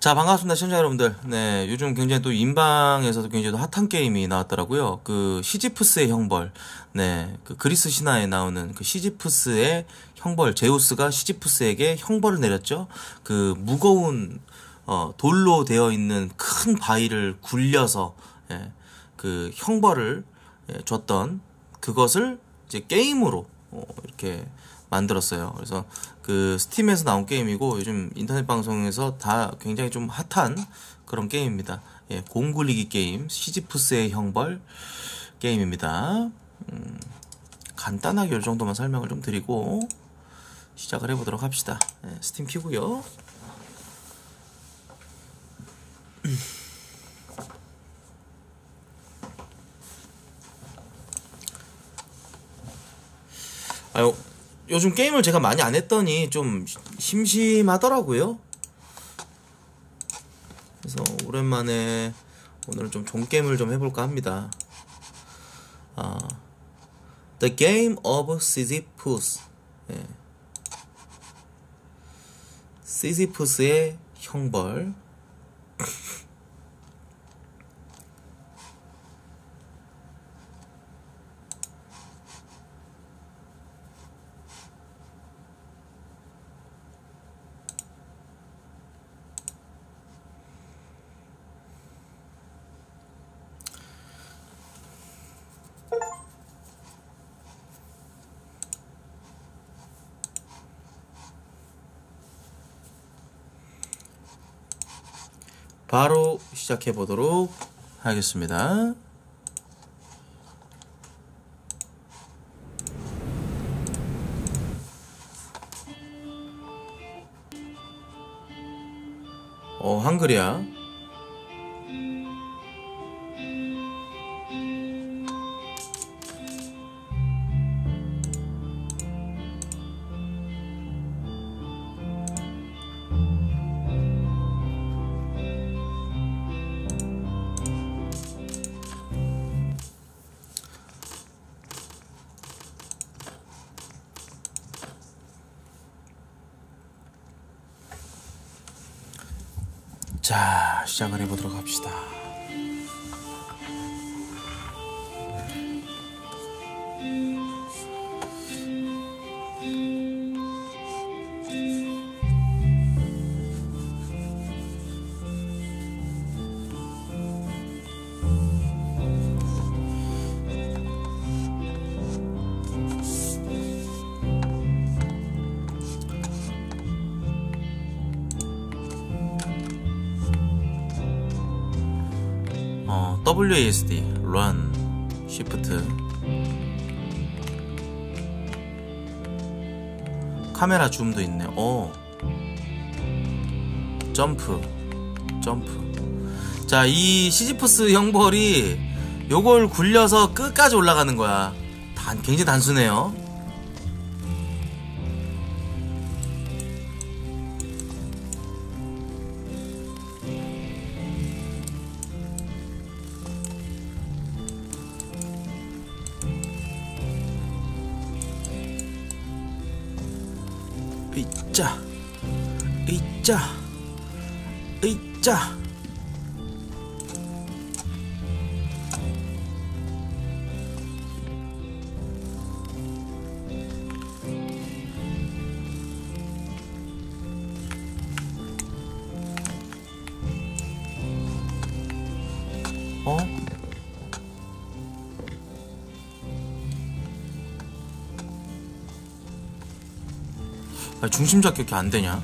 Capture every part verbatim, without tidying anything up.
자, 반갑습니다, 시청자 여러분들. 네, 요즘 굉장히 또 인방에서도 굉장히 핫한 게임이 나왔더라고요. 그 시지프스의 형벌. 네, 그 그리스 신화에 나오는 그 시지프스의 형벌. 제우스가 시지프스에게 형벌을 내렸죠. 그 무거운 어, 돌로 되어 있는 큰 바위를 굴려서 예, 그 형벌을 예, 줬던 그것을 이제 게임으로 어, 이렇게 만들었어요. 그래서 그 스팀에서 나온 게임이고 요즘 인터넷 방송에서 다 굉장히 좀 핫한 그런 게임입니다. 예, 공 굴리기 게임 시지프스의 형벌 게임입니다. 음, 간단하게 이 정도만 설명을 좀 드리고 시작을 해보도록 합시다. 예, 스팀 키고요. 아유. 요즘 게임을 제가 많이 안 했더니 좀 심심하더라고요. 그래서 오랜만에 오늘은 좀 종게임을 좀 해볼까 합니다. 아, The Game of Sisyphus. 네. 시지프스의 형벌. 바로 시작해 보도록 하겠습니다. 어, 한글이야. 자, 시작을 해보도록 합시다. 더블유 에이 에스 디, run, shift. 카메라 줌도 있네. 오. 점프, 점프. 자, 이 시지프스 형벌이 요걸 굴려서 끝까지 올라가는 거야. 단, 굉장히 단순해요. 이자, 이자, 이자. 어? 아, 중심 잡기 이렇게 안 되냐?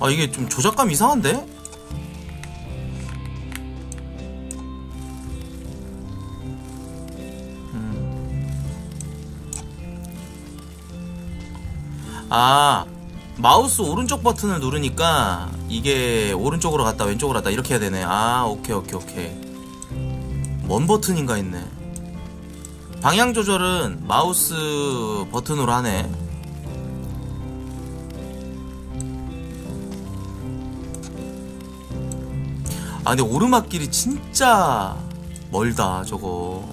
아, 이게 좀 조작감 이상한데? 음. 아, 마우스 오른쪽 버튼을 누르니까 이게 오른쪽으로 갔다 왼쪽으로 갔다 이렇게 해야 되네. 아, 오케이 오케이 오케이. 뭔 버튼인가 했네. 방향 조절은 마우스 버튼으로 하네. 아, 근데 오르막길이 진짜 멀다. 저거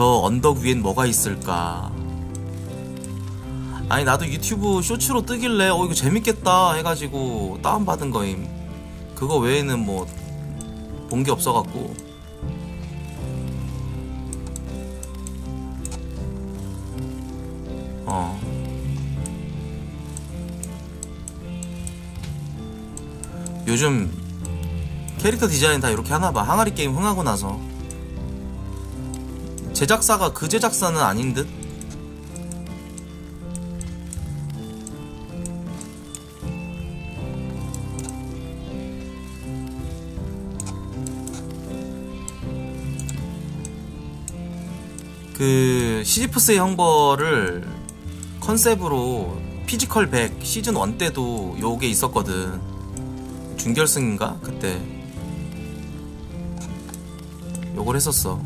저 언덕 위엔 뭐가 있을까. 아니 나도 유튜브 쇼츠로 뜨길래 어 이거 재밌겠다 해가지고 다운받은 거임. 그거 외에는 뭐 본 게 없어갖고. 어 요즘 캐릭터 디자인 다 이렇게 하나봐. 항아리 게임 흥하고 나서 제작사가 그 제작사는 아닌 듯? 그 시지프스의 형벌을 컨셉으로 피지컬 백 시즌 일 때도 요게 있었거든. 준결승인가? 그때 요걸 했었어.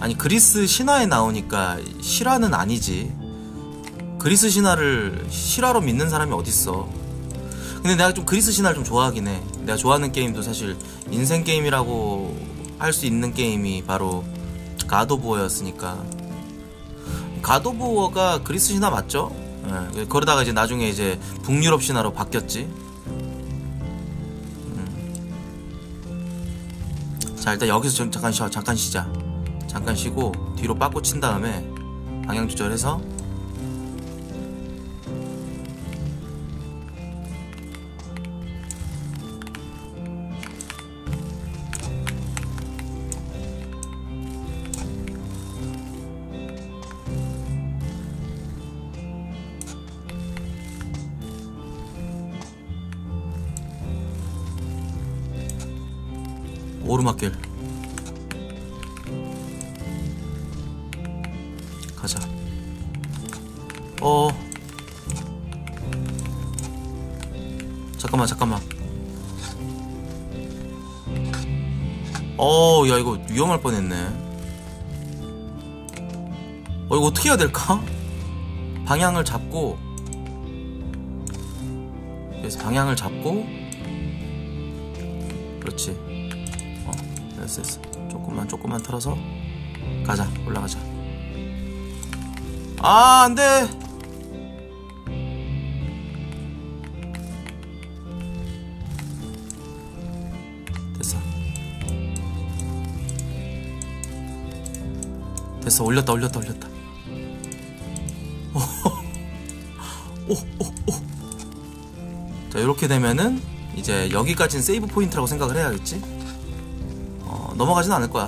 아니 그리스 신화에 나오니까 실화는 아니지. 그리스 신화를 실화로 믿는 사람이 어딨어. 근데 내가 좀 그리스 신화를 좀 좋아하긴 해. 내가 좋아하는 게임도 사실 인생 게임이라고 할 수 있는 게임이 바로 갓 오브 워였으니까. 갓 오브 워가 그리스 신화 맞죠? 네. 그러다가 이제 나중에 이제 북유럽 신화로 바뀌었지. 음. 자 일단 여기서 잠깐 쉬어. 잠깐 쉬자. 잠깐 쉬고 뒤로 빠꾸 친 다음에 방향 조절해서 오르막길 가자. 어 잠깐만 잠깐만. 어 야 이거 위험할 뻔했네. 어 이거 어떻게 해야 될까? 방향을 잡고 그래서 방향을 잡고 그렇지. 조금만 조금만 털어서 가자. 올라가자. 아 안돼. 됐어 됐어. 올렸다 올렸다 올렸다. 오오오. 자 이렇게 되면은 이제 여기까지는 세이브 포인트라고 생각을 해야겠지. 넘어가진 않을 거야.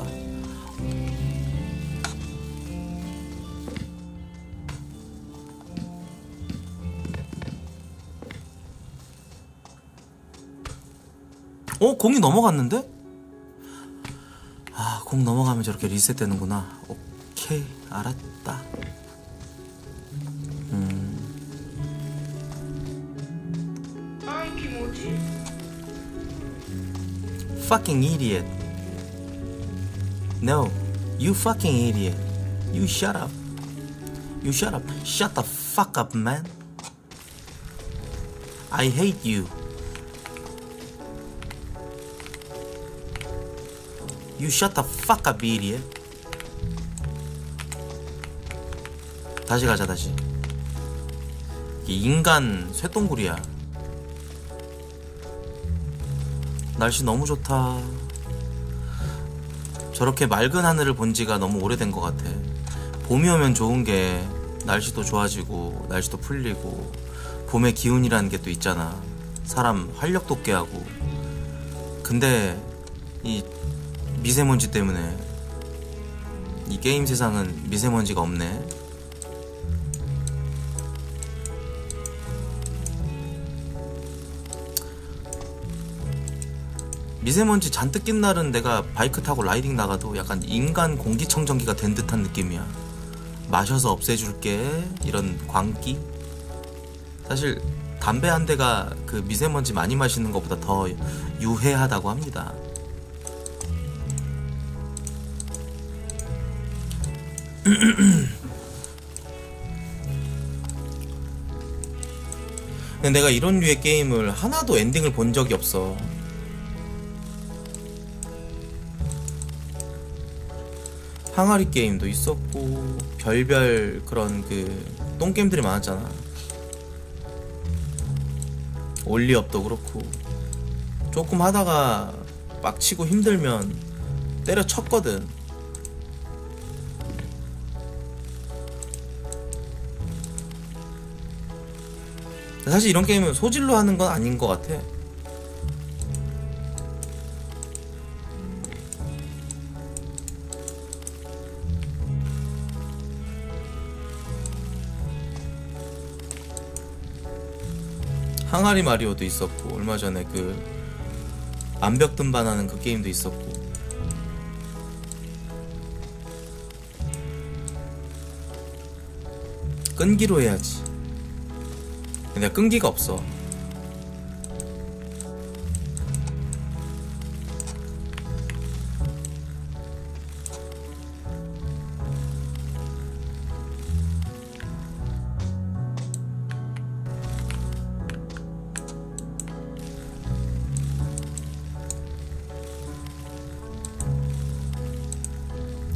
어? 공이 넘어갔는데? 아, 공 넘어가면 저렇게 리셋되는구나. 오케이, 알았다. 음. 아이, 이게 뭐지? Fucking idiot. No, you fucking idiot. You shut up. You shut up. Shut the fuck up, man. I hate you. You shut the fuck up, idiot. 다시 가자, 다시. 이 인간 쇳덩굴이야. 날씨 너무 좋다. 저렇게 맑은 하늘을 본 지가 너무 오래된 것 같아. 봄이 오면 좋은 게 날씨도 좋아지고 날씨도 풀리고 봄의 기운이라는 게 또 있잖아. 사람 활력 돋게 하고. 근데 이 미세먼지 때문에 이 게임 세상은 미세먼지가 없네. 미세먼지 잔뜩 낀 날은 내가 바이크 타고 라이딩 나가도 약간 인간 공기청정기가 된 듯한 느낌이야. 마셔서 없애줄게 이런 광기. 사실 담배 한 대가 그 미세먼지 많이 마시는 것보다 더 유해하다고 합니다. 근데 내가 이런 류의 게임을 하나도 엔딩을 본 적이 없어. 항아리 게임도 있었고 별별 그런 그 똥게임들이 많았잖아. 올리업도 그렇고. 조금 하다가 빡치고 힘들면 때려쳤거든. 사실 이런 게임은 소질로 하는 건 아닌 것 같아. 항아리 마리오도 있었고, 얼마 전에 그 암벽 등반하는 그 게임도 있었고. 끈기로 해야지. 근데 끈기가 없어.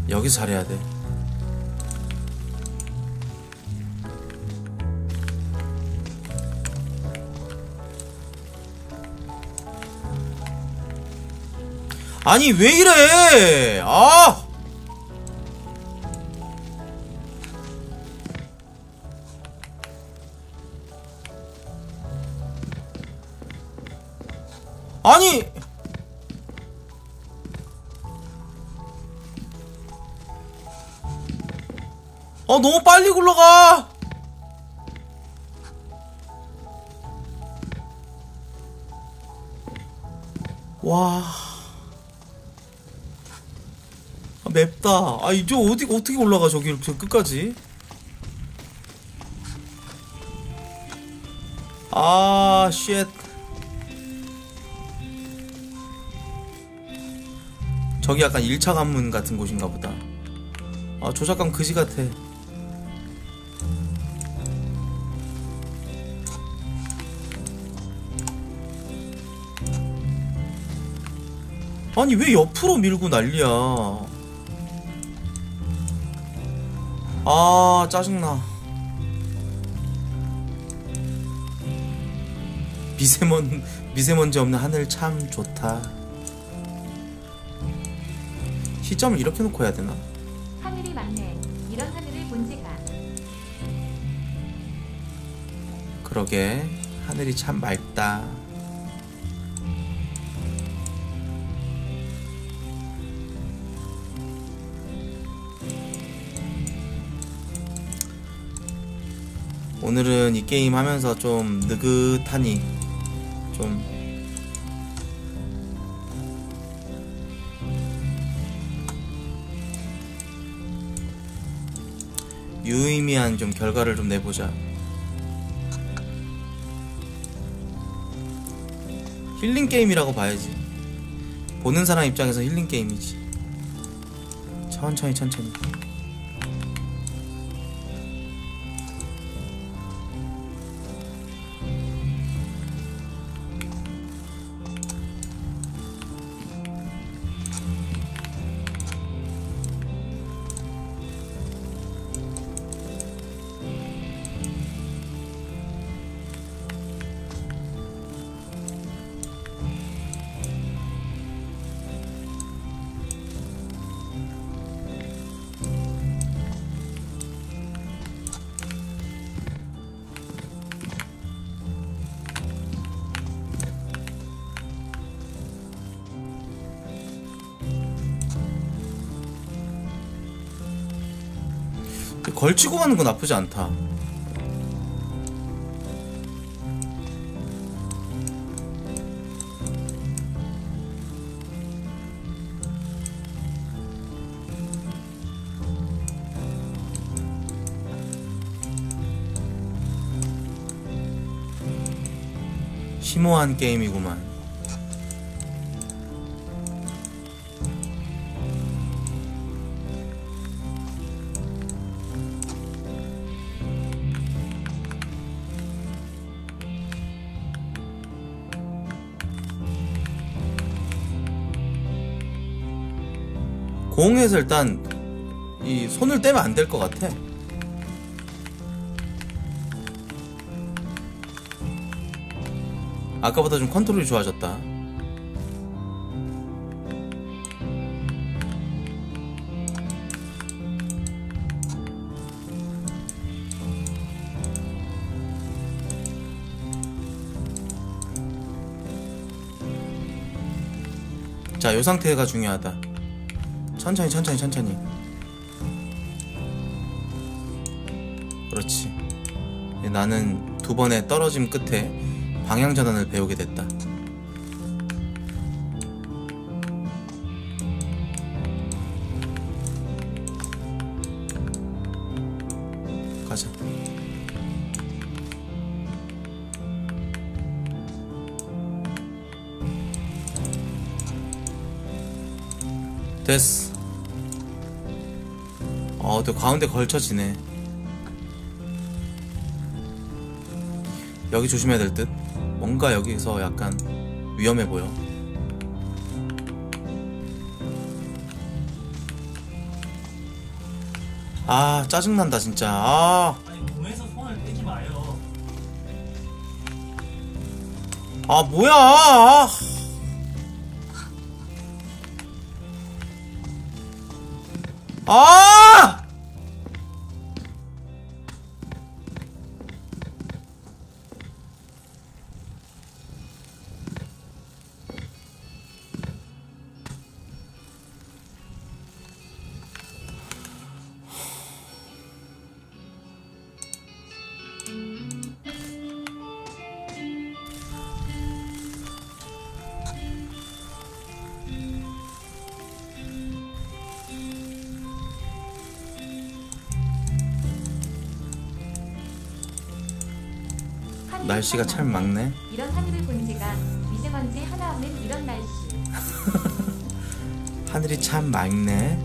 여기서 잘해야 돼. 아니 왜 이래! 아! 아니! 어 너무 빨리 굴러가! 와... 맵다. 아, 이제 어디, 어떻게 올라가, 저기, 저 끝까지. 아, 쉣. 저기 약간 일 차 관문 같은 곳인가 보다. 아, 조작감 그지 같아. 아니, 왜 옆으로 밀고 난리야. 아, 짜증나. 미세먼, 미세먼지 없는 하늘 참 좋다. 시점을 이렇게 놓고 해야 되나? 하늘이 막네. 이런 하늘을 본 지가. 그러게, 하늘이 참 맑다. 오늘은 이 게임 하면서 좀 느긋하니 좀 유의미한 좀 결과를 좀 내보자. 힐링 게임이라고 봐야지. 보는 사람 입장에서 힐링 게임이지. 천천히 천천히. 걸치고 가는 건 나쁘지 않다. 심오한 게임이구만. 공에서 일단 이 손을 떼면 안 될 것 같아. 아까보다 좀 컨트롤이 좋아졌다. 자, 요 상태가 중요하다. 천천히 천천히 천천히. 그렇지. 나는 두 번의 떨어짐 끝에 방향 전환을 배우게 됐다. 가자. 됐어. 어, 또 가운데 걸쳐지네. 여기 조심해야 될 듯. 뭔가 여기서 약간 위험해 보여. 아, 짜증난다 진짜. 아, 아니, 몸에서 손을 떼지 마요. 아, 뭐야. 아. 아! 날씨가 참 막네. 이런 하늘을 본 제가 미세먼지 하나 없는 이런 날씨. 하늘이 참 맑네.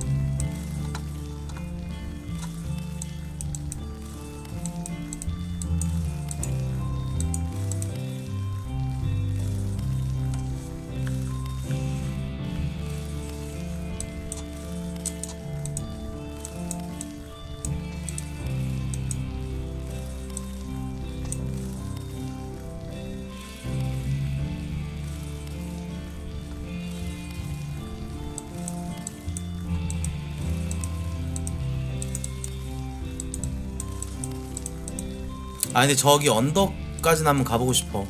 아, 근데 저기 언덕까지는 한번 가보고 싶어.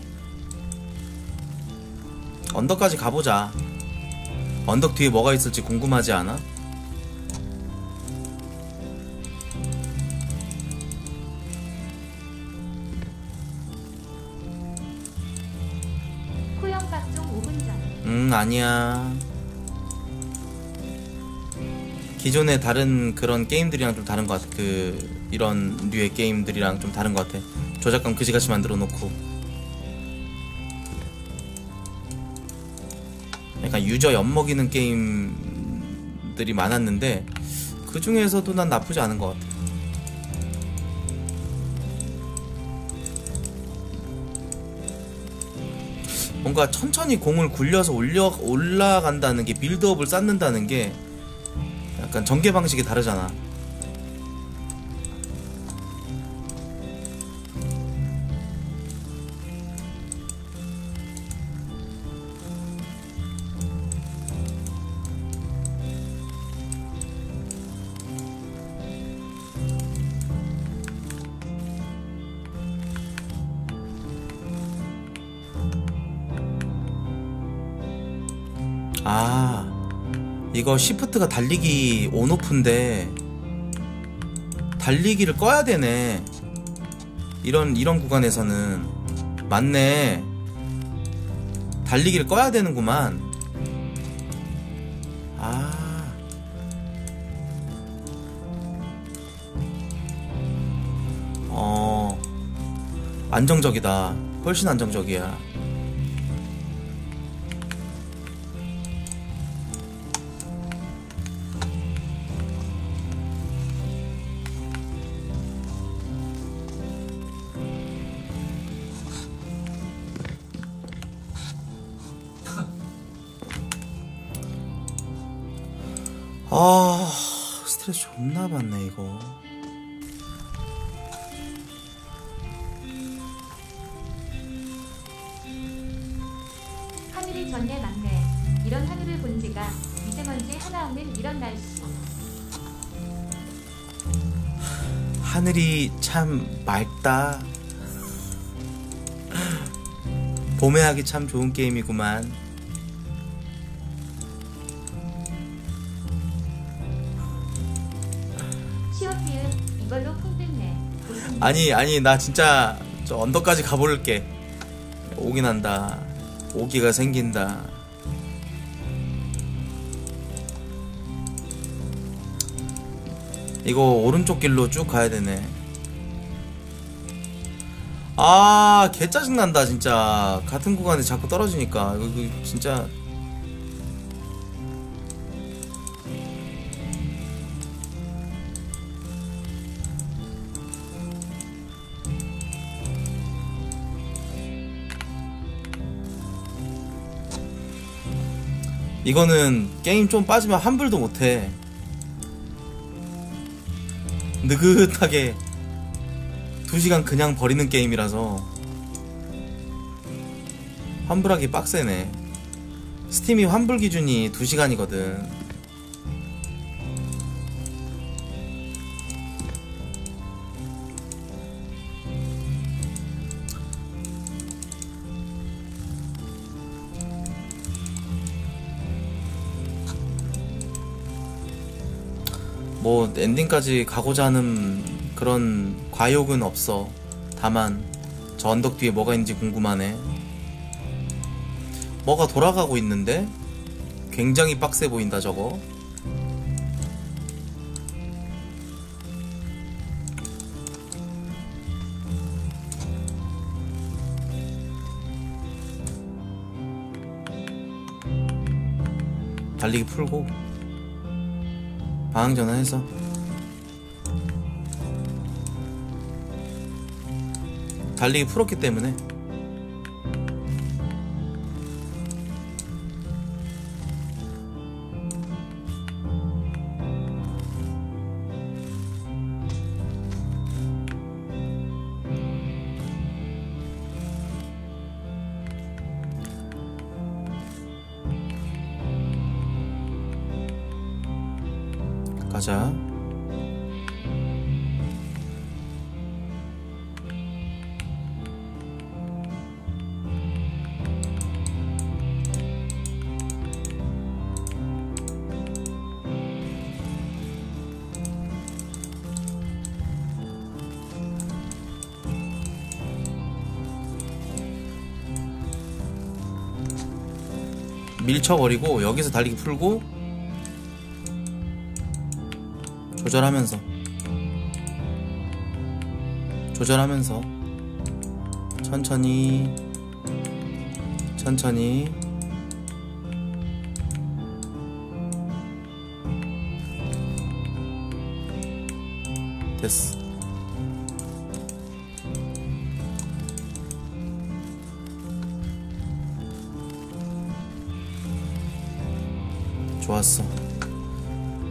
언덕까지 가보자. 언덕 뒤에 뭐가 있을지 궁금하지 않아? 쿠영각종 오 분 전. 음, 아니야. 기존의 다른 그런 게임들이랑 좀 다른 것 같아. 그 이런 류의 게임들이랑 좀 다른 것 같아. 저작권 그지같이 만들어 놓고 약간 유저 엿먹이는 게임들이 많았는데 그 중에서도 난 나쁘지 않은 것 같아. 뭔가 천천히 공을 굴려서 올려, 올라간다는 게, 빌드업을 쌓는다는 게 약간 전개 방식이 다르잖아. 아, 이거 시프트가 달리기 온오프인데 달리기를 꺼야 되네. 이런 이런 구간에서는. 맞네, 달리기를 꺼야 되는구만. 아, 어, 안정적이다. 훨씬 안정적이야. 아 스트레스 존나 받네 이거. 하늘이 전례 많네. 이런 하늘을 본 지가 미세먼지 하나 없는 이런 날씨. 하늘이 참 맑다. 봄에 하기 참 좋은 게임이구만. 시오피은 이걸로 콩뜯네. 아니 아니 나 진짜 저 언덕까지 가볼게. 오기 난다. 오기가 생긴다. 이거 오른쪽 길로 쭉 가야 되네. 아, 개 짜증난다, 진짜. 같은 구간에 자꾸 떨어지니까. 이거, 이거 진짜. 이거는 게임 좀 빠지면 환불도 못해. 느긋하게 두 시간 그냥 버리는 게임이라서 환불하기 빡세네. 스팀이 환불 기준이 두 시간이거든 뭐 엔딩까지 가고자 하는 그런 과욕은 없어. 다만 저 언덕 뒤에 뭐가 있는지 궁금하네. 뭐가 돌아가고 있는데? 굉장히 빡세 보인다 저거. 달리기 풀고 방향 전환해서 달리기 풀었기 때문에 가자. 밀쳐버리고 여기서 달리기 풀고 조절하면서 조절하면서 천천히 천천히 됐어. 좋았어.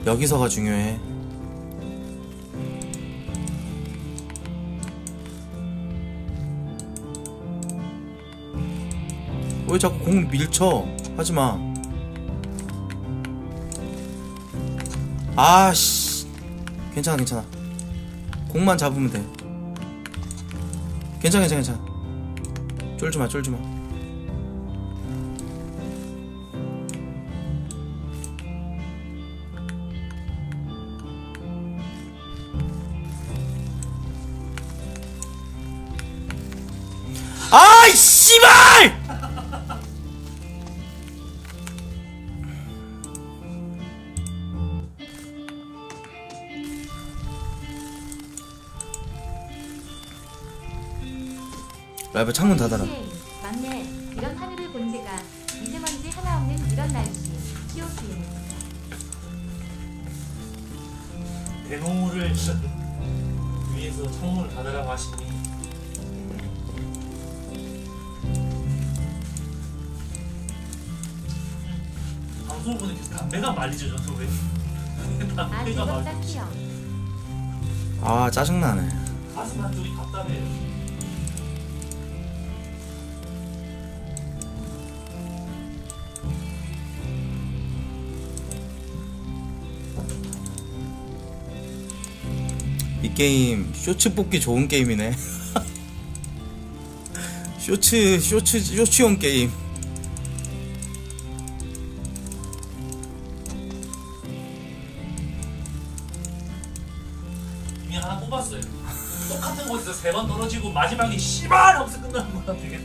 여기서가 중요해. 왜 자꾸 공 밀쳐? 하지마. 아씨. 괜찮아 괜찮아. 공만 잡으면 돼. 괜찮아 괜찮아 괜찮아. 쫄지마 쫄지마. 아이 씨발! 라이브 창문 닫아라. 맞네. 이런 하늘을 본 제가 미세먼지 하나 없는 이런 날씨. 시오피. 대공물을 위에서 창문을 닫으라고 하시니. 방송보다 담배가 말리죠, 저 왜? 아 이거 딱히요. 아 짜증나네. 가슴 한쪽이 답답해요. 이 게임 쇼츠 뽑기 좋은 게임이네. 쇼츠 쇼츠 쇼츠용 게임. 이미 하나 뽑았어요. 똑같은 곳에서 세 번 떨어지고 마지막에 씨발 하면서 끝나는 거야 되게.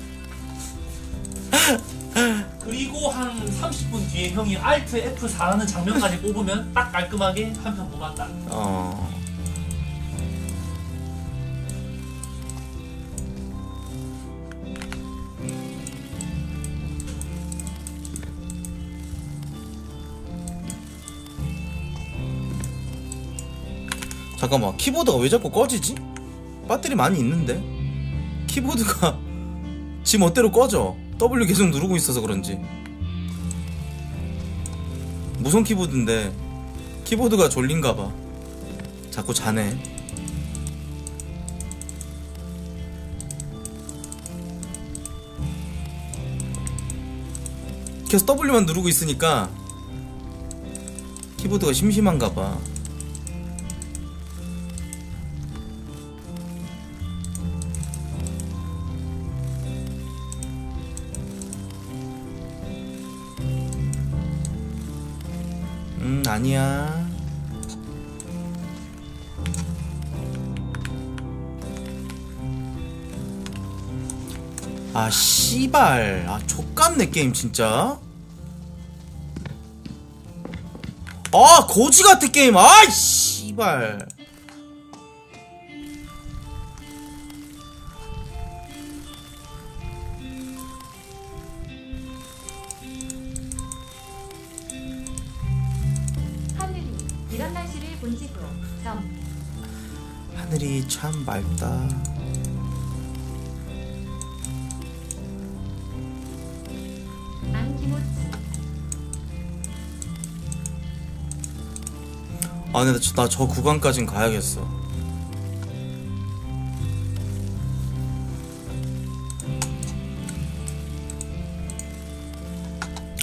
그리고 한 삼십 분 뒤에 형이 알트 에프 사 하는 장면까지 뽑으면 딱 깔끔하게 한 편 뽑았다. 어. 잠깐만, 키보드가 왜 자꾸 꺼지지? 배터리 많이 있는데? 키보드가 지 멋대로 꺼져. 더블유 계속 누르고 있어서 그런지. 무선 키보드인데 키보드가 졸린가봐. 자꾸 자네. 계속 더블유만 누르고 있으니까 키보드가 심심한가봐. 아니야. 아 씨발. 아 족같네 게임 진짜. 아 거지같아 게임. 아 씨발. 하늘이 참 맑다. 아 근데 나 저 구간까진 가야겠어.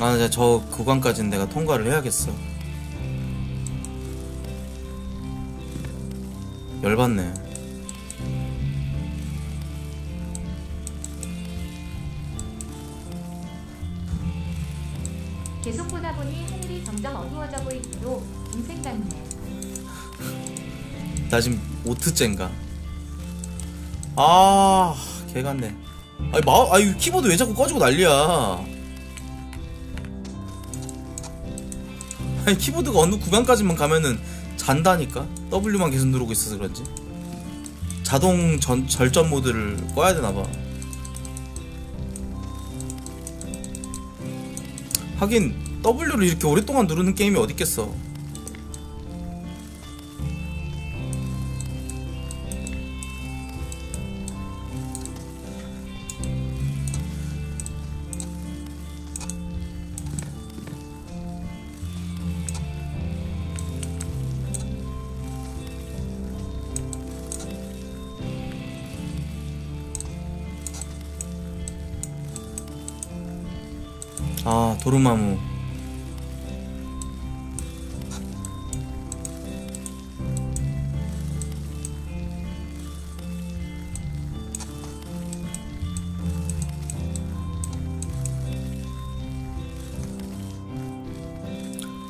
아 근데 저 구간까진 내가 통과를 해야겠어. 열받네. 계속 보다 보니 하늘이 점점 어두워져 보이기도. 인생 같네. 나 지금 오트젠가. 아, 개 같네. 아이 마, 아이 키보드 왜 자꾸 꺼지고 난리야. 아니 키보드가 어느 구간까지만 가면은. 잔다니까? 더블유만 계속 누르고 있어서 그런지. 자동 전, 절전 모드를 꺼야 되나봐. 하긴 더블유를 이렇게 오랫동안 누르는 게임이 어딨겠어. 아 도루마무.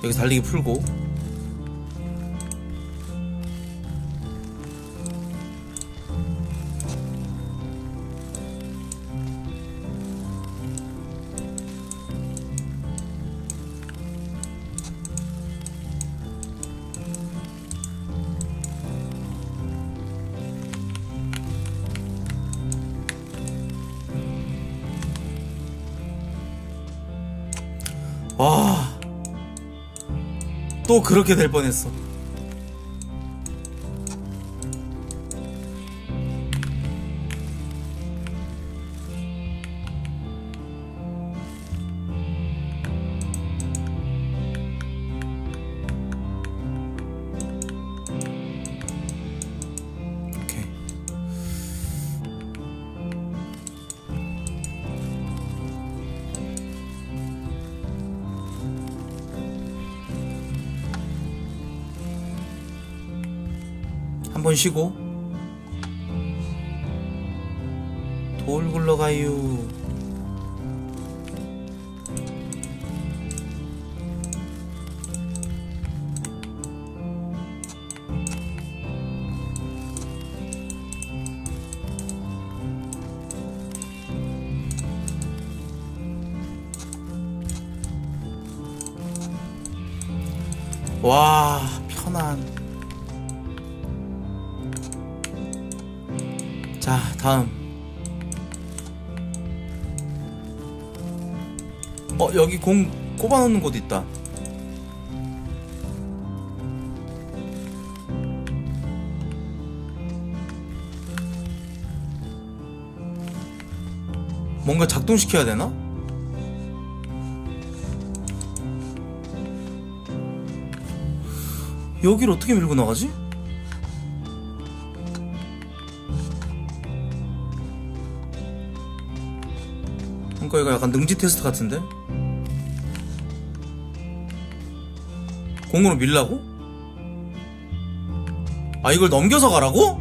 여기 달리기 풀고. 와, 또 그렇게 될 뻔했어. 한번 쉬고 돌 굴러가유. 와, 편안. 자, 다음. 어, 여기 공 꼽아놓는 곳 있다. 뭔가 작동시켜야 되나? 여기를 어떻게 밀고 나가지? 그러니까 이거 약간 능지 테스트 같은데? 공으로 밀라고? 아, 이걸 넘겨서 가라고?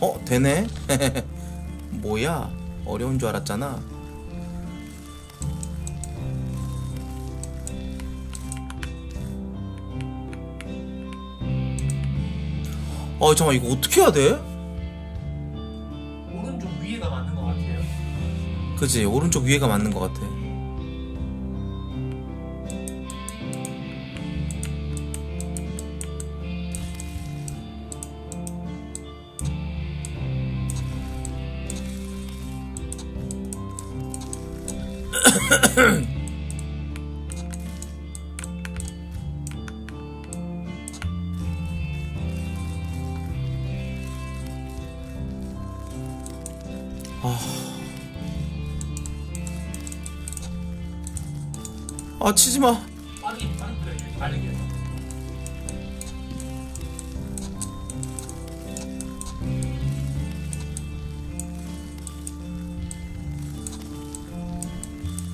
어? 되네? 뭐야? 어려운 줄 알았잖아. 아, 잠깐만, 이거 어떻게 해야 돼? 오른쪽 위에가 맞는 것 같아요. 그치, 오른쪽 위에가 맞는 것 같아. 아, 치지마. 빠르게 빠르게 빠르게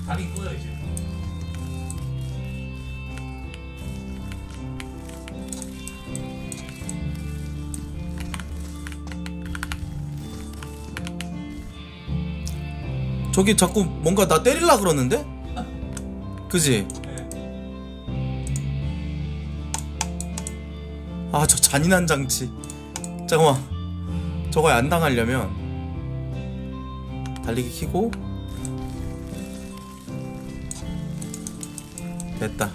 다리 꼬여 이제. 저기 자꾸 뭔가 나 때릴라 그러는데? 그지? 아, 저 잔인한 장치. 잠깐만, 저거에 안 당하려면 달리기 키고. 됐다.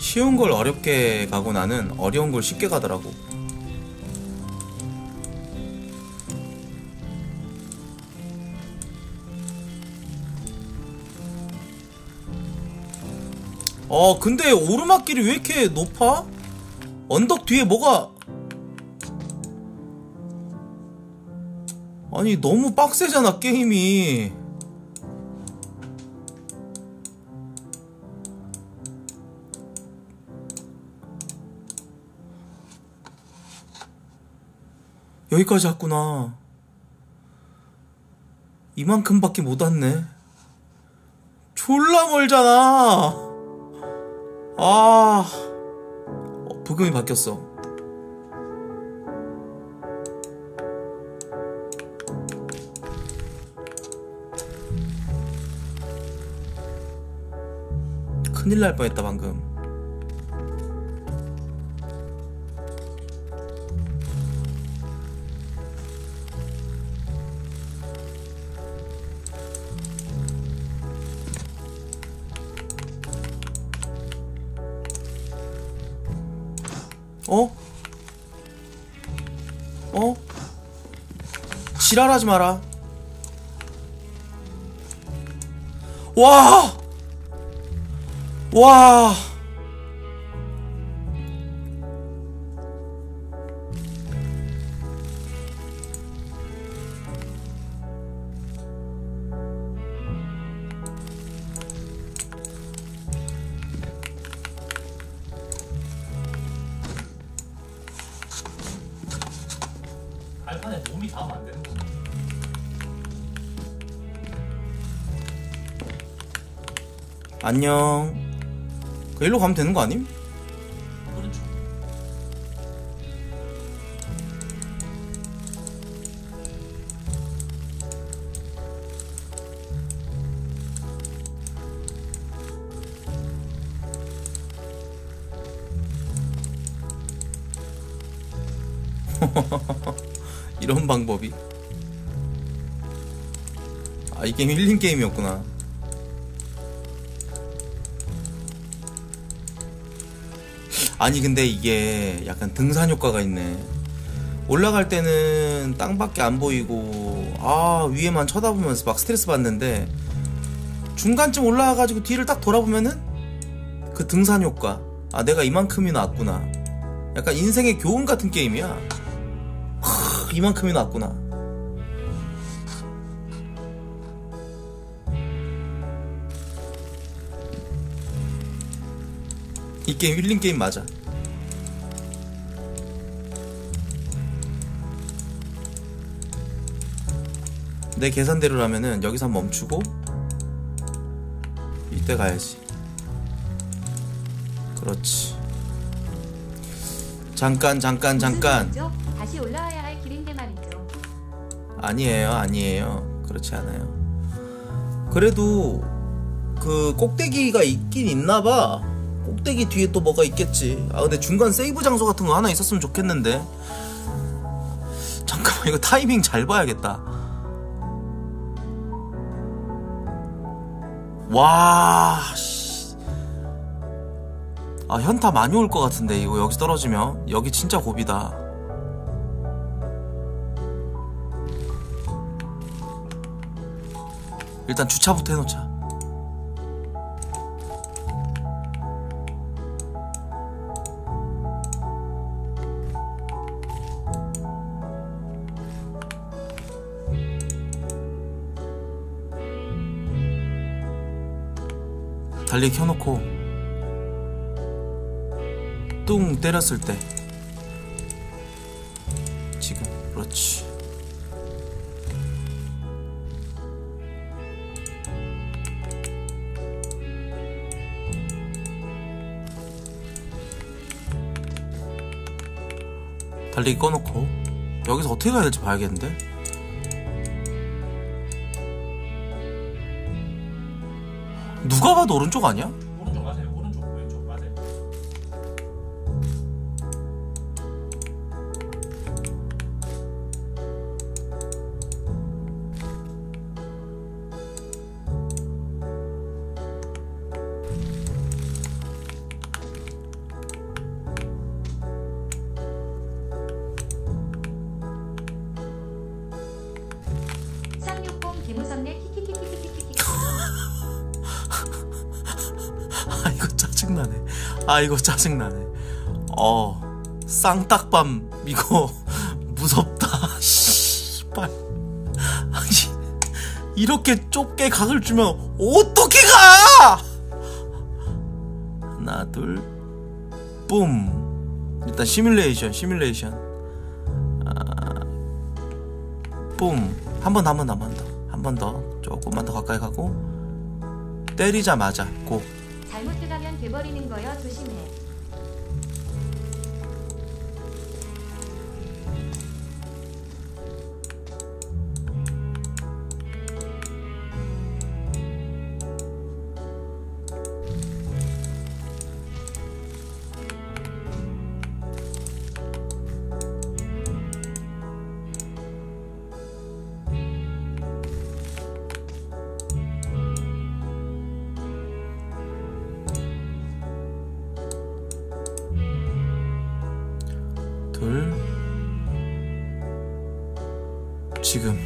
쉬운 걸 어렵게 가고 나는 어려운 걸 쉽게 가더라고. 어, 근데 오르막길이 왜 이렇게 높아? 언덕 뒤에 뭐가... 아니, 너무 빡세잖아, 게임이. 여기까지 왔구나. 이만큼밖에 못 왔네. 졸라 멀잖아. 아, 어, 부금이 바뀌었어. 큰일 날 뻔했다 방금. 어? 어? 지랄하지 마라. 와! 와! 안녕. 그 일로 가면 되는 거 아님? 오른쪽. 이런 방법이. 아, 이 게임 힐링 게임이었구나. 아니 근데 이게 약간 등산 효과가 있네. 올라갈 때는 땅밖에 안 보이고 아 위에만 쳐다보면서 막 스트레스 받는데, 중간쯤 올라와가지고 뒤를 딱 돌아보면은 그 등산 효과, 아 내가 이만큼이나 왔구나. 약간 인생의 교훈 같은 게임이야. 하, 이만큼이나 왔구나. 이 게임 힐링 게임 맞아. 내 계산대로라면은 여기서 한번 멈추고 이때 가야지. 그렇지. 잠깐 잠깐 잠깐. 다시 올라와야 할 길인데 말이죠. 아니에요 아니에요. 그렇지 않아요. 그래도 그 꼭대기가 있긴 있나봐. 꼭대기 뒤에 또 뭐가 있겠지. 아 근데 중간 세이브 장소 같은 거 하나 있었으면 좋겠는데. 잠깐만 이거 타이밍 잘 봐야겠다. 와 씨. 아 현타 많이 올 것 같은데 이거 여기 떨어지면. 여기 진짜 고비다. 일단 주차부터 해놓자. 달리기 켜놓고 뚱 때렸을 때 지금. 그렇지. 달리기 꺼놓고 여기서 어떻게 가야 될지 봐야겠는데. 누가 봐도 오른쪽 아니야? 오른쪽 맞아요. 오른쪽 왼쪽 맞아요. 삼육공 김우성네 키키키키키키키. 짜증나네. 아 이거 짜증나네. 어 쌍딱밤 이거 무섭다. 씨발. 아니 이렇게 좁게 각을 주면 어떻게 가. 하나 둘 뿜. 일단 시뮬레이션 시뮬레이션. 아, 뿜. 한 번 더 한 번 더 한 번 더 한 번 더 조금만 더 가까이 가고 때리자마자 고. 잘못 들어가면 돼버리는 거요. 조심해. 지금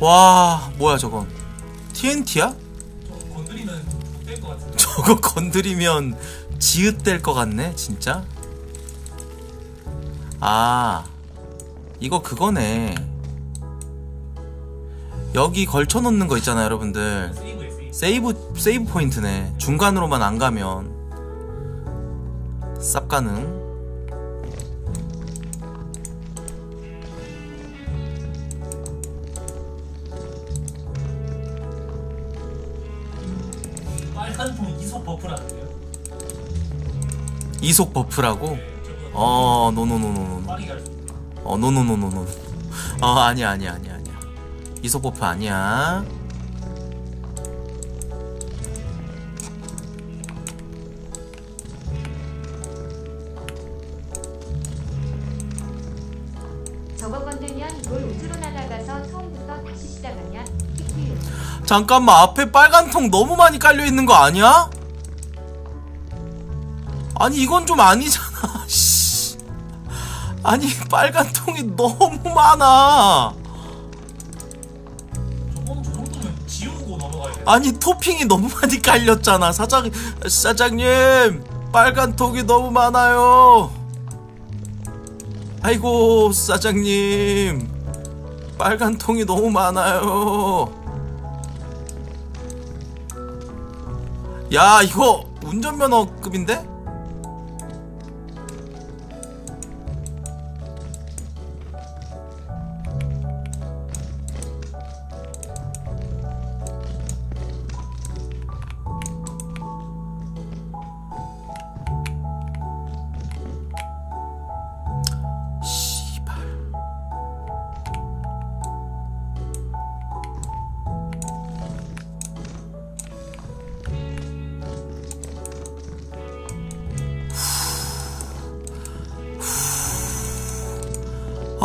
와 뭐야 저건 티엔티야? 저거 건드리면 될 것 같은데. 저거 건드리면 지읒될 것 같네 진짜. 아 이거 그거네. 여기 걸쳐 놓는 거 있잖아요 여러분들. 세이브 세이브 포인트네. 중간으로만 안 가면 쌉 가능. 이속 버프라고? 어, 노노노노노. 어, 노노노노노. 어, 아니야, 아니야, 아니야, 아니야. 이속 버프 아니야. 잠깐만, 앞에 빨간 통 너무 많이 깔려있는 거 아니야? 아니 이건 좀 아니잖아. 씨. 아니 빨간 통이 너무 많아. 아니 토핑이 너무 많이 깔렸잖아. 사장, 사장님 빨간 통이 너무 많아요. 아이고 사장님 빨간 통이 너무 많아요. 야 이거 운전면허급인데?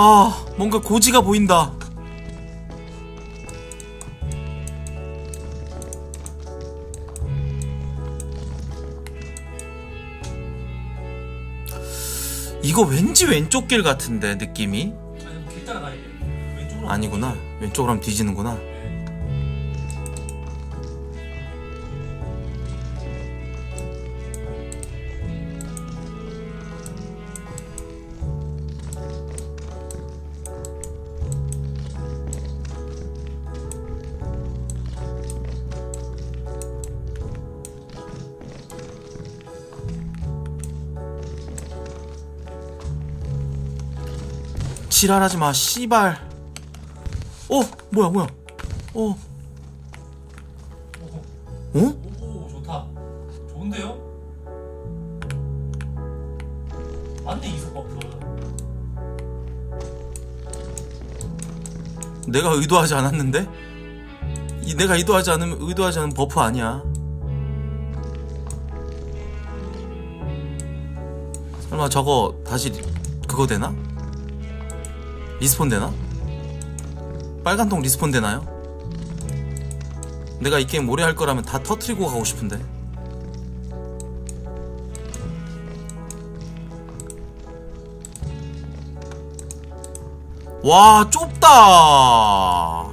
아, 뭔가 고지가 보인다. 이거 왠지 왼쪽 길 같은데, 느낌이? 아니구나. 왼쪽으로 하면 뒤지는구나. 지랄하지 마, 씨발. 어, 뭐야, 뭐야. 어. 어? 오, 좋다. 좋은데요? 맞네, 이속 버프. 내가 의도하지 않았는데? 이, 내가 의도하지 않으면, 의도하지 않은 버프 아니야. 설마 저거, 다시, 그거 되나? 리스폰 되나? 빨간 통 리스폰 되나요? 내가 이 게임 오래 할 거라면 다 터트리고 가고 싶은데. 와, 좁다.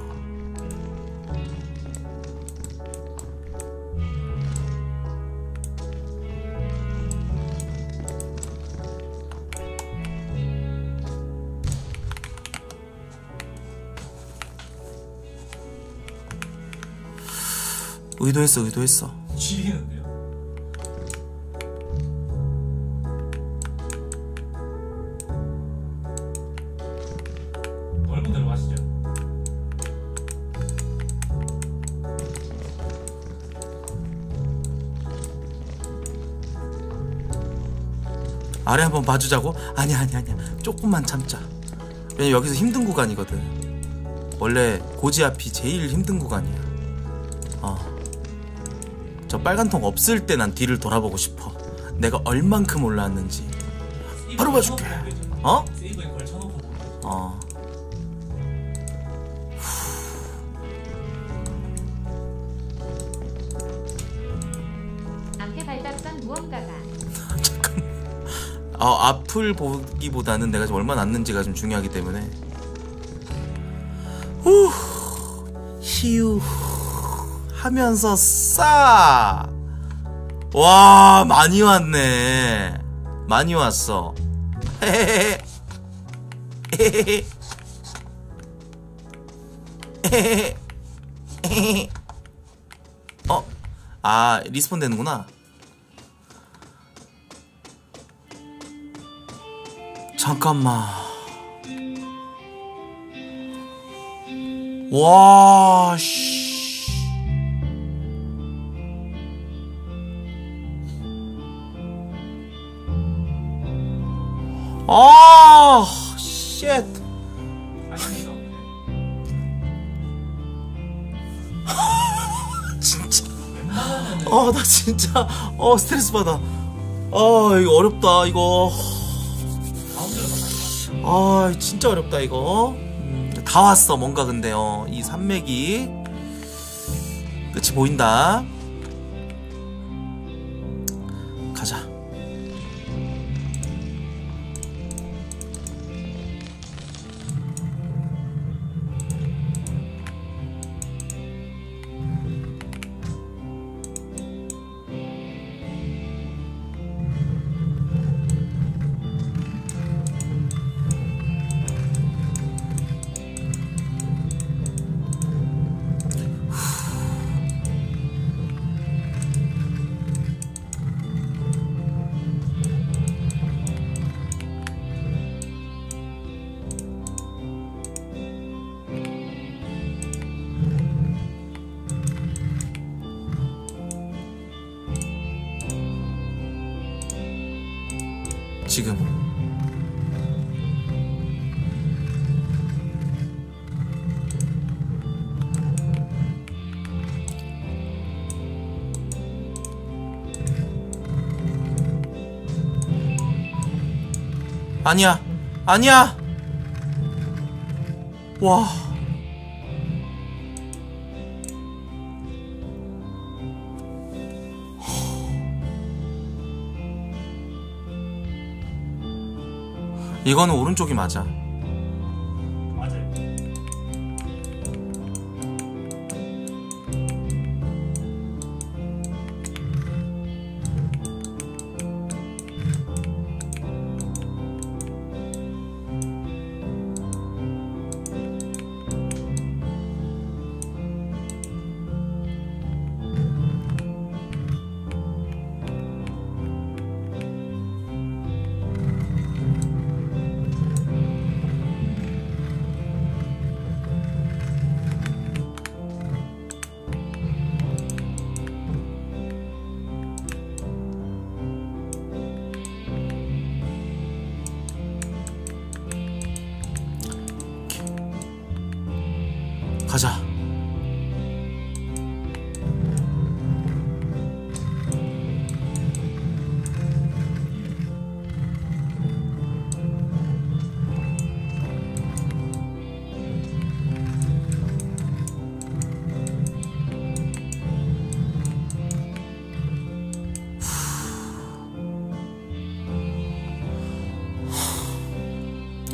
의도했어, 의도했어. 지리는데요? 넓은 데로 가시죠. 아래 한번 봐주자고? 아니야, 아니야, 아니야. 조금만 참자. 왜냐면 여기서 힘든 구간이거든. 원래 고지 앞이 제일 힘든 구간이야. 어. 저 빨간 통 없을 때 난 뒤를 돌아보고 싶어. 내가 얼만큼 올라왔는지 바로 봐줄게. 어? 어. 앞에 발닥선 무언가가. 잠깐. 어, 앞을 보기보다는 내가 지금 얼마나 났는지가 좀 중요하기 때문에. 후. 히유. 하면서 싸! 와, 많이 왔네. 많이 왔어. 헤헤헤. 헤헤헤. 헤헤헤. 헤헤헤. 어? 아, 리스폰 되는구나. 잠깐만. 와, 씨. 아, 쉣. 진짜. 어, 나 진짜. 어, 스트레스 받아. 아, 이거 어렵다, 이거. 아, 진짜 어렵다, 이거. 다 왔어, 뭔가 근데요. 이 산맥이. 끝이 보인다. 가자. 지금 아니야 아니야. 와, 이거는 오른쪽이 맞아. 맞아요. 가자.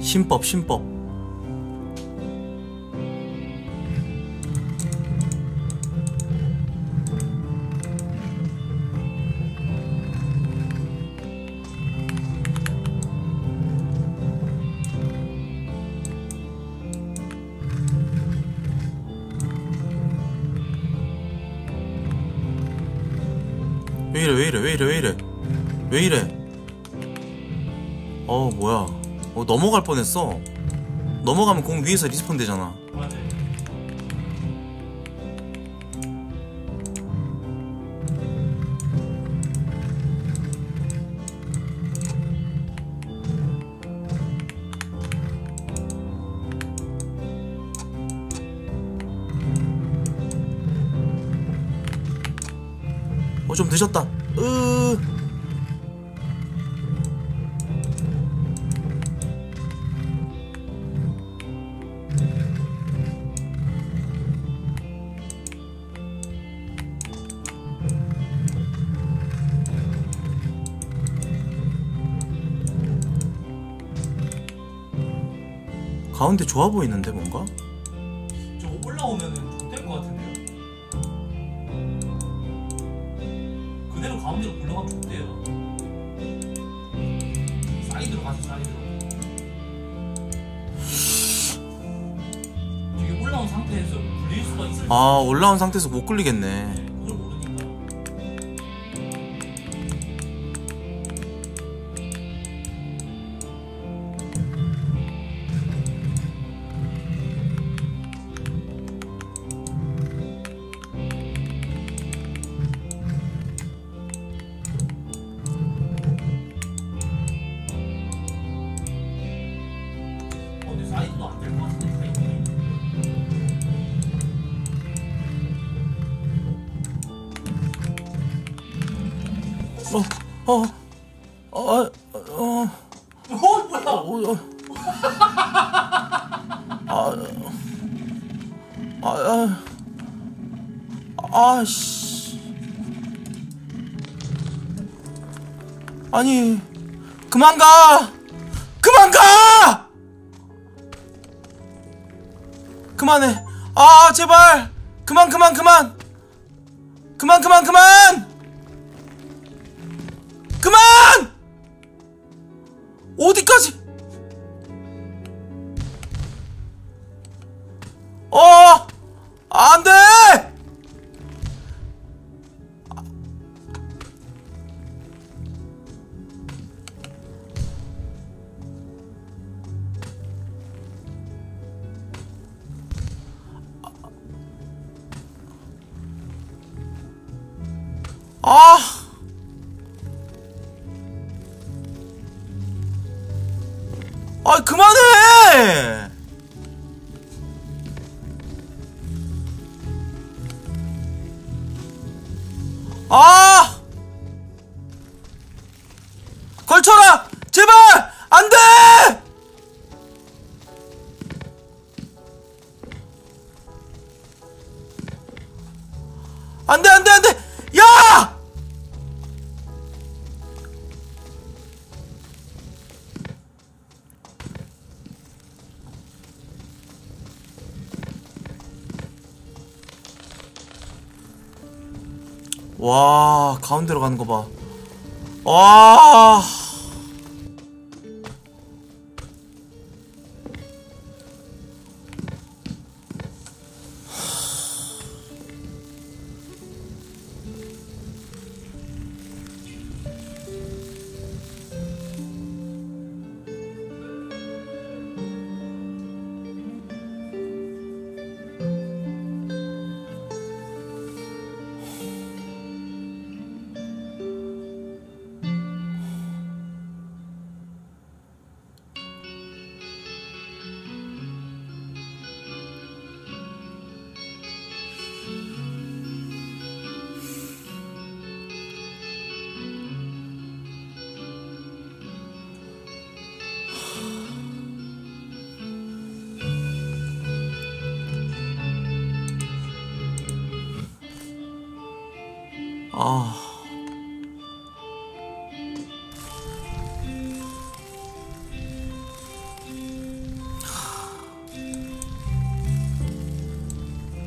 신법, 신법. 왜 이래 왜 이래 왜 이래 왜 이래. 어 뭐야. 어 넘어갈 뻔했어. 넘어가면 공 위에서 리스폰 되잖아. 맞아. 어 좀 늦었다. 으... 가운데 좋아 보이는데 뭔가? 저 올라오면은 좀 될 것 같은데요? 그대로 가운데로 굴러가면 좋대요. 사이드로 가서 사이드로. 이게 올라온 상태에서 굴릴 수가 있을지. 아, 올라온 상태에서 못 굴리겠네. 네, 그걸 모르니까. 어, 어, 어, 어, 어, 뭐야? 어, 어. 아, 아, 아, 아, 씨. 아니, 그만 가! 그만 가! 그만해. 아, 제발! 그만, 그만, 그만! 그만, 그만, 그만! 그만! 어디까지? 어! 안 돼! 아! 아, 그만해! 아! 걸쳐라! 제발! 안 돼! 안 돼, 안 돼, 안 돼! 야! 와, 가운데로 가는 거 봐. 와. 아.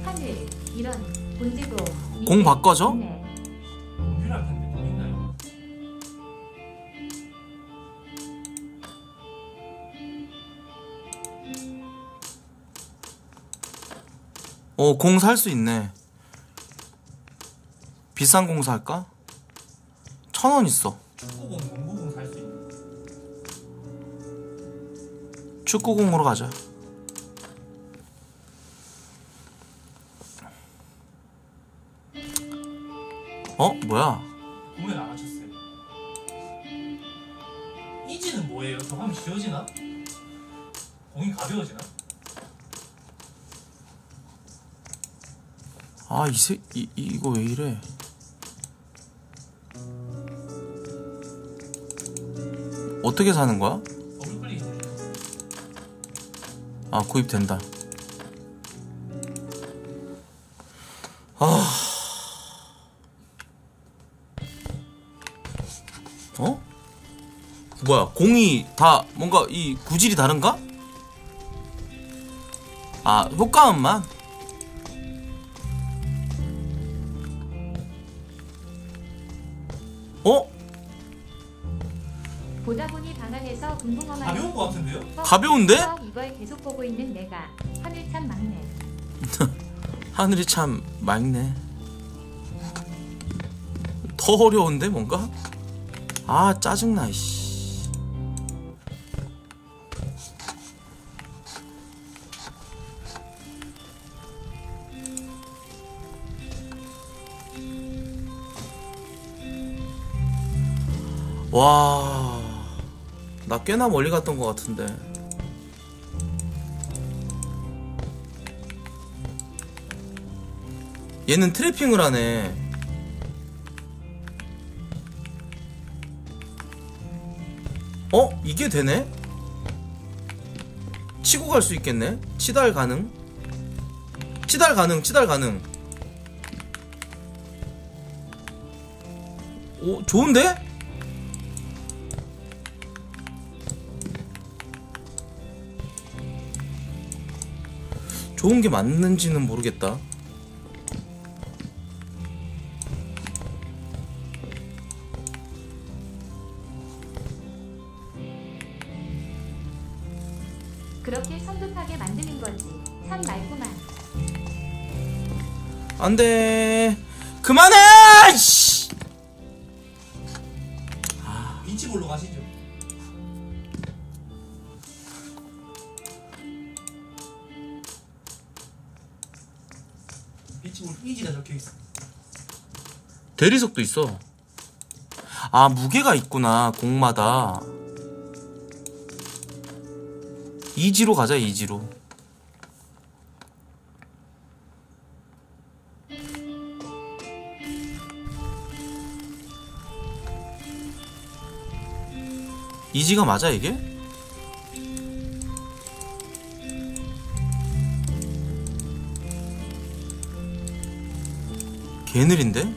하늘, 이런 문제도 공 바꿔줘? 있네. 어, 공 살 수 있네. 비싼 공 살까? 천 원 있어. 축구공, 농구공 살 수 있네. 축구공으로 가자. 어? 뭐야? 공에 나가셨어요. 이지는 뭐예요? 저 화면 지워지나? 공이 가벼워지나? 아, 이 새, 이, 이거 왜 이래? 어떻게 사는 거야? 아, 구입된다. 아. 어? 뭐야, 공이 다 뭔가 이 구질이 다른가? 아, 효과음만? 어? 보다보니 방 안에서 궁금한 가벼운 거 같은데요? 가벼운데? 이걸 계속 보고 있는 내가 하늘이 참 맑네. 하늘이 참 맑네. 더 어려운데 뭔가? 아, 짜증나 이씨. 와. 나 꽤나 멀리 갔던 것 같은데. 얘는 트래핑을 하네. 어? 이게 되네? 치고 갈 수 있겠네? 치달 가능? 치달 가능, 치달 가능. 오, 좋은데? 좋은 게 맞는지는 모르겠다. 그렇게 성급하게 만드는 건지 참 말구만. 안 돼. 그만해! 씨. 아, 인치볼로 가시죠. 이지가 적혀있어. 대리석도 있어. 아, 무게가 있구나. 공마다 이지로 가자. 이지로 이지가 맞아 이게? 개느린데?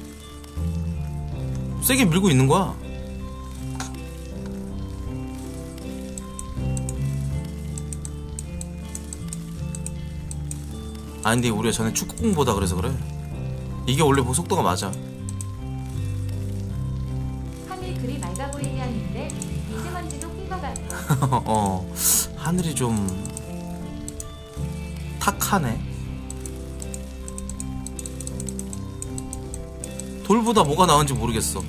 세게 밀고 있는 거야. 아, 근데 우리가 전에 축구공 보다 그래서 그래. 이게 원래 속도가 맞아. 하늘 그리 맑아 보이게 하는데 미세먼지도 낀거같아. 어, 하늘이 좀 탁하네. 돌보다 뭐가 나은지 모르겠어.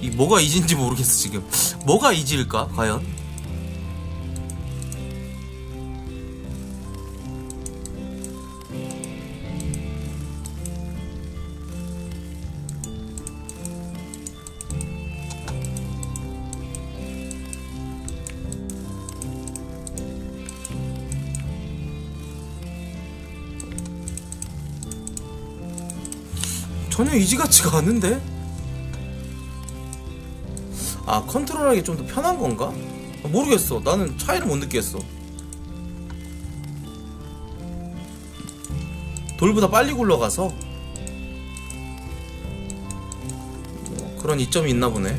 이 뭐가 이지인지 모르겠어 지금. 뭐가 이지일까 과연? 전혀 이지같지가 않은데? 아, 컨트롤하기 좀 더 편한 건가? 모르겠어. 나는 차이를 못 느끼겠어. 돌보다 빨리 굴러가서 그런 이점이 있나 보네.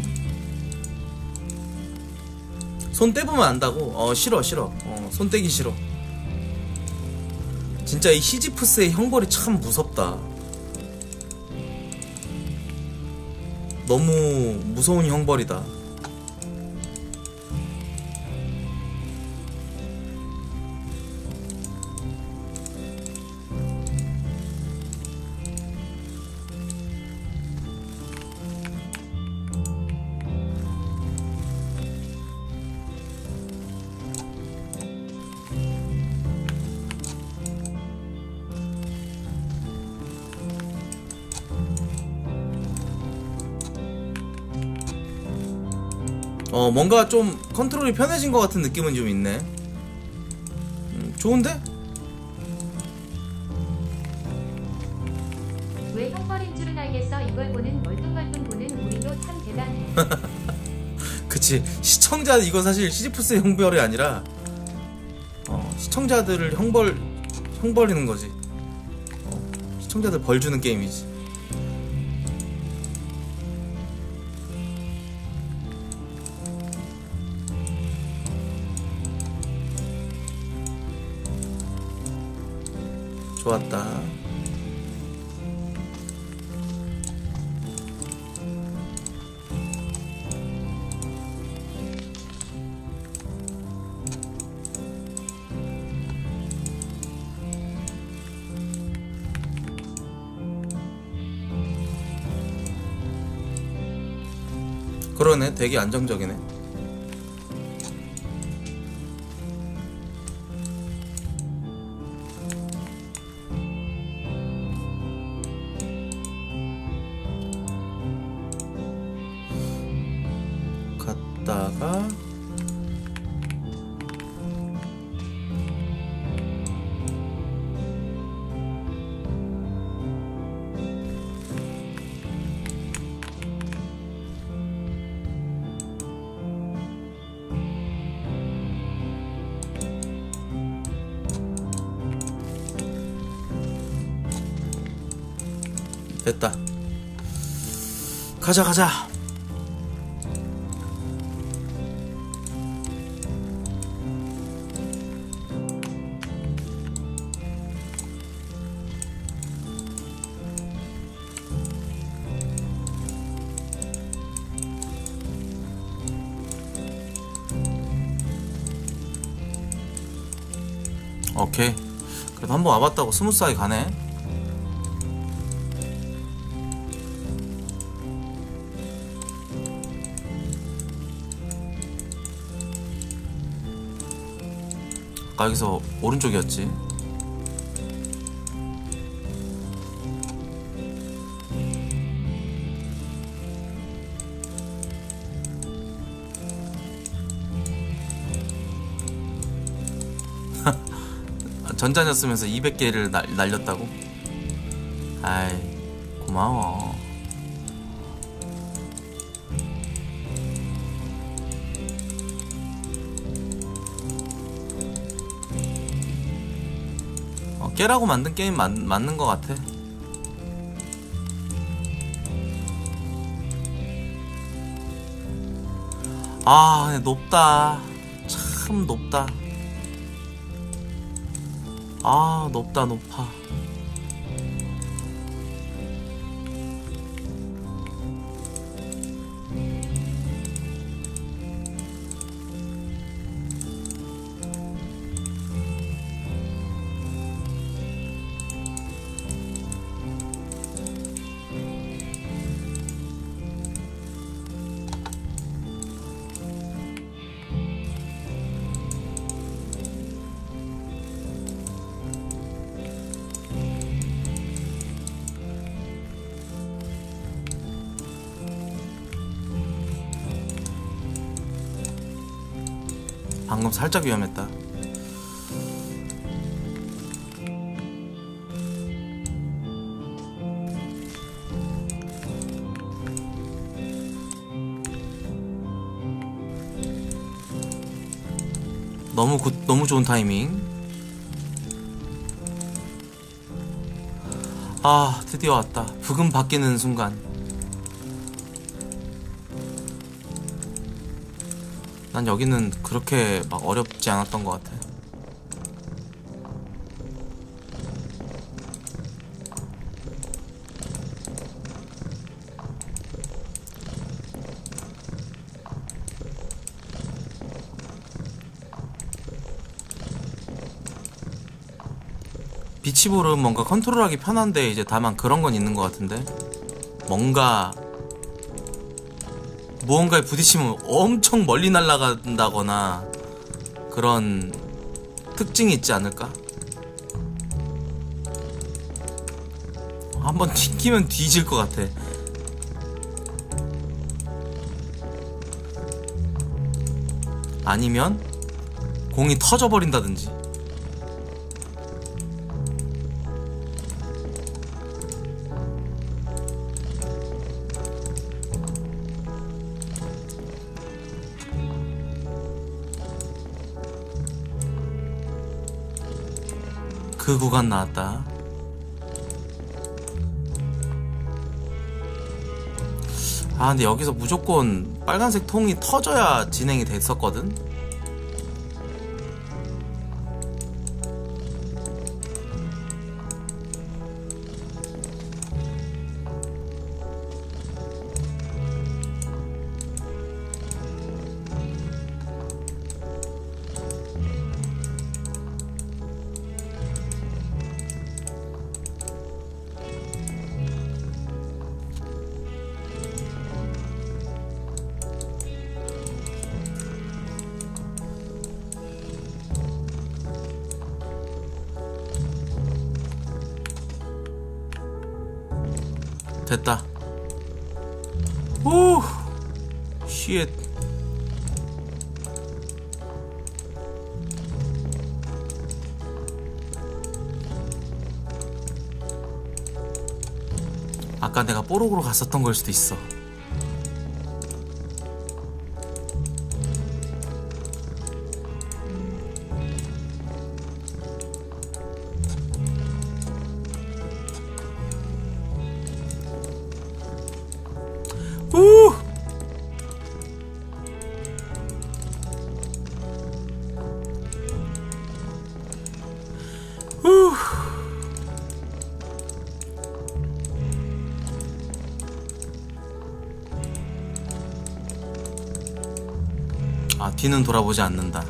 손 떼보면 안다고? 어, 싫어 싫어. 어, 손 떼기 싫어. 진짜 이 시지프스의 형벌이 참 무섭다. 너무 무서운 형벌이다. 어, 뭔가 좀 컨트롤이 편해진 것 같은 느낌은 좀 있네. 음, 좋은데? 왜 형벌인 줄은 알겠어. 이걸 보는 멀뚱멀뚱 보는 우리도 참 대단해. 그치. 시청자, 이거 사실 시지프스의 형벌이 아니라 어, 시청자들을 형벌 형벌이는 거지. 어, 시청자들 벌 주는 게임이지. 좋았다. 그러네, 되게 안정적이네. 갔다가 됐다. 가자 가자. 오케이. 그래도 한번 와봤다고 스무스하게 가네. 아까 여기서 오른쪽이었지. 전자녀쓰면서 이백 개를 날, 날렸다고? 아이, 고마워. 어, 깨라고 만든 게임 맞, 맞는 것 같아. 아, 근데 높다. 참 높다. 아, 높다, 높아. 방금 살짝 위험했다. 너무 굿, 너무 좋은 타이밍. 아, 드디어 왔다. 부금 바뀌는 순간. 난 여기는 그렇게 막 어렵지 않았던 것 같아. 비치볼은 뭔가 컨트롤하기 편한데 이제 다만 그런 건 있는 것 같은데, 뭔가 무언가에 부딪히면 엄청 멀리 날아간다거나 그런 특징이 있지 않을까? 한번 튕기면 뒤질 것 같아. 아니면 공이 터져버린다든지. 그 구간 나왔다. 아, 근데 여기서 무조건 빨간색 통이 터져야 진행이 됐었거든. 됐다. 오, 쉣. 아까 내가 뽀록으로 갔었던 걸 수도 있어. 아, 뒤는 돌아보지 않는다.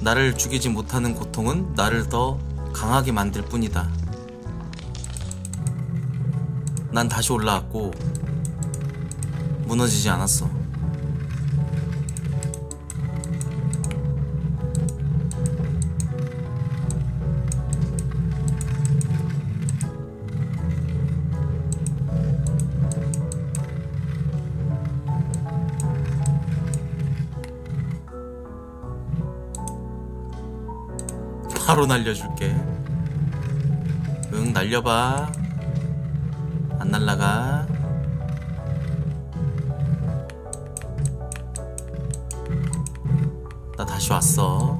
나를 죽이지 못하는 고통은 나를 더 강하게 만들 뿐이다. 난 다시 올라왔고 무너지지 않았어. 바로 날려줄게. 응, 날려봐. 안 날라가. 나 다시 왔어.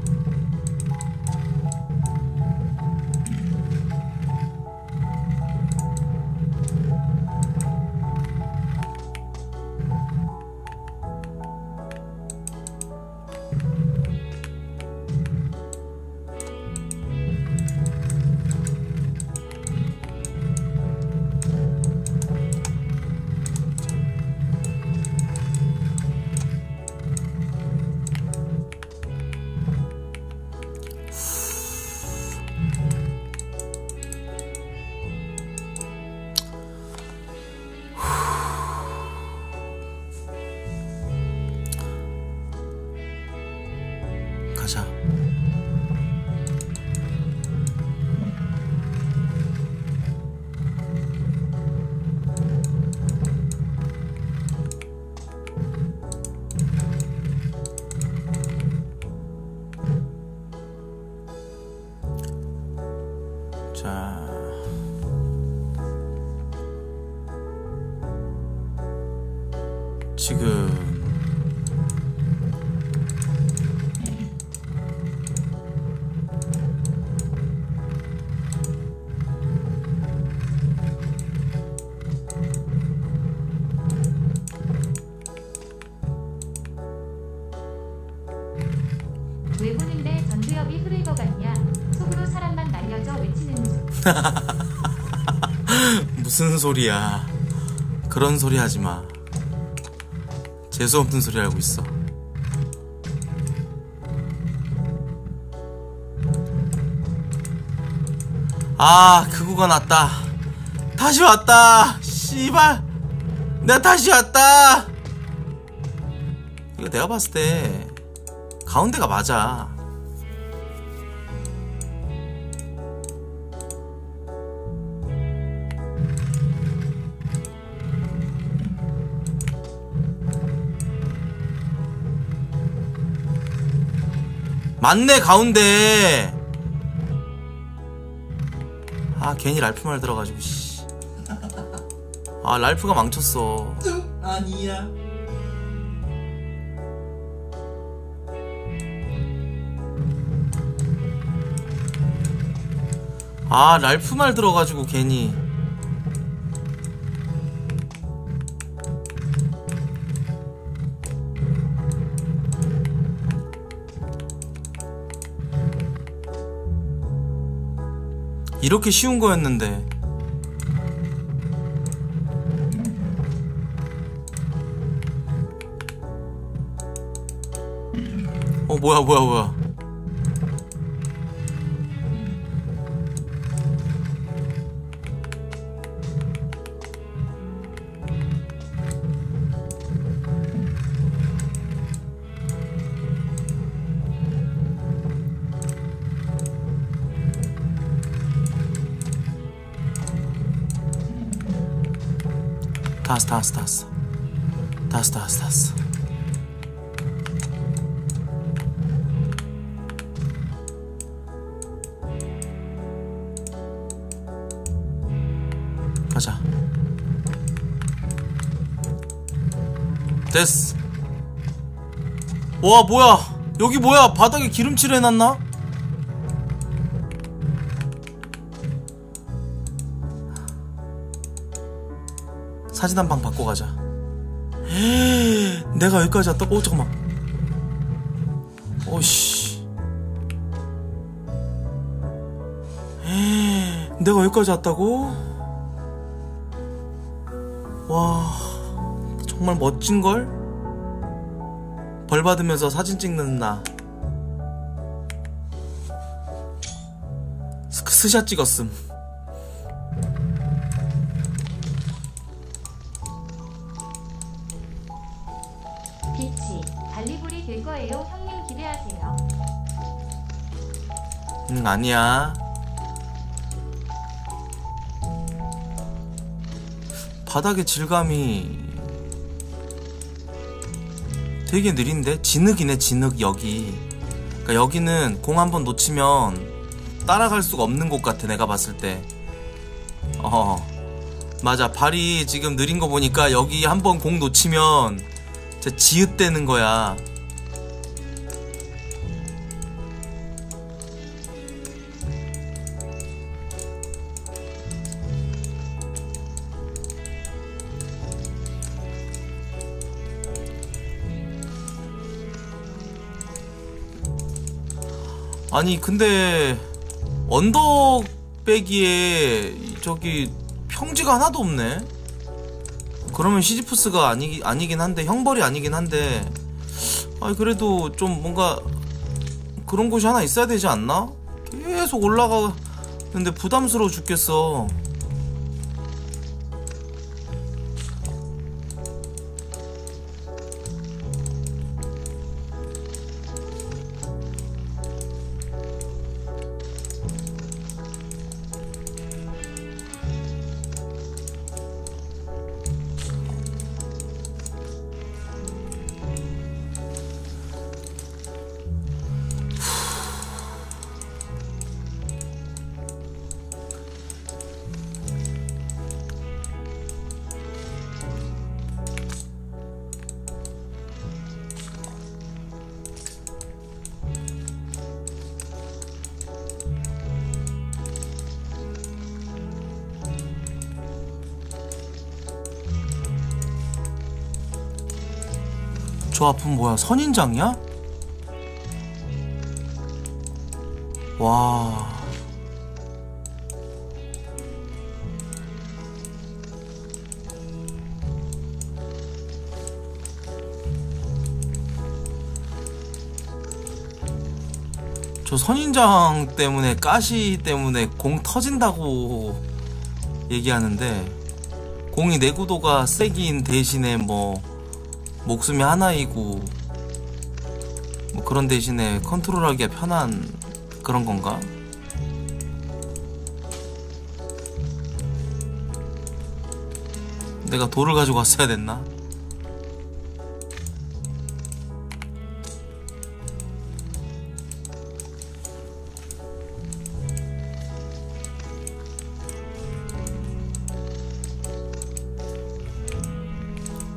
무슨 소리야. 그런 소리 하지마. 재수없는 소리 알고 있어. 아, 그 구간 왔다. 다시 왔다. 씨발, 내가 다시 왔다. 이거 내가 봤을 때 가운데가 맞아. 맞네, 가운데. 아, 괜히 랄프 말 들어가지고, 씨. 아, 랄프가 망쳤어. 아니야. 아, 랄프 말 들어가지고, 괜히. 이렇게 쉬운 거였는데. 어, 뭐야 뭐야 뭐야. 다 왔어, 다 왔어, 다 왔어. 다 왔어, 다 왔어, 다 왔어. 가자. 됐어. 와, 뭐야. 여기 뭐야. 바닥에 기름칠 해놨나? 사진 한 방 받고 가자. 에이, 내가 여기까지 왔다고? 오, 잠깐만. 오씨. 내가 여기까지 왔다고? 와, 정말 멋진걸? 벌받으면서 사진 찍는 나. 스샷 찍었음. 빛이 발리볼이 될 거예요. 형님 기대하세요. 응, 아니야. 바닥의 질감이 되게 느린데? 진흙이네, 진흙 여기. 그러니까 여기는 공 한번 놓치면 따라갈 수가 없는 곳 같아, 내가 봤을 때. 어, 맞아. 발이 지금 느린 거 보니까 여기 한번 공 놓치면 진짜 지읒되는 거야. 아니 근데 언덕 빼기에 저기 평지가 하나도 없네. 그러면 시지프스가 아니, 아니긴 한데, 형벌이 아니긴 한데, 아니 그래도 좀 뭔가 그런 곳이 하나 있어야 되지 않나? 계속 올라가는데 부담스러워 죽겠어. 저 앞은 뭐야? 선인장이야? 와... 저 선인장 때문에, 가시 때문에 공 터진다고 얘기하는데, 공이 내구도가 세긴 대신에 뭐 목숨이 하나이고 뭐 그런 대신에 컨트롤하기가 편한 그런 건가? 내가 돌을 가지고 왔어야 됐나?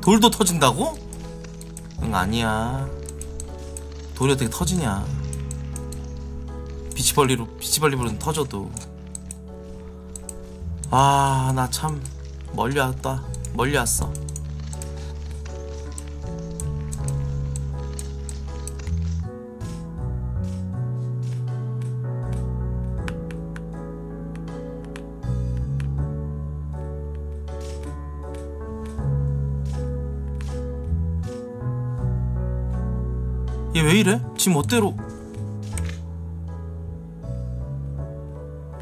돌도 터진다고? 응, 아니야. 돌이 어떻게 터지냐. 비치벌리로, 비치벌리볼은 터져도. 아, 나 참 멀리 왔다. 멀리 왔어. 얘 왜 이래? 지 멋대로.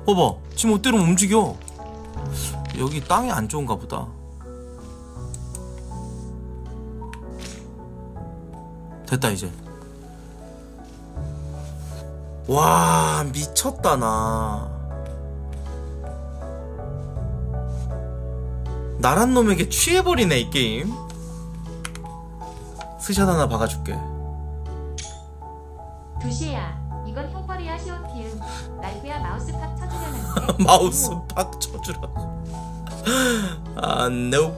봐봐, 지 멋대로 움직여. 여기 땅이 안 좋은가 보다. 됐다 이제. 와, 미쳤다 나. 나란 놈에게 취해버리네 이 게임. 스샷 하나 박아줄게. 두시야, 이건 형벌이야. 시오티음 날구야. 마우스 팍 쳐주려는데. 마우스 팍 쳐주라고. 아, nope.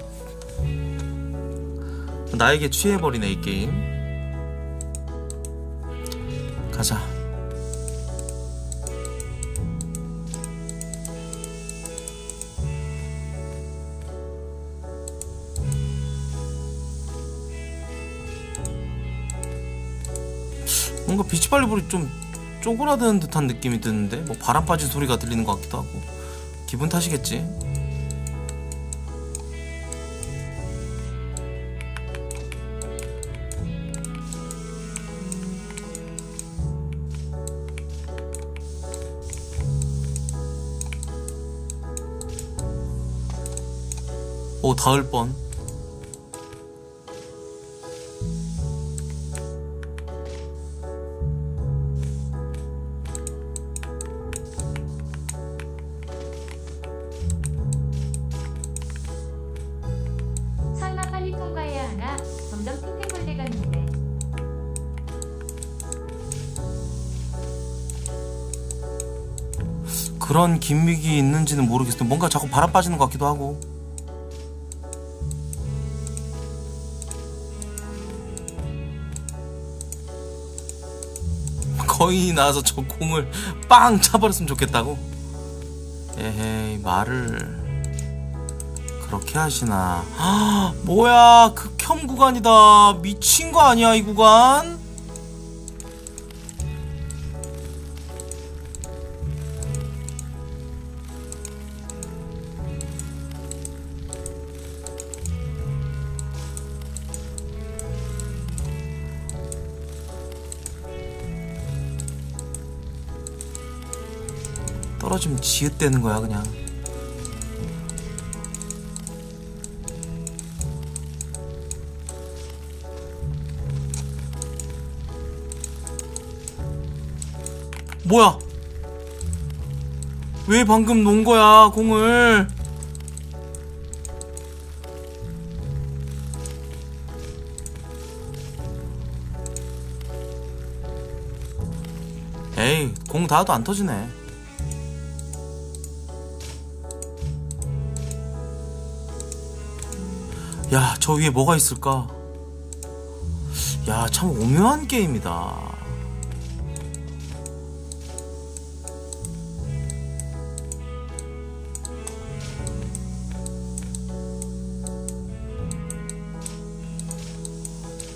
나에게 취해버리네 이 게임. 가자. 뭔가 비치발리볼이 좀 쪼그라드는 듯한 느낌이 드는데, 뭐 바람 빠진 소리가 들리는 것 같기도 하고. 기분 탓이겠지? 닿을 뻔. 설마 빨리 통과해야 하나? 점점 핑크볼레가 있는데. 그런 기믹이 있는지는 모르겠어요. 뭔가 자꾸 바람 빠지는 것 같기도 하고. 거인이 나와서 저 공을 빵 차버렸으면 좋겠다고? 에헤이, 말을 그렇게 하시나. 아, 뭐야, 극혐 구간이다. 미친 거 아니야 이 구간? 떨어지면 지읒대는 거야 그냥. 뭐야? 왜 방금 놓은 거야 공을? 에이, 공 닿아도 안 터지네. 야, 저 위에 뭐가 있을까? 야, 참 오묘한 게임이다.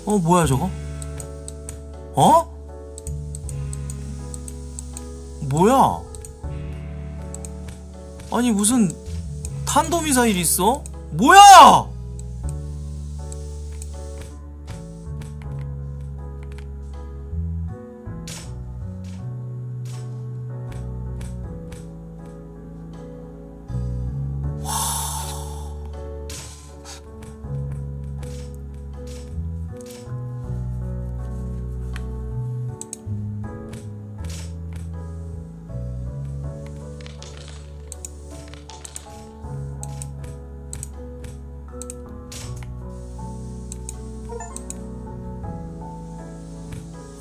어, 뭐야 저거? 어? 뭐야? 아니, 무슨 탄도미사일이 있어? 뭐야!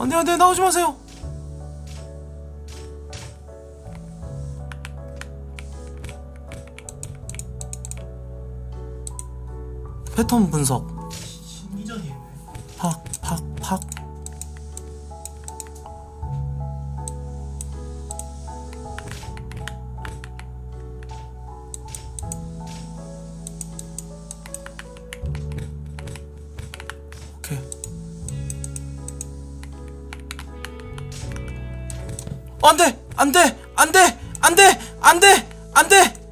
안돼 안돼, 나오지 마세요. 패턴 분석. 팍 팍 팍. 오케이. 안돼! 안돼! 안돼! 안돼! 안돼! 안돼!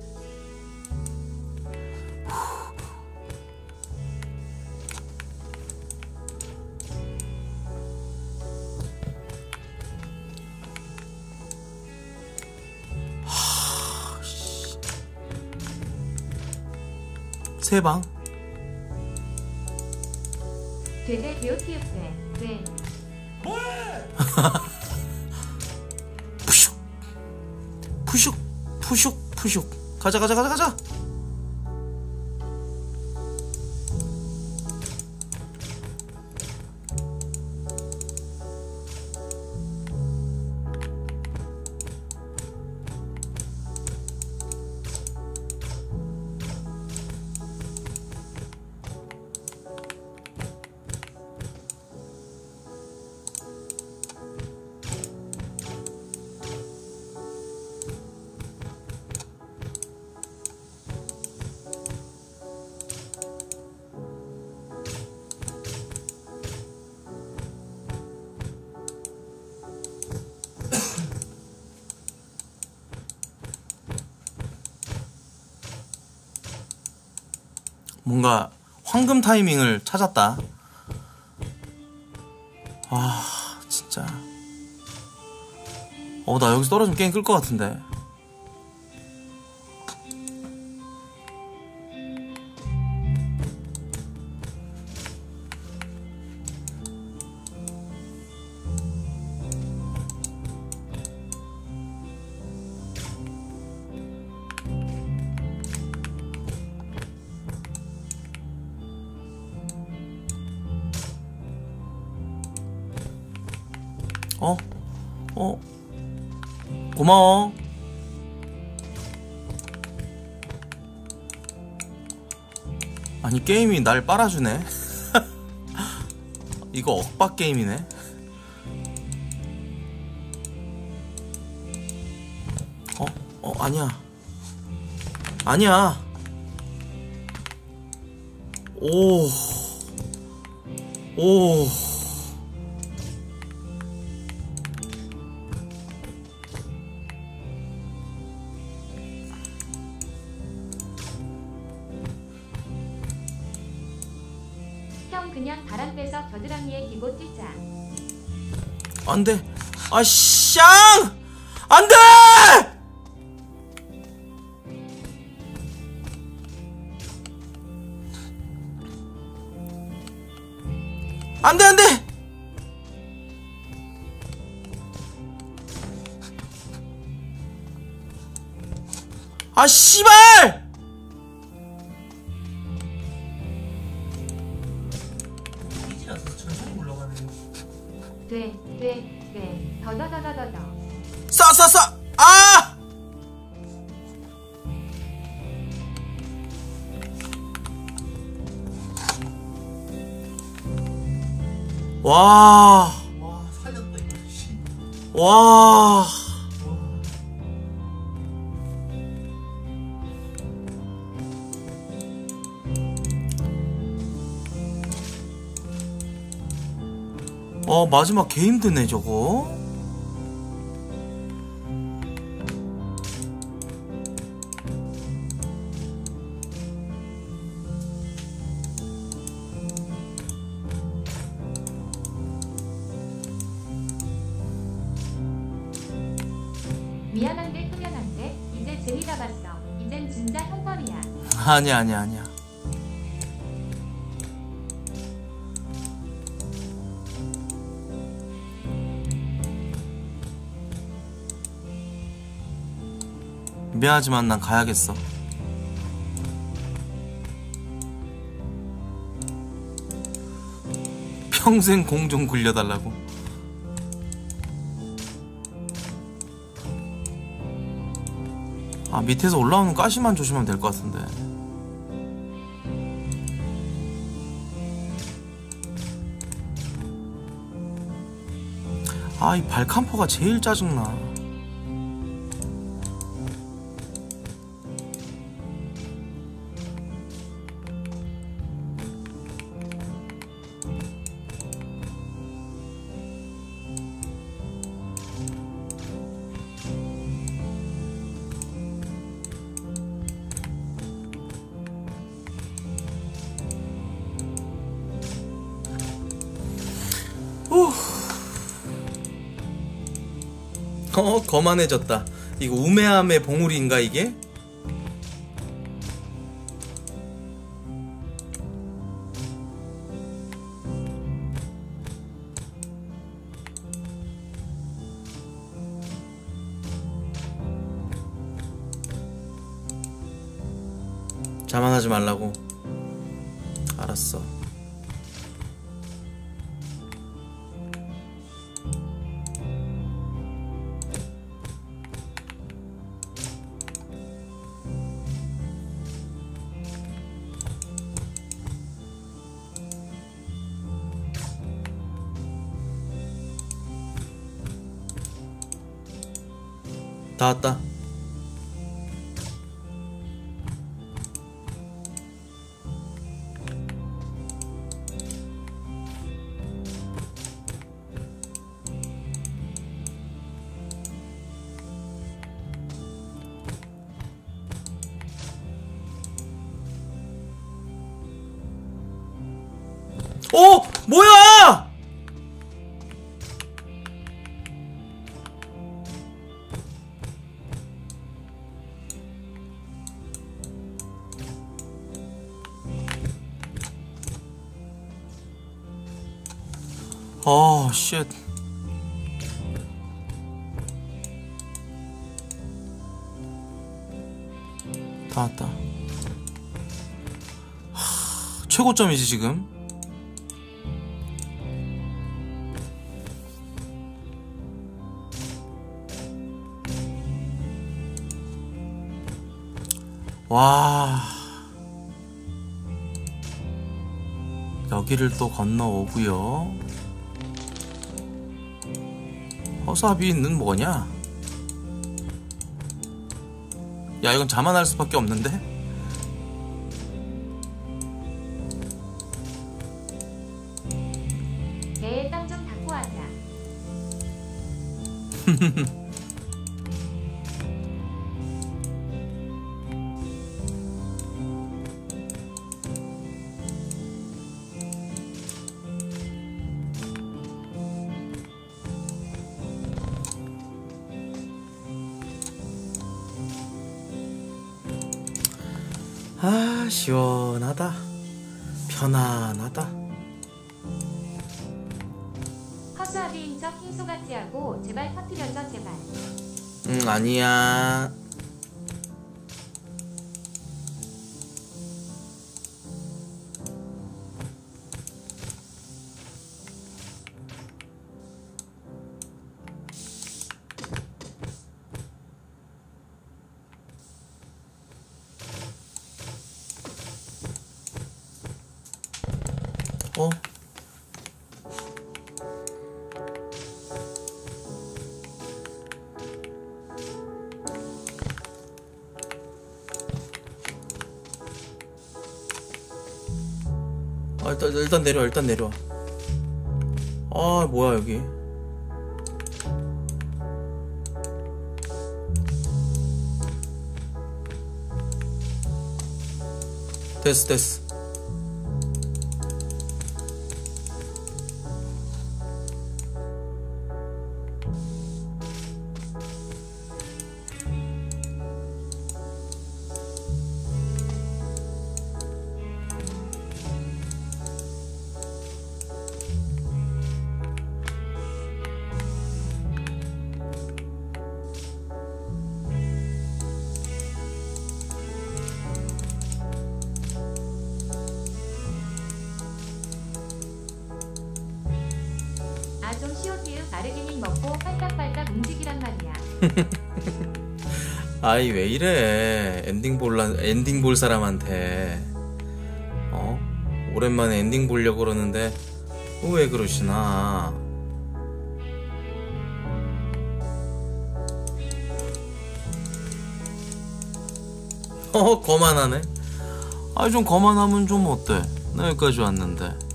세 방. 되게 귀엽게. 네. 뭐야? 푸슉 푸슉 푸슉. 가자 가자 가자 가자. 뭔가 황금 타이밍을 찾았다. 아, 진짜. 어, 나 여기서 떨어지면 게임 끌 것 같은데. 어? 어? 고마워. 아니 게임이 날 빨아주네. 이거 억박 게임이네. 어? 어 아니야 아니야. 오 오 형 그냥 바람 빼서 겨드랑이에 끼고 뛰자. 안돼 아쌍 안돼. 안돼 안돼. 아 씨발. 돼, 돼, 돼. 더더더더더더. 싸싸싸. 아! 와. 와, 살렸다 이거. 와. 어 마지막 개 힘드네 저거. 미안한데 끄면 안 돼? 이제 재미가 봤어. 이젠 진짜 형벌이야. 아니야 아니야 아니야. 미안하지만 난 가야겠어. 평생 공 좀 굴려달라고. 아 밑에서 올라오는 가시만 조심하면 될 것 같은데. 아 이 발칸포가 제일 짜증나. 어? 거만해졌다. 이거 우매함의 봉우리인가 이게? 자만하지 말라고. 알았어. 다 왔다. 오! 뭐야! 아, 쉣. 다 왔다. 하, 최고점이지 지금. 와, 여기를 또 건너오고요. 허사비는 뭐냐? 야, 이건 자만할 수밖에 없는데? 배에 땅 좀 닦고 왔다. 아, 시원하다. 편안하다. 허수아비인 척 킹소같이 하고 제발 터뜨려줘 제발. 응, 아니야. 어? 아, 일단, 일단 내려와, 일단 내려와. 아, 뭐야, 여기. 됐어, 됐어. 좀 시오티읍 아르기닌 먹고 팔딱팔딱 움직이란 말이야. 아이, 왜 이래. 엔딩 볼라, 엔딩 볼 사람한테. 어? 오랜만에 엔딩 보려고 그러는데 왜 그러시나. 어, 거만하네. 아이, 좀 거만하면 좀 어때. 나 여기까지 왔는데.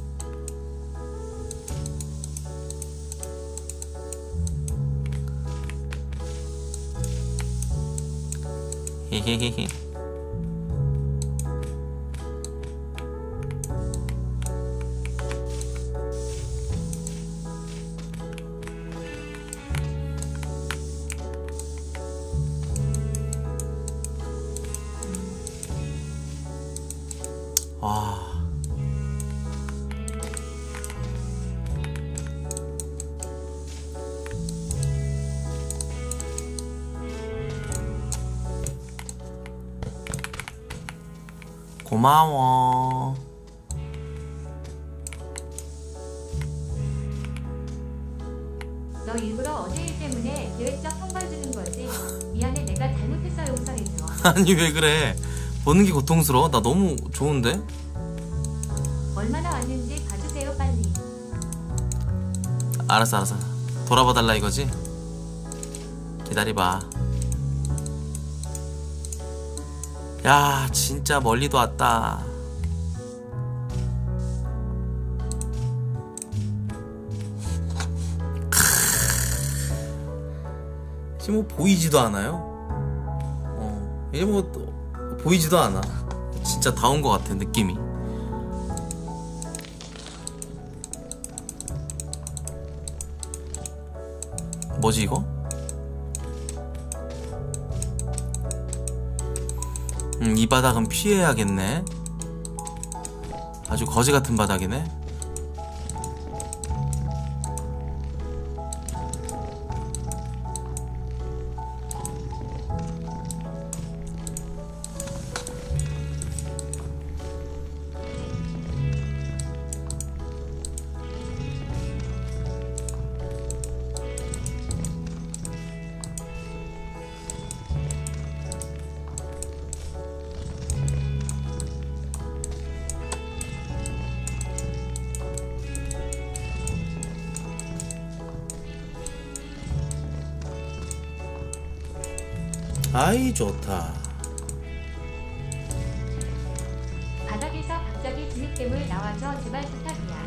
헤헤헤헤. 와. 고마워. 너 일부러 어제 일 때문에 계획적 형벌 주는 거지. 미안해, 내가 잘못했어. 용서해줘. 아니, 왜 그래. 보는 게 고통스러워. 나 너무 좋은데. 얼마나 왔는지 봐주세요 빨리. 알았어 알았어. 돌아봐 달라 이거지. 기다려봐. 야, 진짜 멀리도 왔다. 지금 뭐 보이지도 않아요? 어, 이게 뭐 보이지도 않아. 진짜 다 온 것 같아, 느낌이. 뭐지 이거? 음, 이 바닥은 피해야겠네. 아주 거지 같은 바닥이네. 아이 좋다. 바닥에서 갑자기 진흙괴물 나와줘 제발 부탁이야.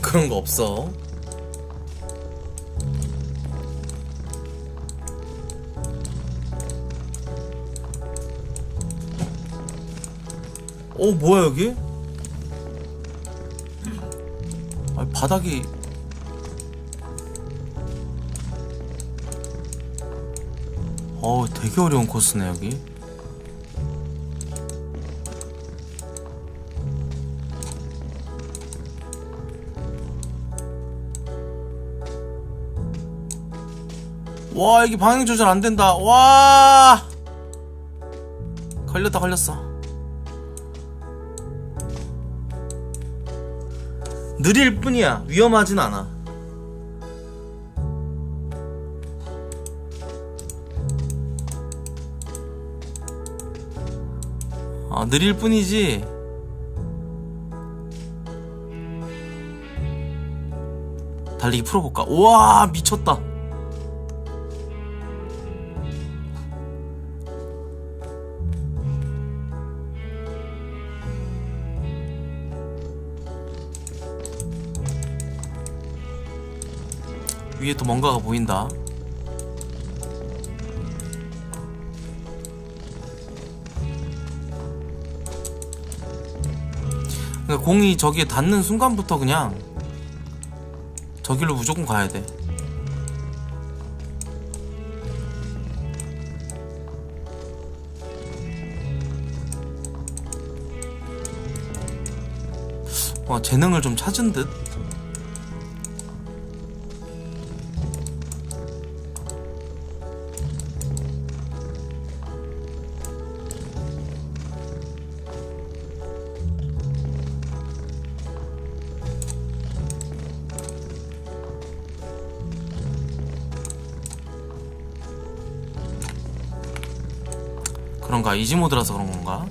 그런 거 없어. 어 뭐야 여기? 아 바닥이 어 되게 어려운 코스네 여기. 와 이게 방향 조절 안 된다. 와 걸렸다 걸렸어. 느릴 뿐이야. 위험하진 않아. 아, 느릴 뿐이지. 달리기 풀어볼까? 우와, 미쳤다. 위에 또 뭔가가 보인다. 그러니까 공이 저기에 닿는 순간부터 그냥 저길로 무조건 가야 돼. 와, 재능을 좀 찾은 듯. 그런가? 이지모드라서 그런건가?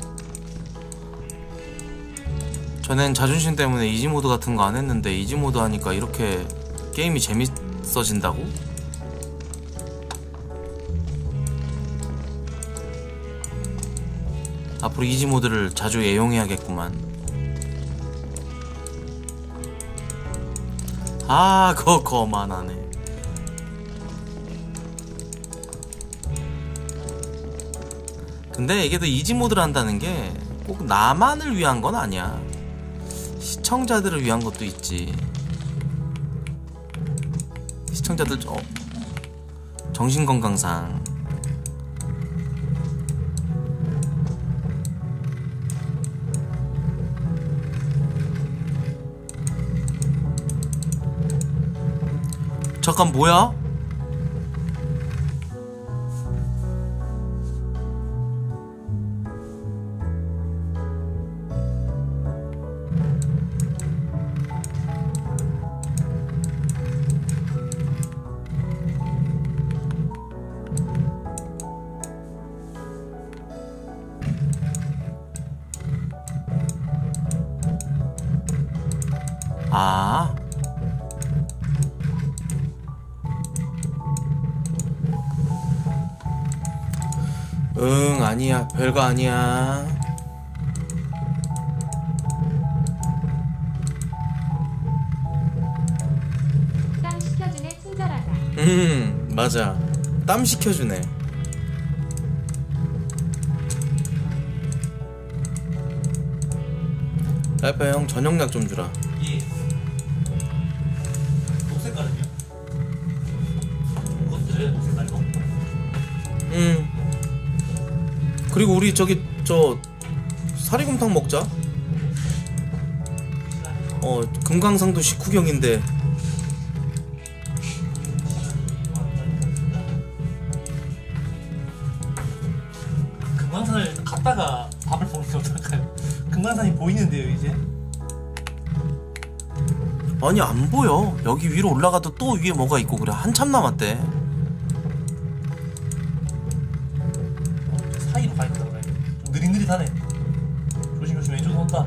전엔 자존심 때문에 이지모드 같은거 안했는데 이지모드 하니까 이렇게 게임이 재밌어진다고? 앞으로 이지모드를 자주 애용해야겠구만. 아 그거 거만하네. 근데 이게 또 이지모드를 한다는 게 꼭 나만을 위한 건 아니야. 시청자들을 위한 것도 있지. 시청자들 어, 정신건강상 잠깐 뭐야? 아 응 아니야 별거 아니야. 땀 식혀주네 친절하다. 음 맞아 땀 식혀주네. 알파 형 저녁약 좀 주라. 음. 그리고 우리 저기 저 사리곰탕 먹자. 어 금강산도 식후경인데 금강산을 갔다가 밥을 먹으면 어떨까요? 금강산이 보이는데요 이제? 아니 안 보여. 여기 위로 올라가도 또 위에 뭐가 있고 그래. 한참 남았대. 느릿느릿하네. 조심조심 왼쪽으로 온다.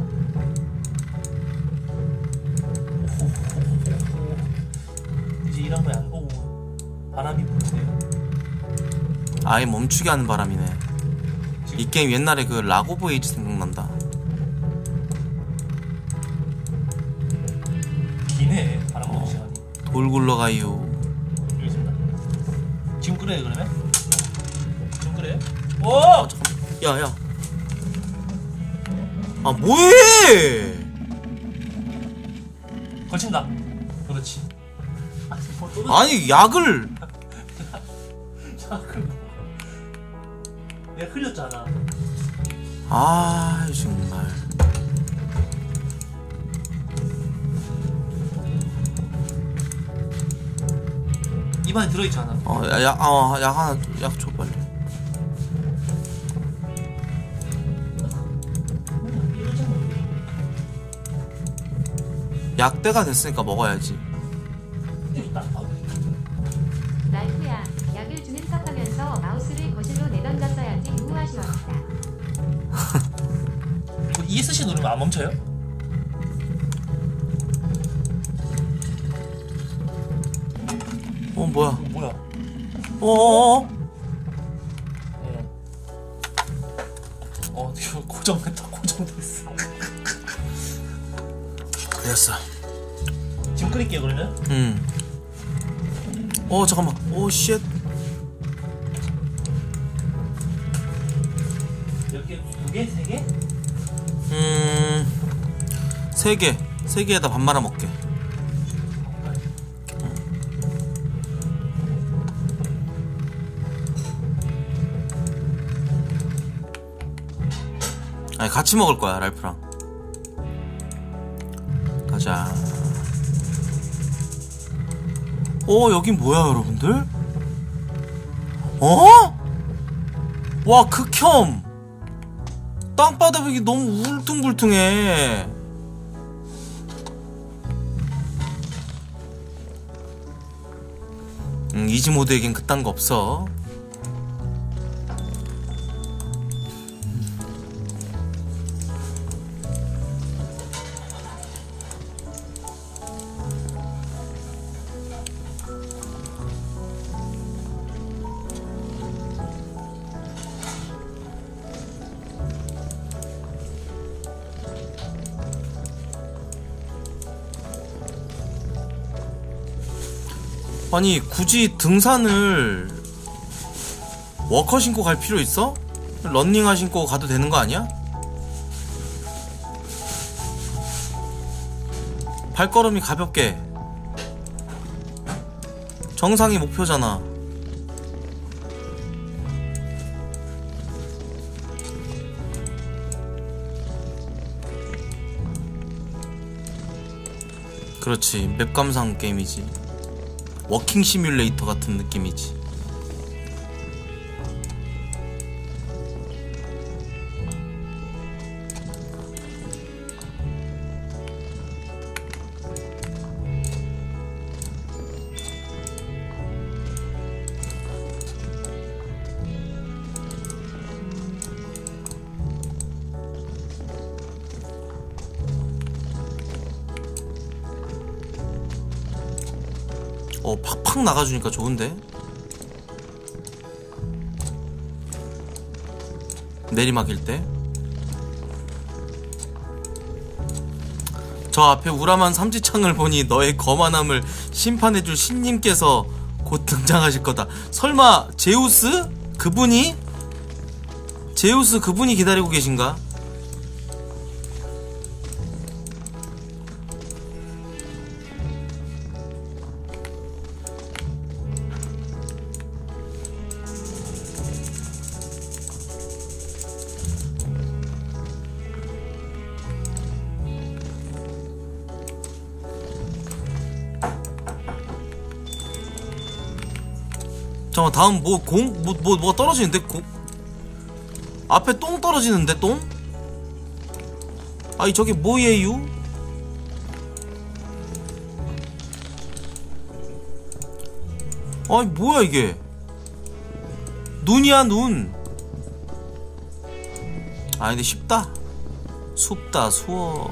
이제 이런 거야. 오 바람이 부는데요. 아예 멈추게 하는 바람이네. 이 게임 옛날에 그 락 오브 에이지 생각난다. 기네 바람 오는 시간이. 돌 굴러가요. 지금 그래 그러면? 지금 그래? 오! 아, 잠깐만. 야야. 아 뭐해? 걸친다. 그렇지. 아니 약을. 약을. 내가 흘렸잖아. 아 정말. 입안에 들어있잖아. 어 약 어 약 하나 약 줘 빨리. 약대가 됐으니까 먹어야지. 라이프야, 약을 주는 척하면서 마우스를 거실로 내던졌어야지 유무하시옵니다. 이거 이에스씨 누르면 안 멈춰요? 어 뭐야? 어, 뭐야? 어어어? 어 이거 고정됐다. 고정됐어. 됐어. 지금 끓일게요 그러면? 응. 어 잠깐만. 오 쉣. 몇 개? 두 개? 세 개? 음. 세 개. 세 개에다 밥 말아 먹게. 아니 같이 먹을 거야 랄프랑. 가자. 어 여긴 뭐야 여러분들? 어? 와 극혐. 땅바닥이 너무 울퉁불퉁해. 음, 이지모드에겐 그딴 거 없어. 아니 굳이 등산을 워커 신고 갈 필요 있어? 런닝화 신고 가도 되는 거 아니야? 발걸음이 가볍게. 정상이 목표잖아. 그렇지. 맵 감상 게임이지. 워킹 시뮬레이터 같은 느낌이지. 나가주니까 좋은데? 내리막일 때? 저 앞에 우람한 삼지창을 보니 너의 거만함을 심판해줄 신님께서 곧 등장하실 거다. 설마 제우스? 그분이? 제우스 그분이 기다리고 계신가? 잠깐만 다음 뭐 공? 뭐, 뭐, 뭐가 떨어지는데? 공? 앞에 똥 떨어지는데 똥? 아니 저게 뭐예요? 아니 뭐야 이게? 눈이야 눈. 아니 근데 쉽다. 숲다 수어.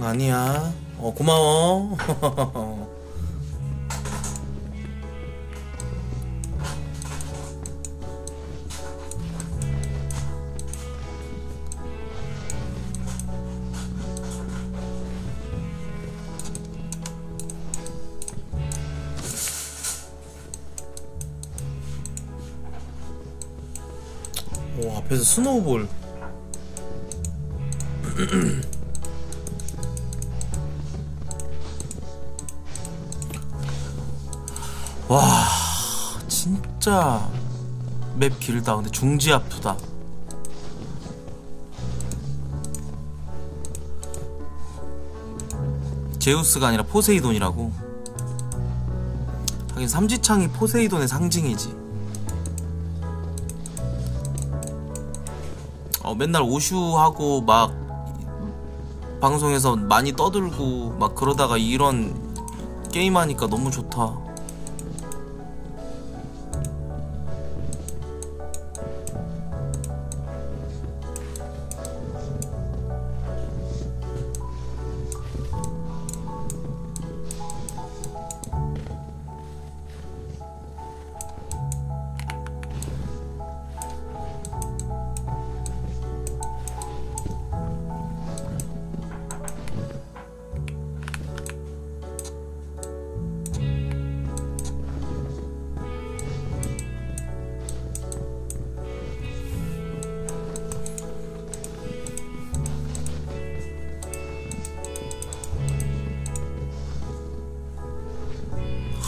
아니야. 어, 고마워. 오, 앞에서 스노우볼. 와, 진짜 맵 길다. 근데 중지 아프다. 제우스가 아니라 포세이돈이라고. 하긴 삼지창이 포세이돈의 상징이지. 어, 맨날 오슈하고 막 방송에서 많이 떠들고 막 그러다가 이런 게임하니까 너무 좋다.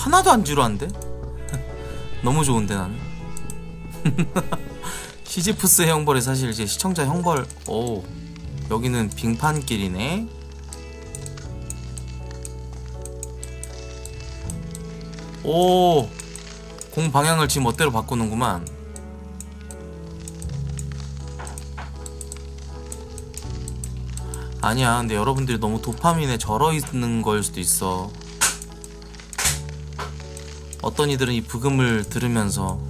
하나도 안 지루한데? 너무 좋은데 나는. 시지프스 형벌에 사실 이제 시청자 형벌. 오, 여기는 빙판길이네. 오, 공 방향을 지금 멋대로 바꾸는구만. 아니야, 근데 여러분들이 너무 도파민에 절어있는 걸 수도 있어. 어떤 이들은 이 부금을 들으면서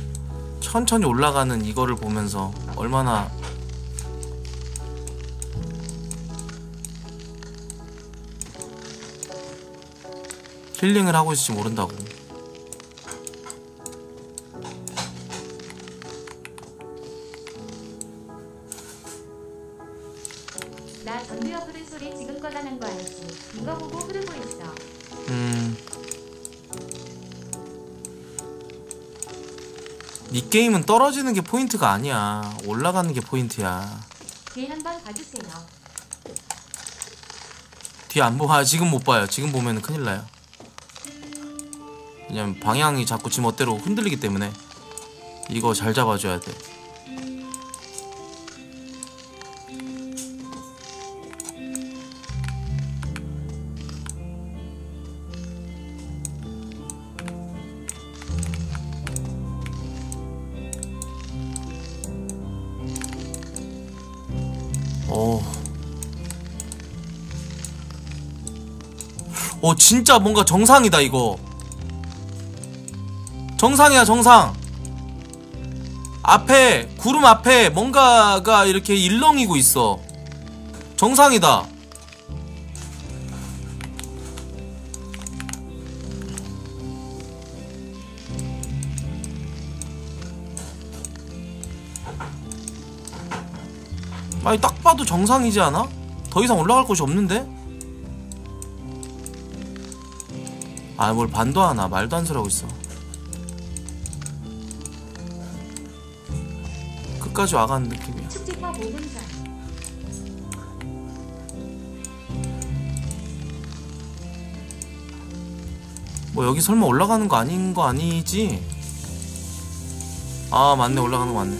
천천히 올라가는 이거를 보면서 얼마나 힐링을 하고 있을지 모른다고. 나 전두엽 흐른 소리 지금 꺼다는 거 알지? 이거 보고 흐르고 있어. 음... 이 게임은 떨어지는 게 포인트가 아니야. 올라가는 게 포인트야. 뒤에 한번 봐주세요. 뒤에 안 보.. 아, 지금 못 봐요. 지금 보면 큰일 나요. 왜냐면 방향이 자꾸 지멋대로 흔들리기 때문에 이거 잘 잡아줘야 돼. 오, 진짜 뭔가 정상이다. 이거 정상이야. 정상 앞에 구름 앞에 뭔가가 이렇게 일렁이고 있어. 정상이다. 아니 딱 봐도 정상이지 않아? 더 이상 올라갈 곳이 없는데? 아, 뭘 반도하나. 말도 안 쓰라고 있어. 끝까지 와가는 느낌이야. 뭐 여기 설마 올라가는 거 아닌 거 아니지? 아 맞네, 올라가는 거 맞네.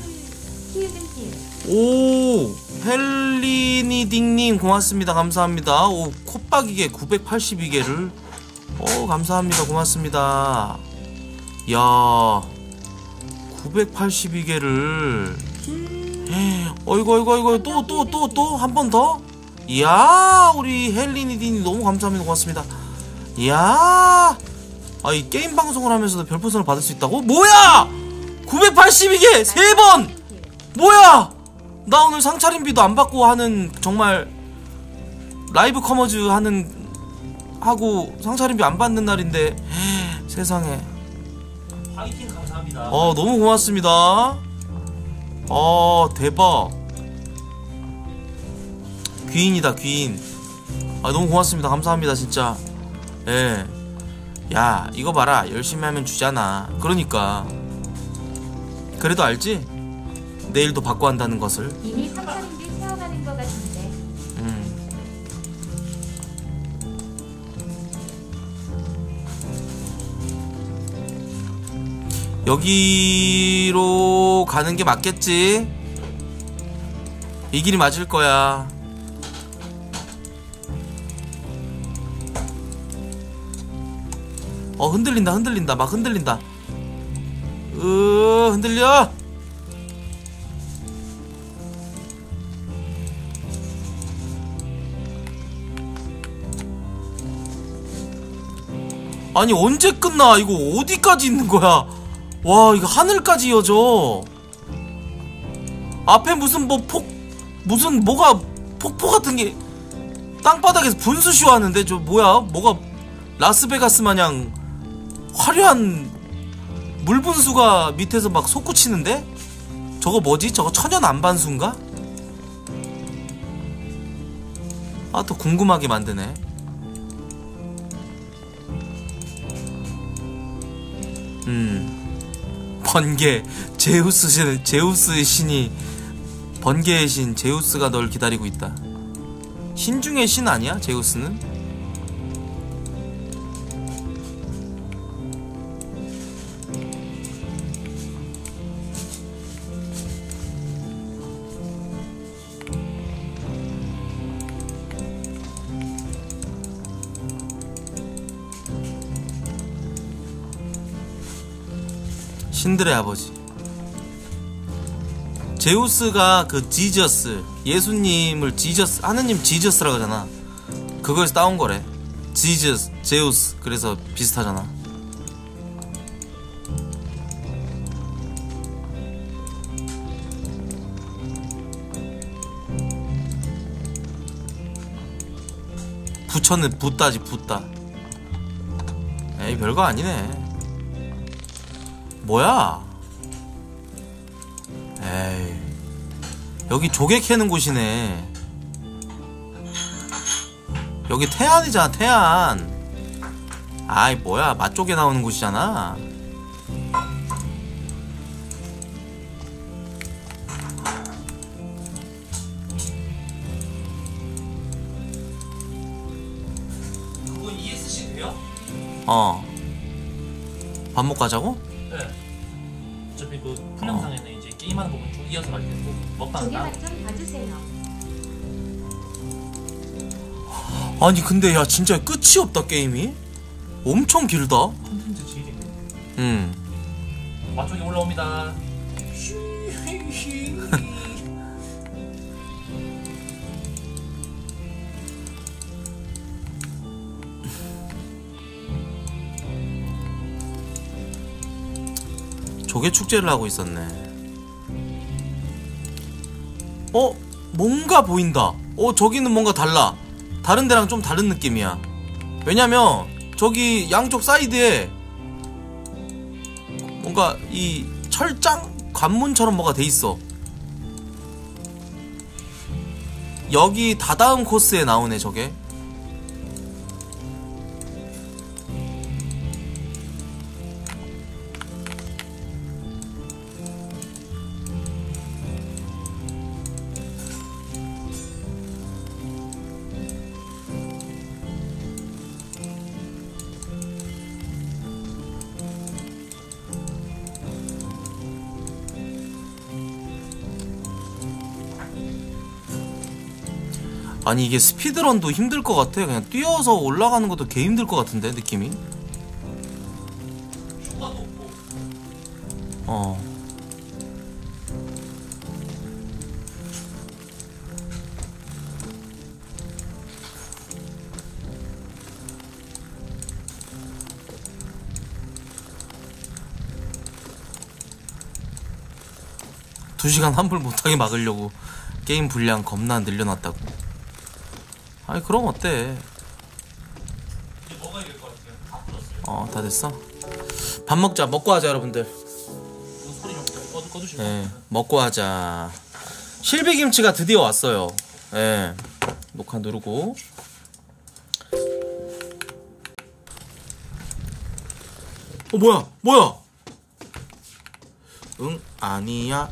오, 헬리니딩님 고맙습니다. 감사합니다. 오, 콧박이게 구백팔십이 개를 오, 감사합니다. 고맙습니다. 이야, 구백팔십이 개를 어이구 어이구 어이구. 또 또 또 또 한 번 더. 이야, 우리 헬리니디니 너무 감사합니다. 고맙습니다. 이야, 아, 이 게임 방송을 하면서도 별풍선을 받을 수 있다고? 뭐야, 구백팔십이 개 세 번. 뭐야, 나 오늘 상차림비도 안 받고 하는 정말 라이브 커머즈 하는 하고 상차림비 안 받는 날인데. 헤, 세상에. 화이팅 감사합니다. 어 너무 고맙습니다. 어 대박. 귀인이다 귀인. 아 너무 고맙습니다. 감사합니다 진짜. 예. 야 이거 봐라, 열심히 하면 주잖아. 그러니까 그래도 알지? 내일도 받고 한다는 것을. 이미 상차림비 세워가는 것 같은데. 음. 여기로 가는 게 맞겠지? 이 길이 맞을 거야. 어 흔들린다 흔들린다 막 흔들린다. 으 흔들려. 아니 언제 끝나 이거. 어디까지 있는 거야. 와 이거 하늘까지 이어져. 앞에 무슨 뭐 폭 무슨 뭐가 폭포 같은 게 땅바닥에서 분수쇼 하는데. 저 뭐야 뭐가 라스베가스 마냥 화려한 물분수가 밑에서 막 솟구치는데? 저거 뭐지? 저거 천연 안반수인가? 아, 또 궁금하게 만드네. 음. 번개. 제우스 신, 제우스의 신이, 번개의 신, 제우스가 널 기다리고 있다. 신 중의 신 아니야? 제우스는? 신들의 아버지. 제우스가 그 지저스, 예수님을 지저스, 하느님 지저스라고 하잖아. 그거에서 따온 거래. 지저스, 제우스. 그래서 비슷하잖아. 부처는 붓다지 붓다. 에이 별거 아니네. 뭐야? 에이 여기 조개 캐는 곳이네. 여기 태안이잖아 태안. 아이 뭐야 맛조개 나오는 곳이잖아. 그거 이에스씨 돼요? 어 밥 먹고 가자고? 그 풀영상에는 어. 이제 게임하는 부분 쭉 이어서 갈 텐데 먹방은 따로. 아니 근데 야 진짜 끝이 없다. 게임이 엄청 길다. 콘텐츠 질이. 응. 맛조개 올라옵니다. 조개 축제를 하고 있었네. 어? 뭔가 보인다. 어 저기는 뭔가 달라. 다른 데랑 좀 다른 느낌이야. 왜냐면 저기 양쪽 사이드에 뭔가 이 철장? 관문처럼 뭐가 돼있어. 여기 다다음 코스에 나오네 저게. 아니 이게 스피드런도 힘들 것 같아. 그냥 뛰어서 올라가는 것도 개 힘들 것 같은데 느낌이. 어. 두 시간 환불 못하게 막으려고 게임 분량 겁나 늘려놨다고. 아니 그럼 어때? 이제 뭐가 이길 것 같아요? 다 풀었어요. 어, 다 됐어? 밥 먹자. 먹고 하자 여러분들. 소리 좀 꺼주시고. 예, 먹고 하자. 실비김치가 드디어 왔어요. 예, 녹화 누르고. 어 뭐야 뭐야? 응 아니야.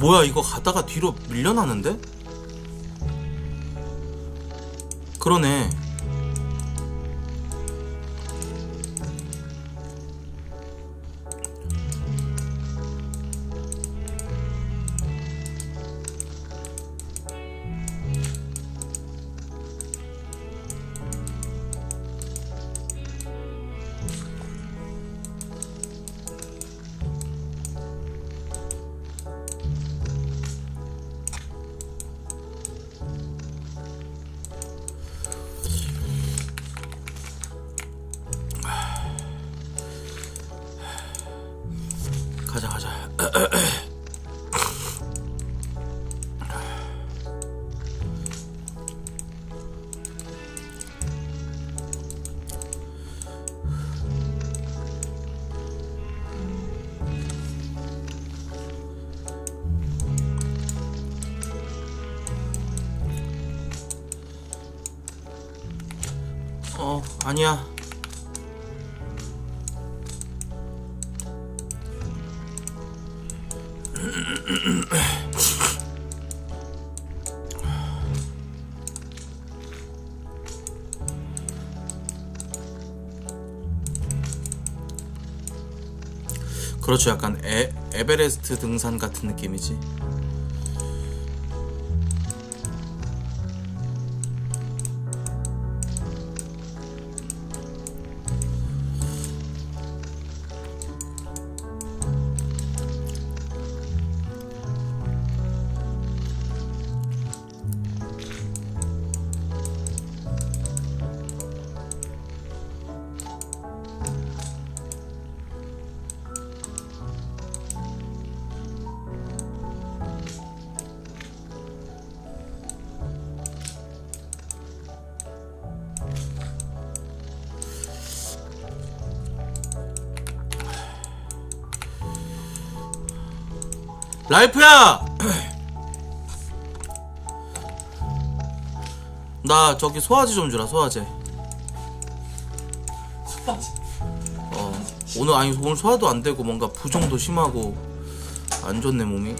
뭐야 이거 가다가 뒤로 밀려나는데? 그러네. 어, 아니야. 그렇죠. 약간 에, 에베레스트 등산 같은 느낌이지. 라이프야! 나 저기 소화제 좀 주라. 소화제. 소화제? 어 오늘 아니 오늘 소화도 안 되고 뭔가 부종도 심하고 안 좋네 몸이.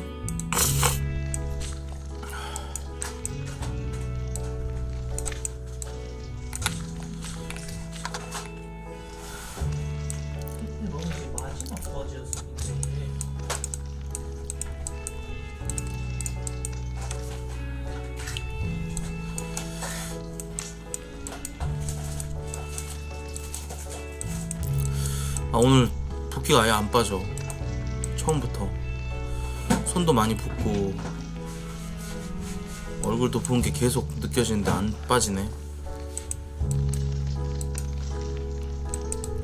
아예 안 빠져. 처음부터 손도 많이 붓고 얼굴도 부은 게 계속 느껴지는데 안 빠지네.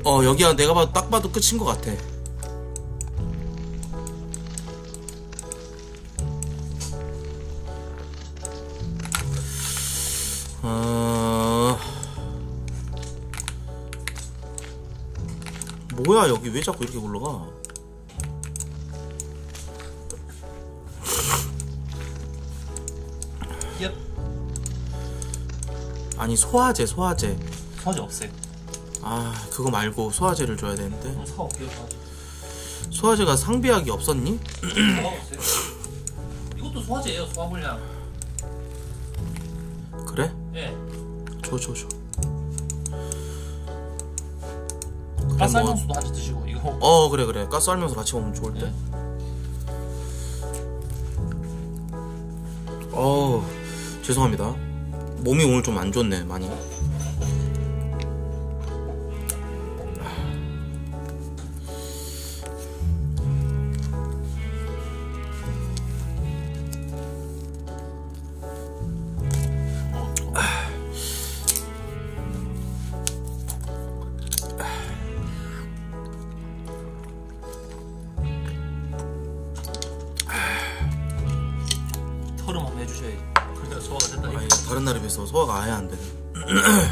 어 여기야 내가 봐도 딱 봐도 끝인 것 같아. 뭐야 여기 왜 자꾸 이렇게 올라가? 아니 소화제 소화제 소화제 없애. 아 그거 말고 소화제를 줘야 되는데. 어, 사 없게 소화제. 소화제가 상비약이 없었니? 소화 없어요. 이것도 소화제예요. 소화불량. 그래? 예. 줘 줘 줘. 가스알명수도 같이 드시고 이거. 어 그래 그래. 가스알명수 같이 먹으면 좋을 때. 예. 어 죄송합니다. 몸이 오늘 좀 안 좋네 많이. 소화가 아예 안 되네.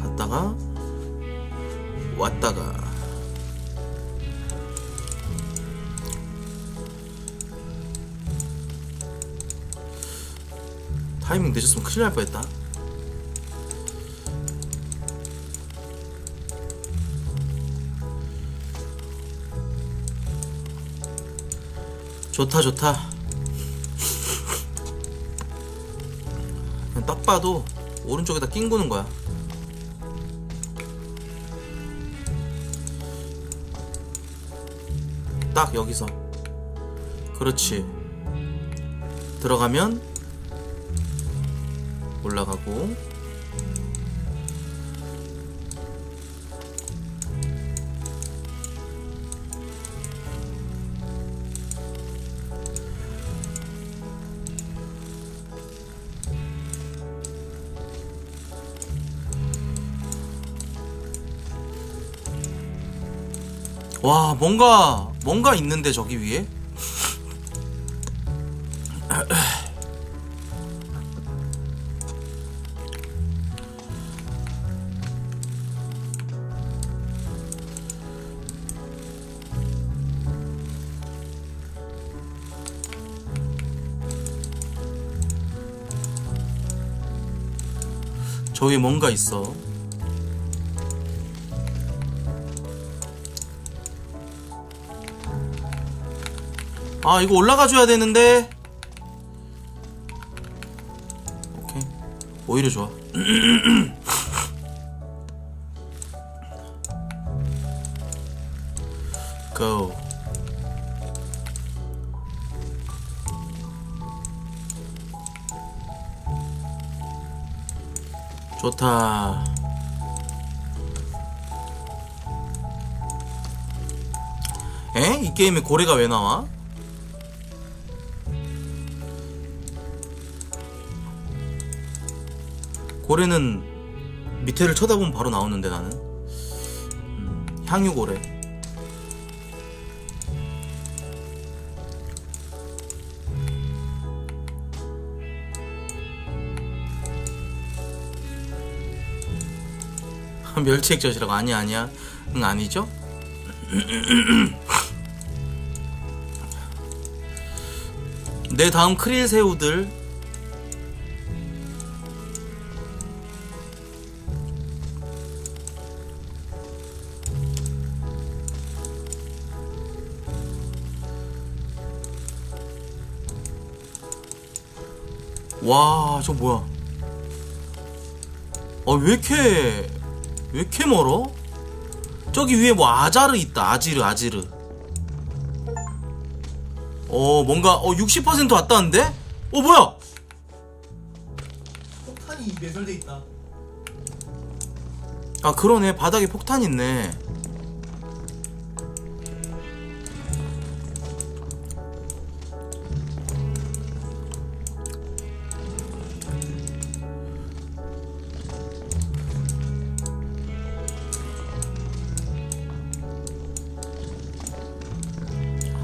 갔다가 왔다가 타이밍 늦었으면 큰일 날 뻔했다. 좋다 좋다. 그냥 딱 봐도 오른쪽에다 낑구는 거야. 딱 여기서. 그렇지. 들어가면 올라가고. 와 뭔가 뭔가 있는데 저기 위에. 저기 뭔가 있어. 아 이거 올라가줘야 되는데. 오케이 오히려 좋아. 고 좋다. 에? 이 게임에 고래가 왜 나와? 고래는 밑에를 쳐다보면 바로 나오는데 나는 음, 향유고래. 멸치액젓이라고? 아니야 아니야. 응 아니죠? 내 다음 크릴 새우들. 와, 저 뭐야? 아, 왜 이렇게 왜 이렇게 멀어? 저기 위에 뭐 아자르 있다. 아지르, 아지르. 어, 뭔가 어 육십 퍼센트 왔다는데? 어, 뭐야? 폭탄이 매설돼 있다. 아, 그러네. 바닥에 폭탄 있네.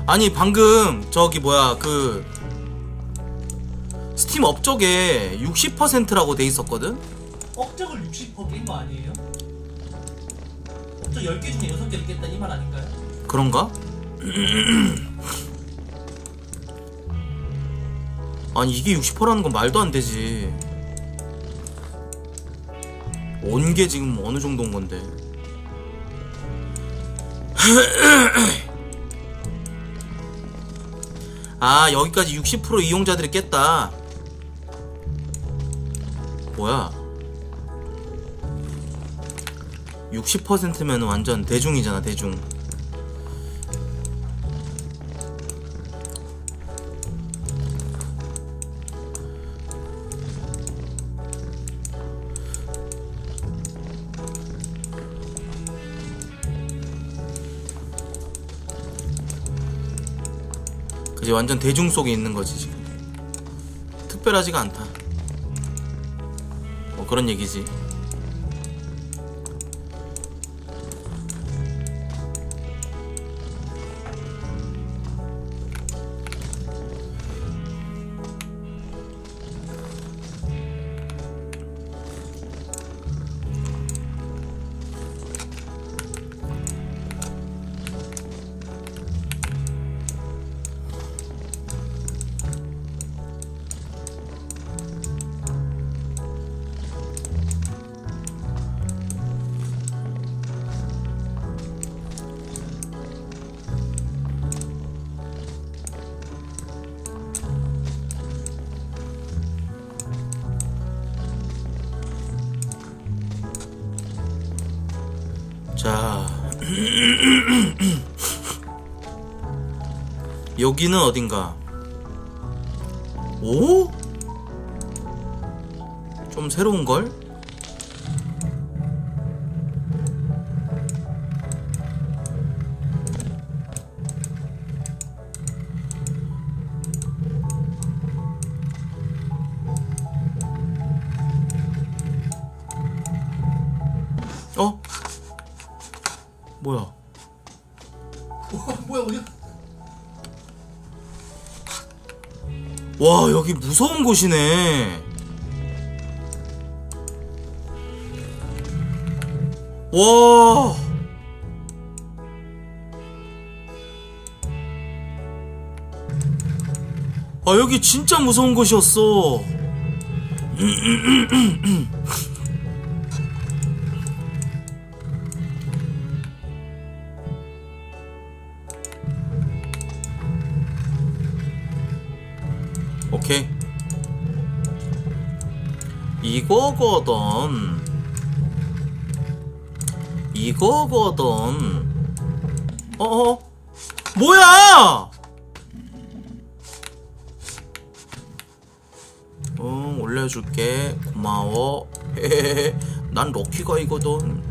아니 방금 저기 뭐야 그 스팀 업적에 육십 퍼센트라고 돼 있었거든? 업적을 육십 퍼센트 깬 거 아니에요? 업적 열 개 중에 여섯 개를 깼다 이 말 아닌가요? 그런가? 아니 이게 육십 퍼센트라는 건 말도 안 되지. 온 게 지금 어느 정도인 건데. 아, 여기까지 육십 퍼센트 이용자들이 깼다. 뭐야, 육십 퍼센트면 완전 대중이잖아, 대중. 그지, 완전 대중 속에 있는 거지 지금. 특별하지가 않다, 뭐 그런 얘기지. 자, 여기는 어딘가. 오? 좀 새로운걸? 어? 뭐야? 와, 뭐야, 어디야? 와, 여기 무서운 곳이네. 와. 아, 여기 진짜 무서운 곳이었어. 오케이, 이거거든 이거거든 어어, 뭐야. 응, 올려줄게, 고마워. 난 럭키가이거든.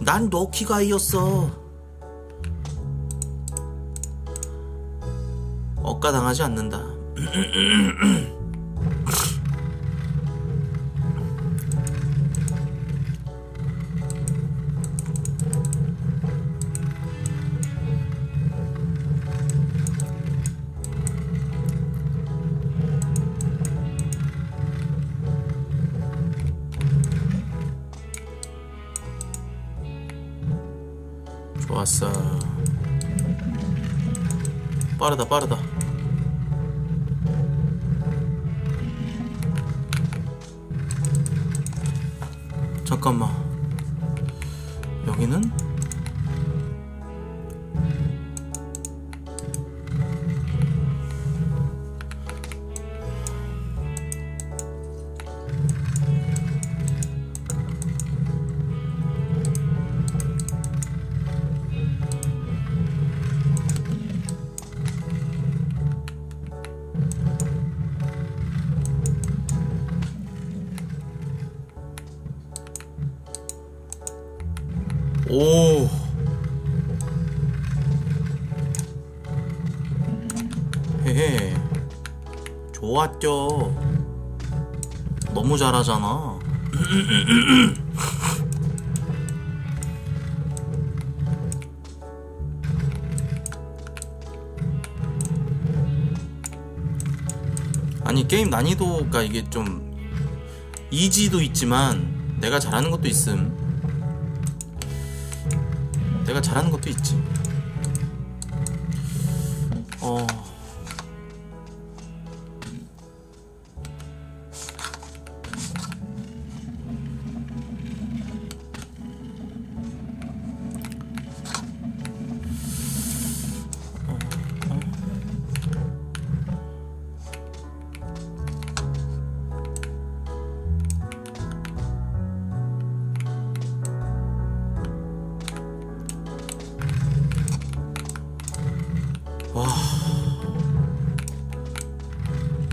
난 럭키가이였어. 억가당하지 않는다. 좋았어. 빠르다, 빠르다. 잠깐만, 여기는? 오, 헤헤, 좋았죠. 너무 잘하잖아. 아니, 게임 난이도가 이게 좀 이지도 있지만 내가 잘하는 것도 있음. 내가 잘하는 것도 있지. 어... 와,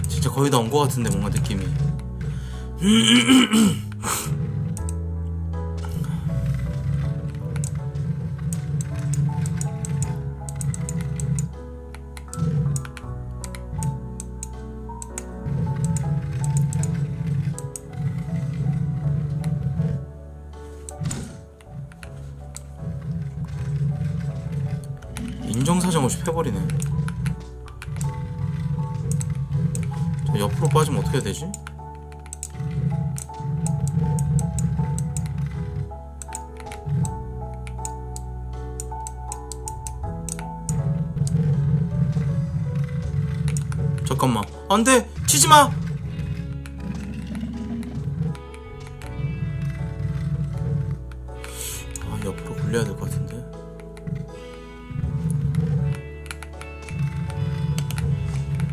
진짜 거의 다 온 것 같은데 뭔가 느낌이. 인정사정 없이 패버리네. 저 옆으로 빠지면 어떻게 해야 되지? 잠깐만, 안돼! 치지마! 아, 옆으로 굴려야 될 것 같은데.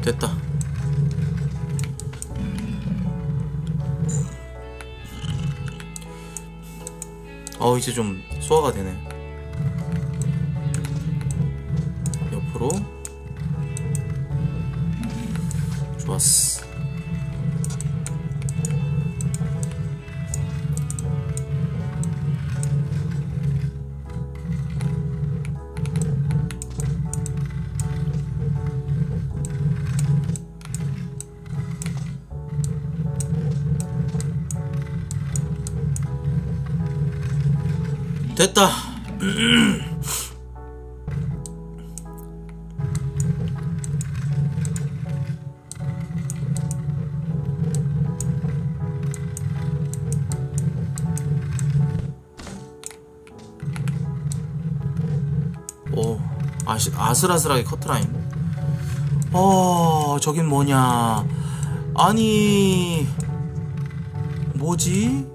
됐다. 어, 이제 좀 소화가 되네. 옆으로. 좋았어. 됐다. 오, 아시, 아슬아슬하게 커트라인. 어, 저긴 뭐냐. 아니, 뭐지?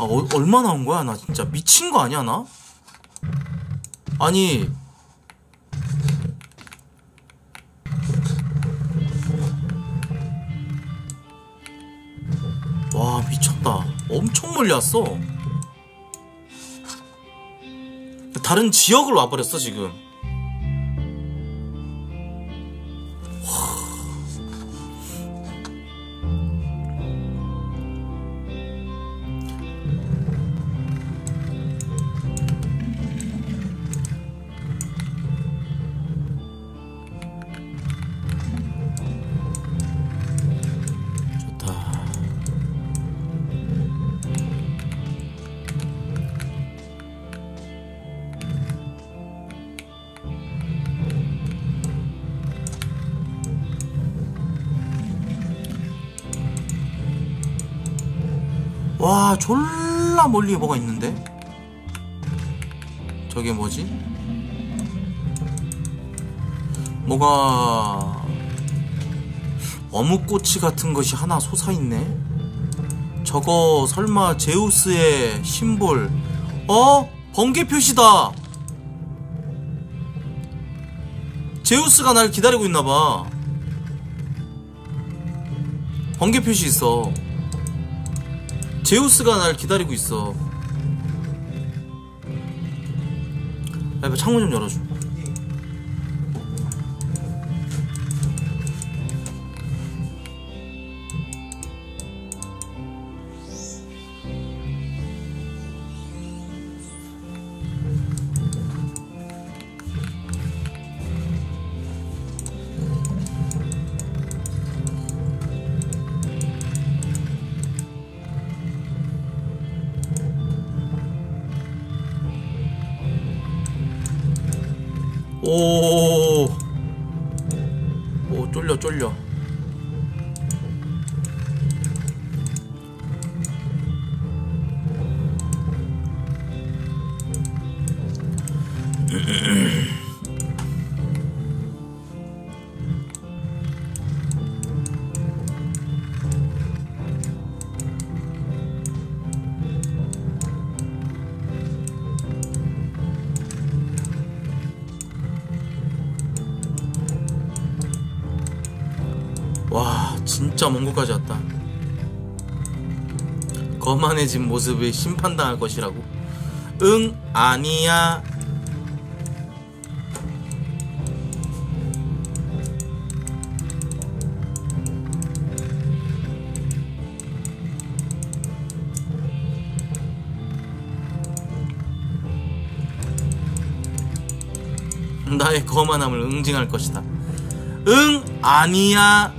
아, 어, 얼마나 온 거야? 나 진짜 미친 거 아니야, 나? 아니. 와, 미쳤다. 엄청 멀리 왔어. 다른 지역을 와버렸어, 지금. 와, 졸라 멀리 뭐가 있는데? 저게 뭐지? 뭐가 어묵꼬치 같은 것이 하나 솟아있네? 저거 설마 제우스의 심볼. 어? 번개 표시다. 제우스가 날 기다리고 있나봐. 번개 표시 있어. 제우스가 날 기다리고 있어. 야, 창문 좀 열어줘. 오오오오, 오, 쫄려 쫄려. 와, 진짜 먼 곳까지 왔다. 거만해진 모습이 심판당할 것이라고. 응, 아니야. 나의 거만함을 응징할 것이다. 응 아니야.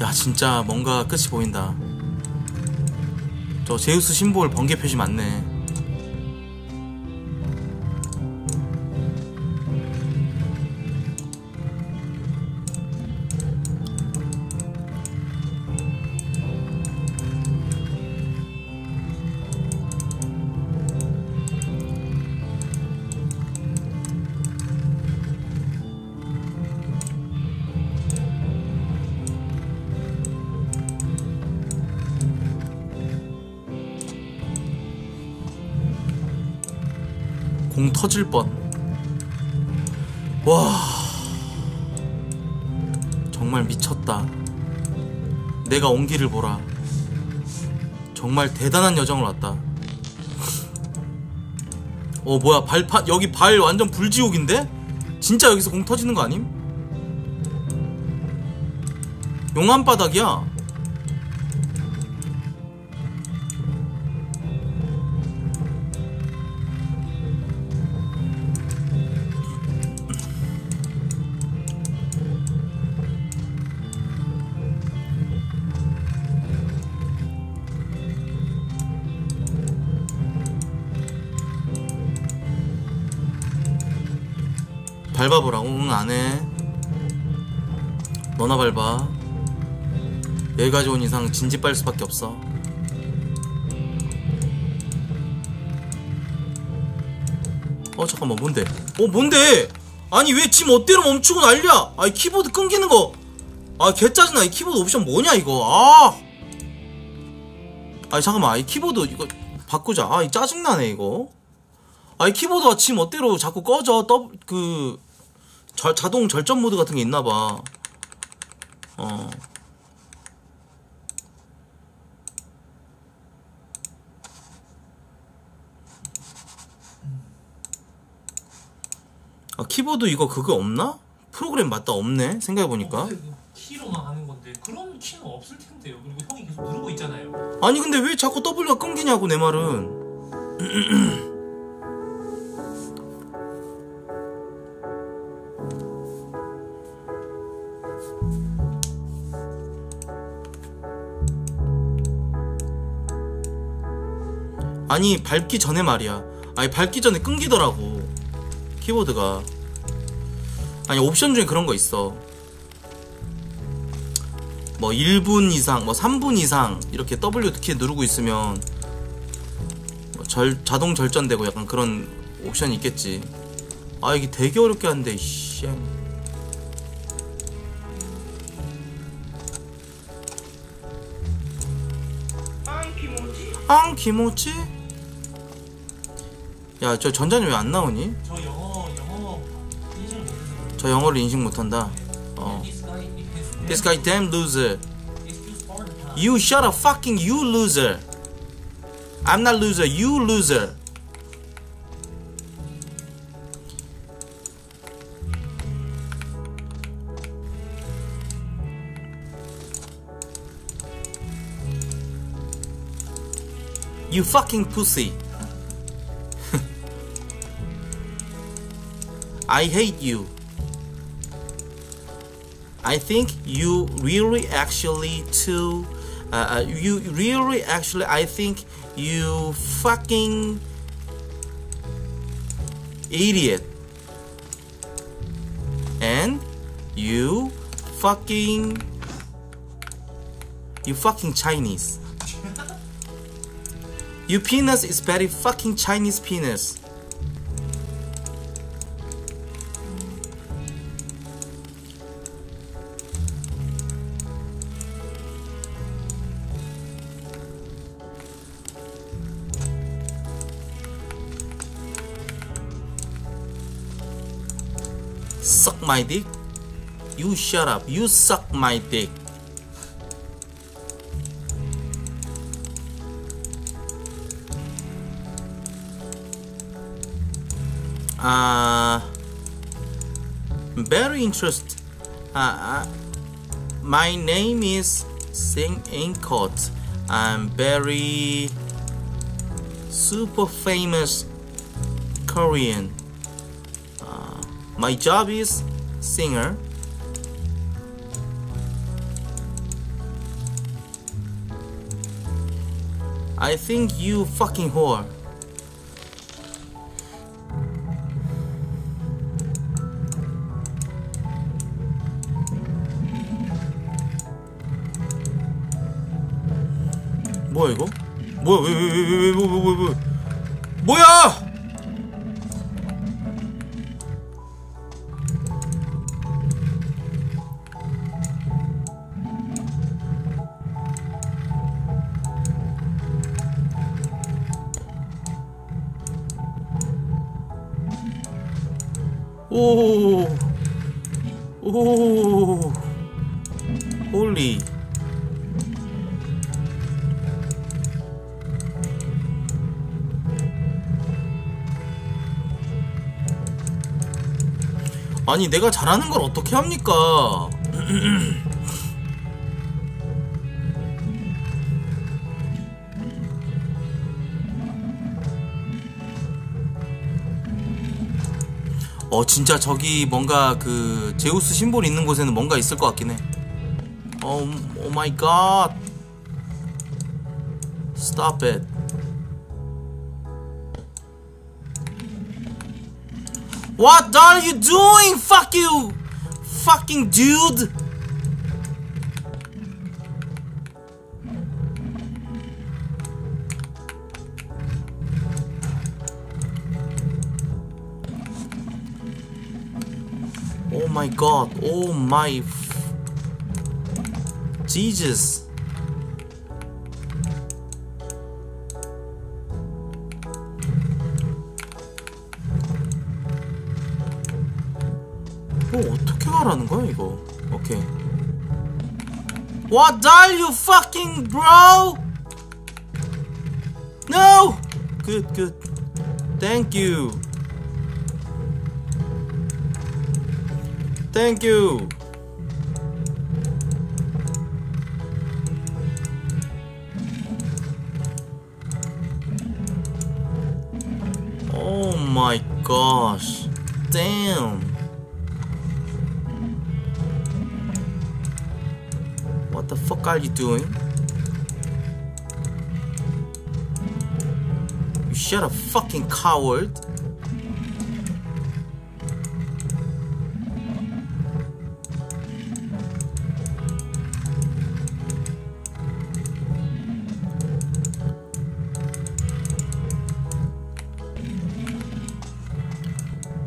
야 진짜 뭔가 끝이 보인다. 저 제우스 심볼 번개 표시 맞네. 공 터질 뻔. 와 정말 미쳤다. 내가 온 길을 보라. 정말 대단한 여정을 왔다. 어 뭐야 발판 여기 발 완전 불지옥인데? 진짜 여기서 공 터지는 거 아님? 용암바닥이야. 밟아보라고? 응 안해. 너나 밟아. 여기까지 온 이상 진지 빨 수밖에 없어. 어 잠깐만 뭔데? 어 뭔데? 아니 왜 지 멋대로 멈추고 난리야? 아이 키보드 끊기는 거 아 개 짜증나. 이 키보드 옵션 뭐냐 이거. 아 아니 잠깐만 이 키보드 이거 바꾸자. 아이 짜증나네 이거. 아이 키보드가 지 멋대로 자꾸 꺼져. 더, 그 자, 자동 절전 모드 같은 게 있나봐. 어. 아, 키보드 이거 그거 없나? 프로그램 맞다 없네. 생각해보니까. 어, 그 키로만 하는 건데 그런 키는 없을 텐데요. 그리고 형이 계속 누르고 있잖아요. 아니 근데 왜 자꾸 W가 끊기냐고 내 말은. 아니 밟기 전에 말이야. 아니 밟기 전에 끊기더라고 키보드가. 아니 옵션 중에 그런 거 있어. 뭐 일 분 이상 뭐 삼 분 이상 이렇게 더블유 키 누르고 있으면 뭐 절, 자동 절전되고 약간 그런 옵션이 있겠지. 아 이게 되게 어렵게 한데 씨. 앙 김오지? 야, 저 전자는 왜 안 나오니? 저 영어, 영어 인식 못해서. 저 영어를 인식 못한다. 어. This guy damn loser. You shut up, fucking you loser. I'm not loser, you loser. You fucking pussy. I hate you. I think you really actually too uh, you really actually I think you fucking idiot and you fucking you fucking Chinese. You penis is very fucking Chinese penis. Suck my dick. You shut up. You suck my dick. Uh, very interested. Uh, my name is Sing Inkot. I'm very super famous Korean. Uh, my job is singer. I think you fucking whore. 뭐야 이거? 뭐야 왜 왜 왜 왜 왜 뭐 뭐 뭐 뭐야? 오, 오, 홀리. 아니 내가 잘하는 걸 어떻게 합니까? 어 진짜 저기 뭔가 그 제우스 심볼 있는 곳에는 뭔가 있을 것 같긴 해. 어, 오 마이 갓. Stop it. What are you doing? Fuck you, fucking dude. Oh my god. Oh my f- Jesus. 하라는 거야 이거. 오케이. What are you fucking bro? No. Good, good. Thank you. Thank you. Oh my gosh. Damn. What the fuck are you doing? You shut a fucking coward.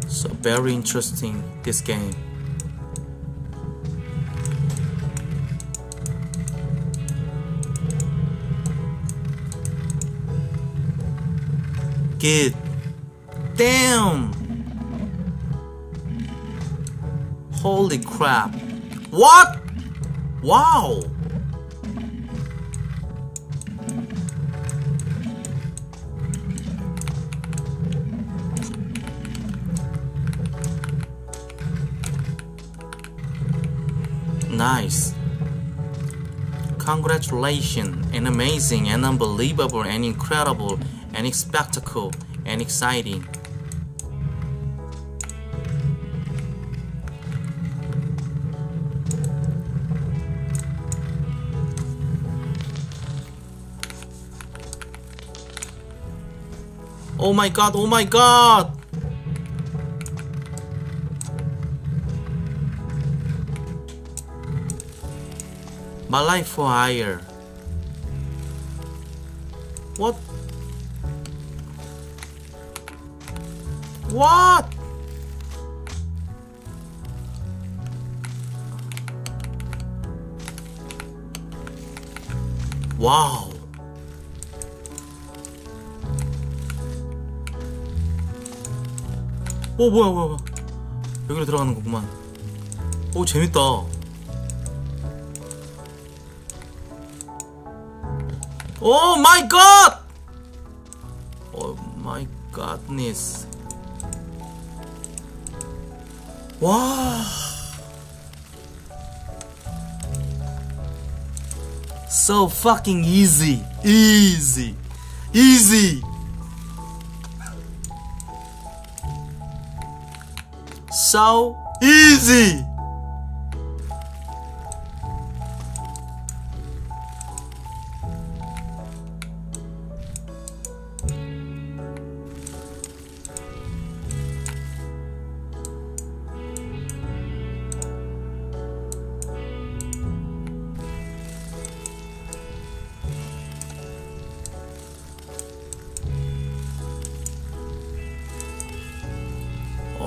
So very interesting this game. Get damn! Holy crap! What? Wow! Nice. Congratulations! An amazing and unbelievable and incredible. And spectacle and exciting. Oh my god, oh my god. My life for hire. What? What? Wow. 오 뭐야 뭐야 뭐야. 여기로 들어가는 거구만. 오 재밌다. 오 마이 갓. 오 마이 갓니스. 와 So fucking easy. Easy. Easy. So easy.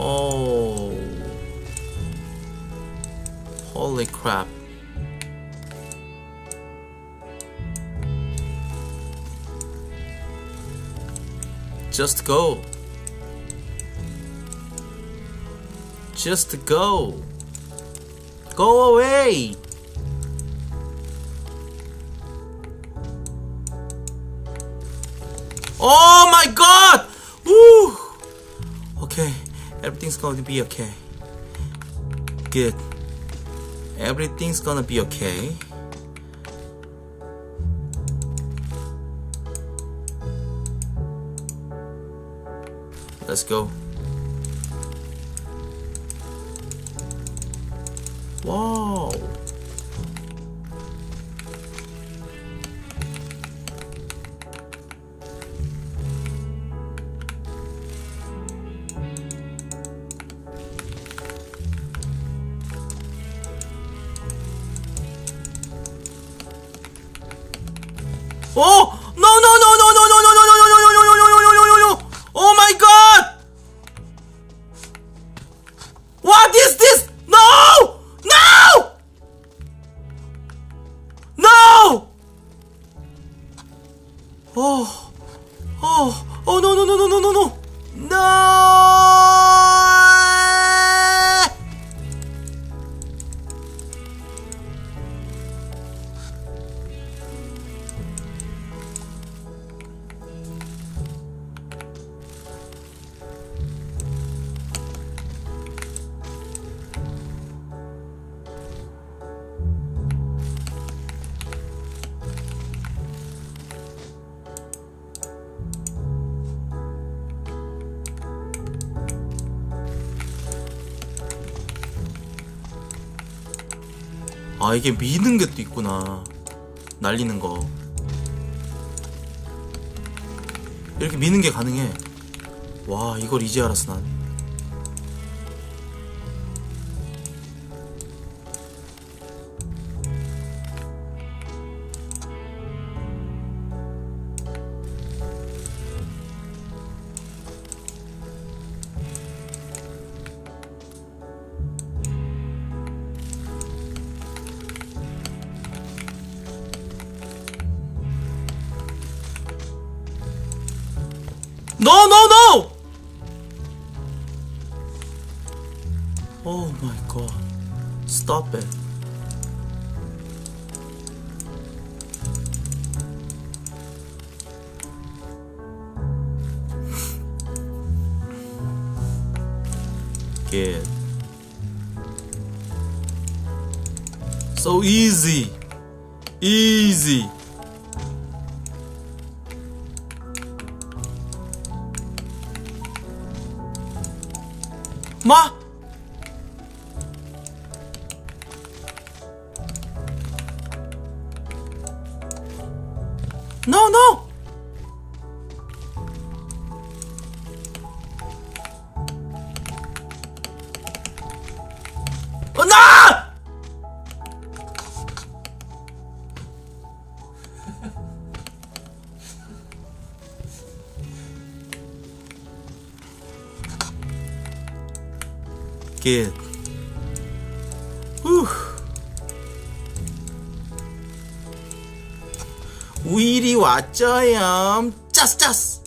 Oh, holy crap. Just go. Just go. Go away. Oh my God. Woo. Okay. Everything's gonna be okay. Good. Everything's gonna be okay. Let's go. Wow. Oh no no no no no no no no no no no no no no. Oh my God! What is this? No! No! No! Oh oh oh no no no no no no no 아, 이게 미는 게 또 있구나. 날리는 거 이렇게 미는 게 가능해. 와, 이걸 이제 알았어 난. No, no, no! Oh my God. Stop it. Good. So easy. Easy. 마! No, no! 어, 나! Good. Whew. 우일이 왔죠염. 짜스 짜스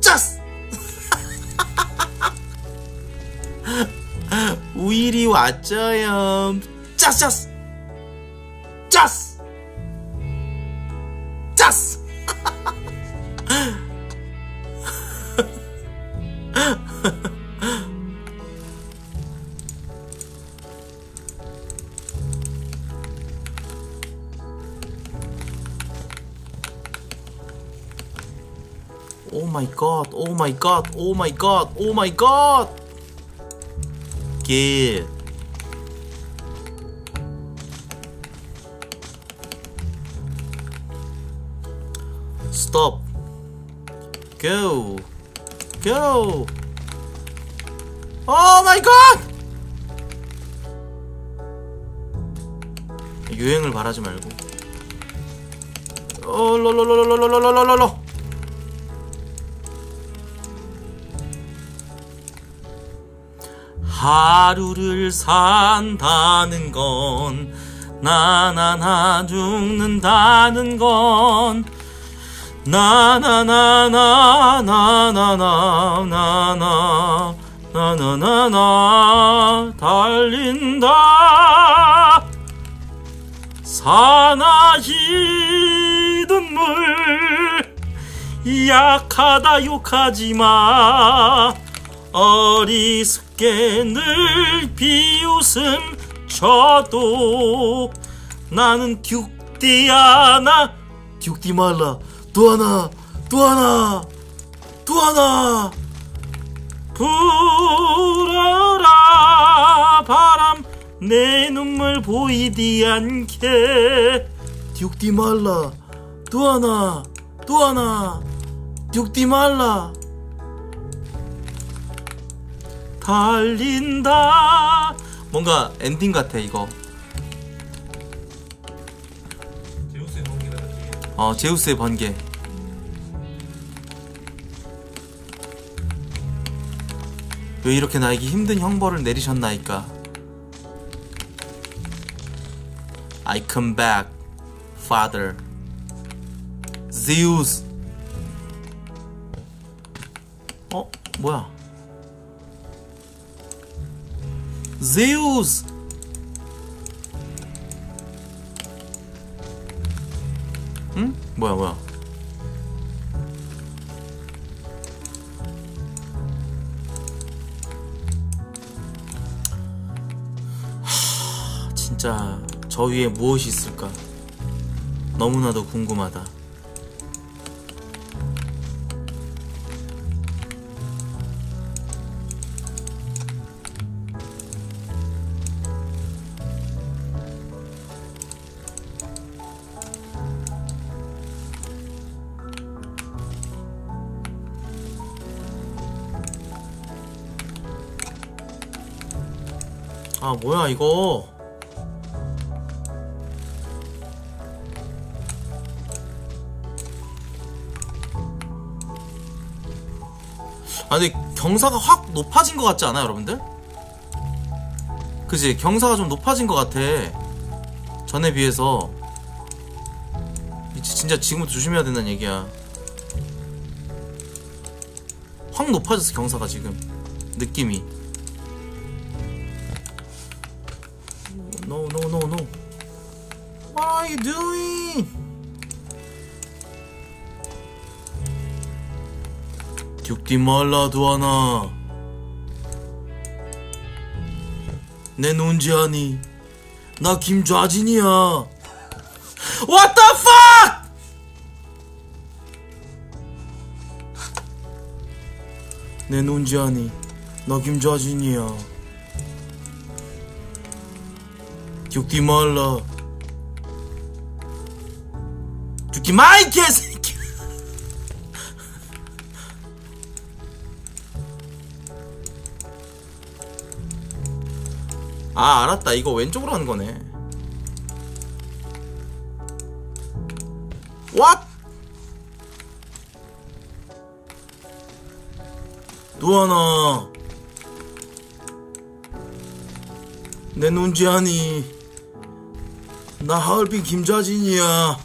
짜스. 우일이 왔죠염. 짜스 짜스 짜스 짜스. 오 마이 갓, 오 마이 갓, 오 마이 갓, 오 마이 갓. 길. Stop. Go. Go. Oh my god. 유행을 바라지 말고. 어, 로로로로로로로로로로. 하루를 산다는 건 나나나 죽는다는 건 나나나나나나나나나나나나 달린다. 사나이 눈물 약하다 욕하지마. 어리숙게 늘 비웃음 쳐도 나는 듀띠아나 듀띠말라. 또 하나 또 하나 또 하나 불어라 바람 내 눈물 보이디 않게. 듀띠 말라 또 하나 또 하나 듀띠 말라. 달린다. 뭔가 엔딩 같아 이거. 제우스의 번개가 같지. 어, 제우스의 번개. 왜 이렇게 나에게 힘든 형벌을 내리셨나이까. I come back, father. Zeus. 어? 뭐야? Zeus. 응? 뭐야 뭐야? 하, 진짜. 저 위에 무엇이 있을까? 너무나도 궁금하다. 아, 뭐야, 이거? 아, 근데 경사가 확 높아진 것 같지 않아요, 여러분들? 그지? 경사가 좀 높아진 것 같아. 전에 비해서. 진짜 지금부터 조심해야 된다는 얘기야. 확 높아졌어, 경사가 지금. 느낌이. No, no, no, no. What are you doing? 죽디 말라 두아나 내 논지하니 나 김좌진이야. What the fuck! 내 논지하니 나 김좌진이야. 죽디 말라 죽디 마이 개새. 아, 알았다. 이거 왼쪽으로 하는 거네. What? 또 하나. 내 논지하니. 나 하얼빈 김좌진이야.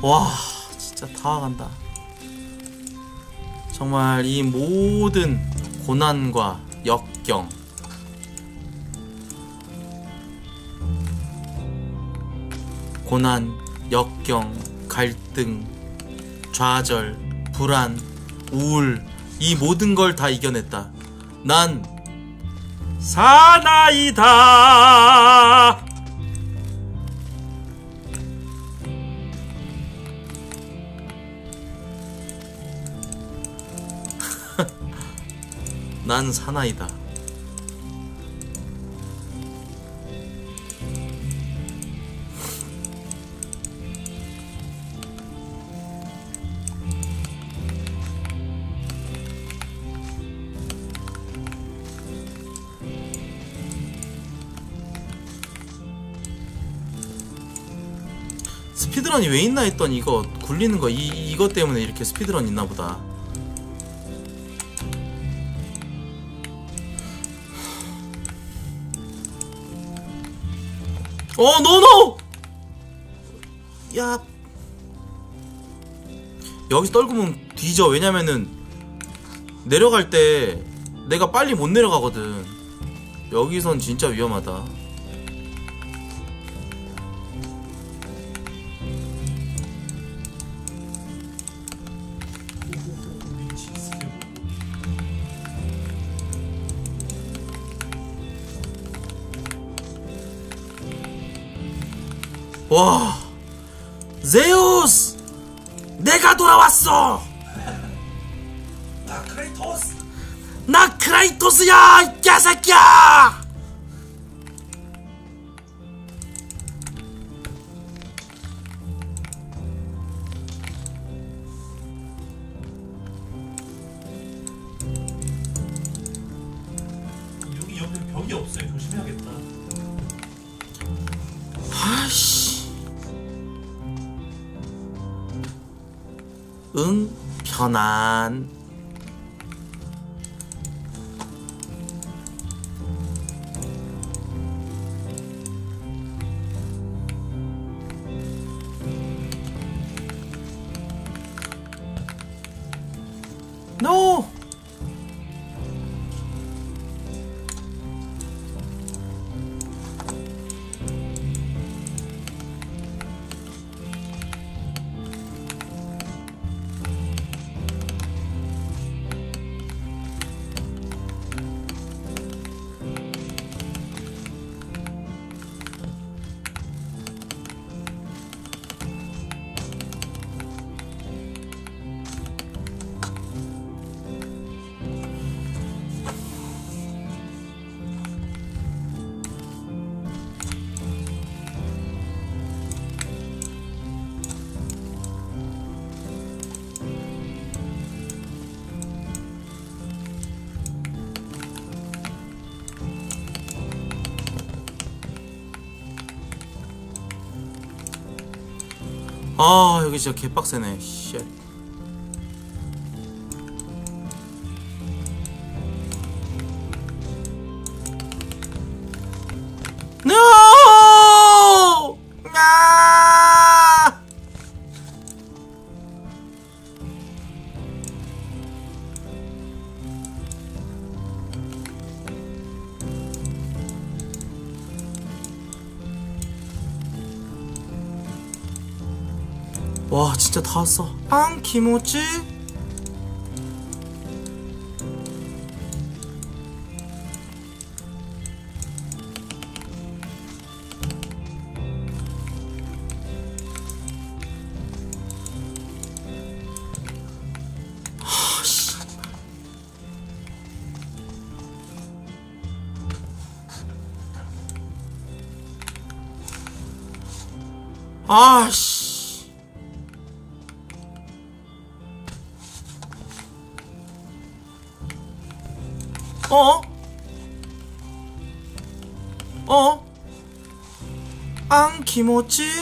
와, 진짜 다와간다. 정말 이 모든 고난과 역경 직경. 고난, 역경, 갈등, 좌절, 불안, 우울, 이 모든 걸 다 이겨냈다. 난 사나이다. 난 사나이다. 스피드런이 왜 있나 했더니 이거 굴리는 거, 이, 이것 때문에 이렇게 스피드런 있나 보다. 어, 노노! 야. 여기서 떨구면 뒤져. 왜냐면은, 내려갈 때 내가 빨리 못 내려가거든. 여기선 진짜 위험하다. 와, 제우스, 내가 돌아왔어. 나 크레이토스, 나 크레이토스야, 이 개새끼야. 여기 옆에 벽이 없어요. 조심해야겠다. 아이씨. 응, 편안. 노! 아, 여기 진짜 개빡세네. 쉣. 노! 아! 와, 진짜 다 왔어. 빵 키모찌. 아씨. 어? 어? 앙 김오찌?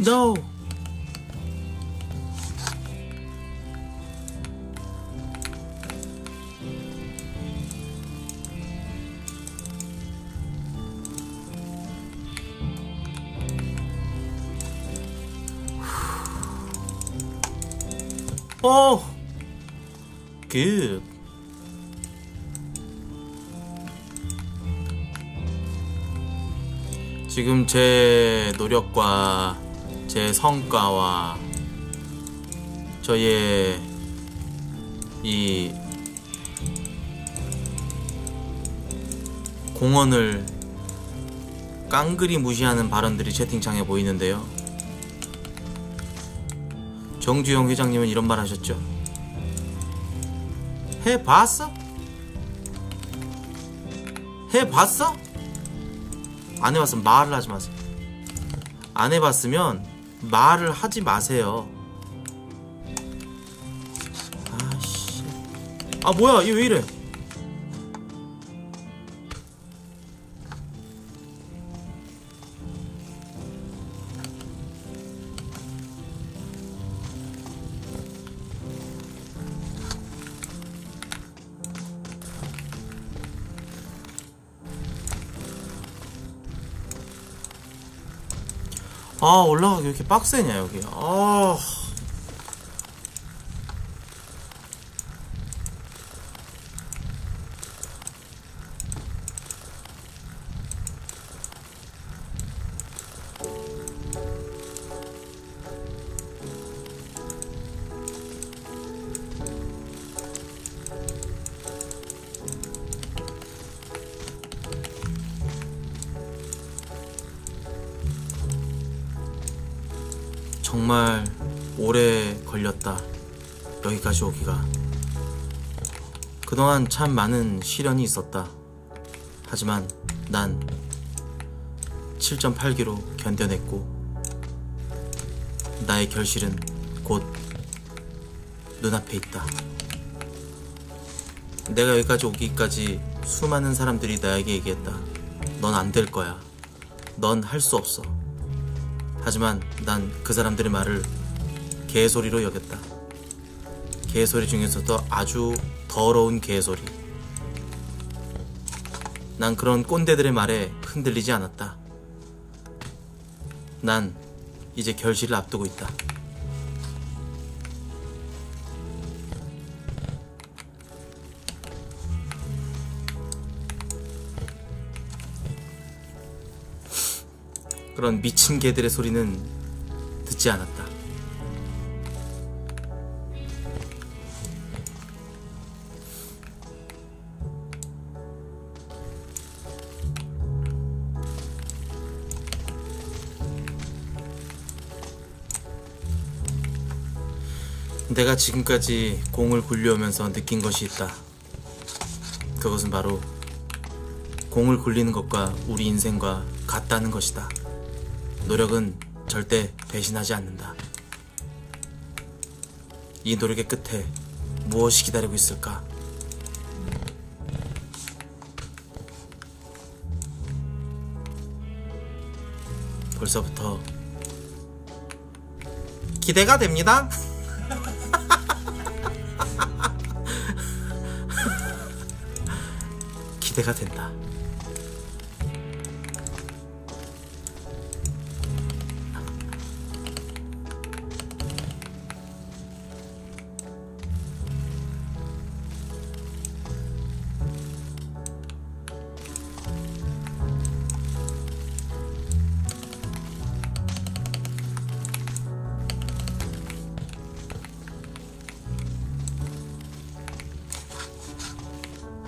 No. Oh, good. 지금 제 노력과 제 성과와 저의 이 공헌을 깡그리 무시하는 발언들이 채팅창에 보이는데요. 정주영 회장님은 이런 말 하셨죠. 해봤어? 해봤어? 안 해봤으면 말을 하지 마세요. 안 해봤으면 말을 하지 마세요. 아씨. 아 뭐야 얘 왜 이래? 아 올라가기 왜 이렇게 빡세냐 여기. 아 정말 오래 걸렸다. 여기까지 오기가. 그동안 참 많은 시련이 있었다. 하지만 난 칠 점 팔 키로 견뎌냈고 나의 결실은 곧 눈앞에 있다. 내가 여기까지 오기까지 수많은 사람들이 나에게 얘기했다. 넌 안 될 거야. 넌 할 수 없어. 하지만 난 그 사람들의 말을 개소리로 여겼다. 개소리 중에서도 아주 더러운 개소리. 난 그런 꼰대들의 말에 흔들리지 않았다. 난 이제 결실을 앞두고 있다. 그런 미친 개들의 소리는 듣지 않았다. 내가 지금까지 공을 굴려오면서 느낀 것이 있다. 그것은 바로 공을 굴리는 것과 우리 인생과 같다는 것이다. 노력은 절대 배신하지 않는다. 이 노력의 끝에 무엇이 기다리고 있을까? 벌써부터 기대가 됩니다. 기대가 된다.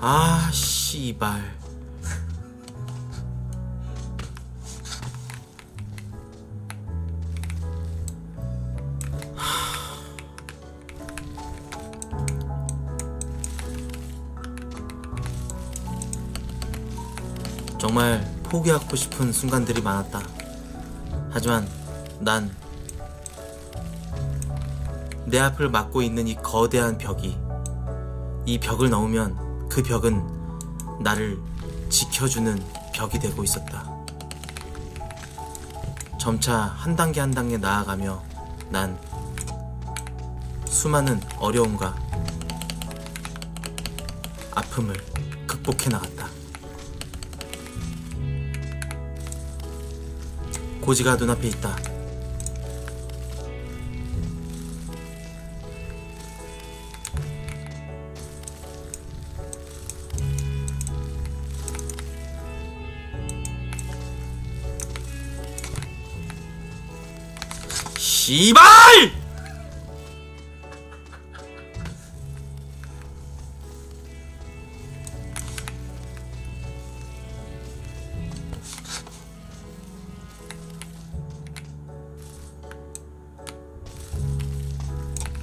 아, 씨발. 정말 포기하고 싶은 순간들이 많았다. 하지만 난 내 앞을 막고 있는 이 거대한 벽이, 이 벽을 넘으면 그 벽은 나를 지켜주는 벽이 되고 있었다. 점차 한 단계 한 단계 나아가며 난 수많은 어려움과 아픔을 극복해 나갔다. 고지가 눈앞에 있다. 씨발!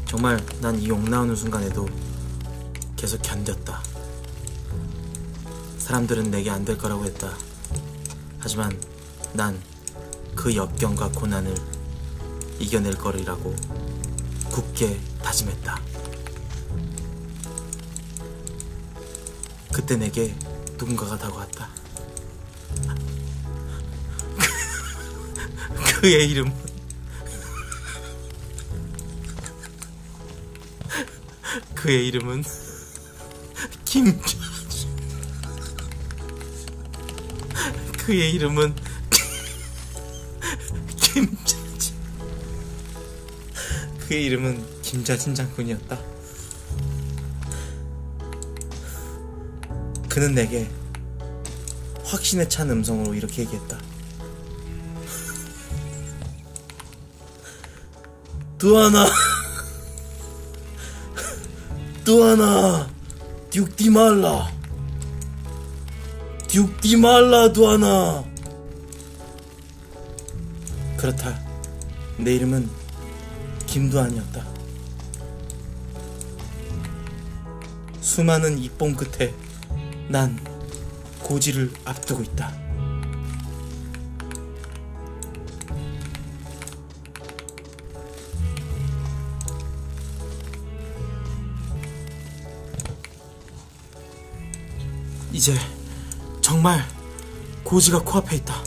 정말 난 이 욕 나오는 순간에도 계속 견뎠다. 사람들은 내게 안 될 거라고 했다. 하지만 난 그 역경과 고난을 이겨낼 거리라고 굳게 다짐했다. 그때 내게 누군가가 다가왔다. 그의 이름은 그의 이름은 김 그의 이름은 김 그의 이름은 김자진 장군이었다. 그는 내게 확신에 찬 음성으로 이렇게 얘기했다. 두아나, 두아나, 죽지 말라, 죽지 말라, 두아나. 그렇다. 내 이름은 김두한이었다. 수많은 입봉 끝에 난 고지를 앞두고 있다. 이제 정말 고지가 코앞에 있다.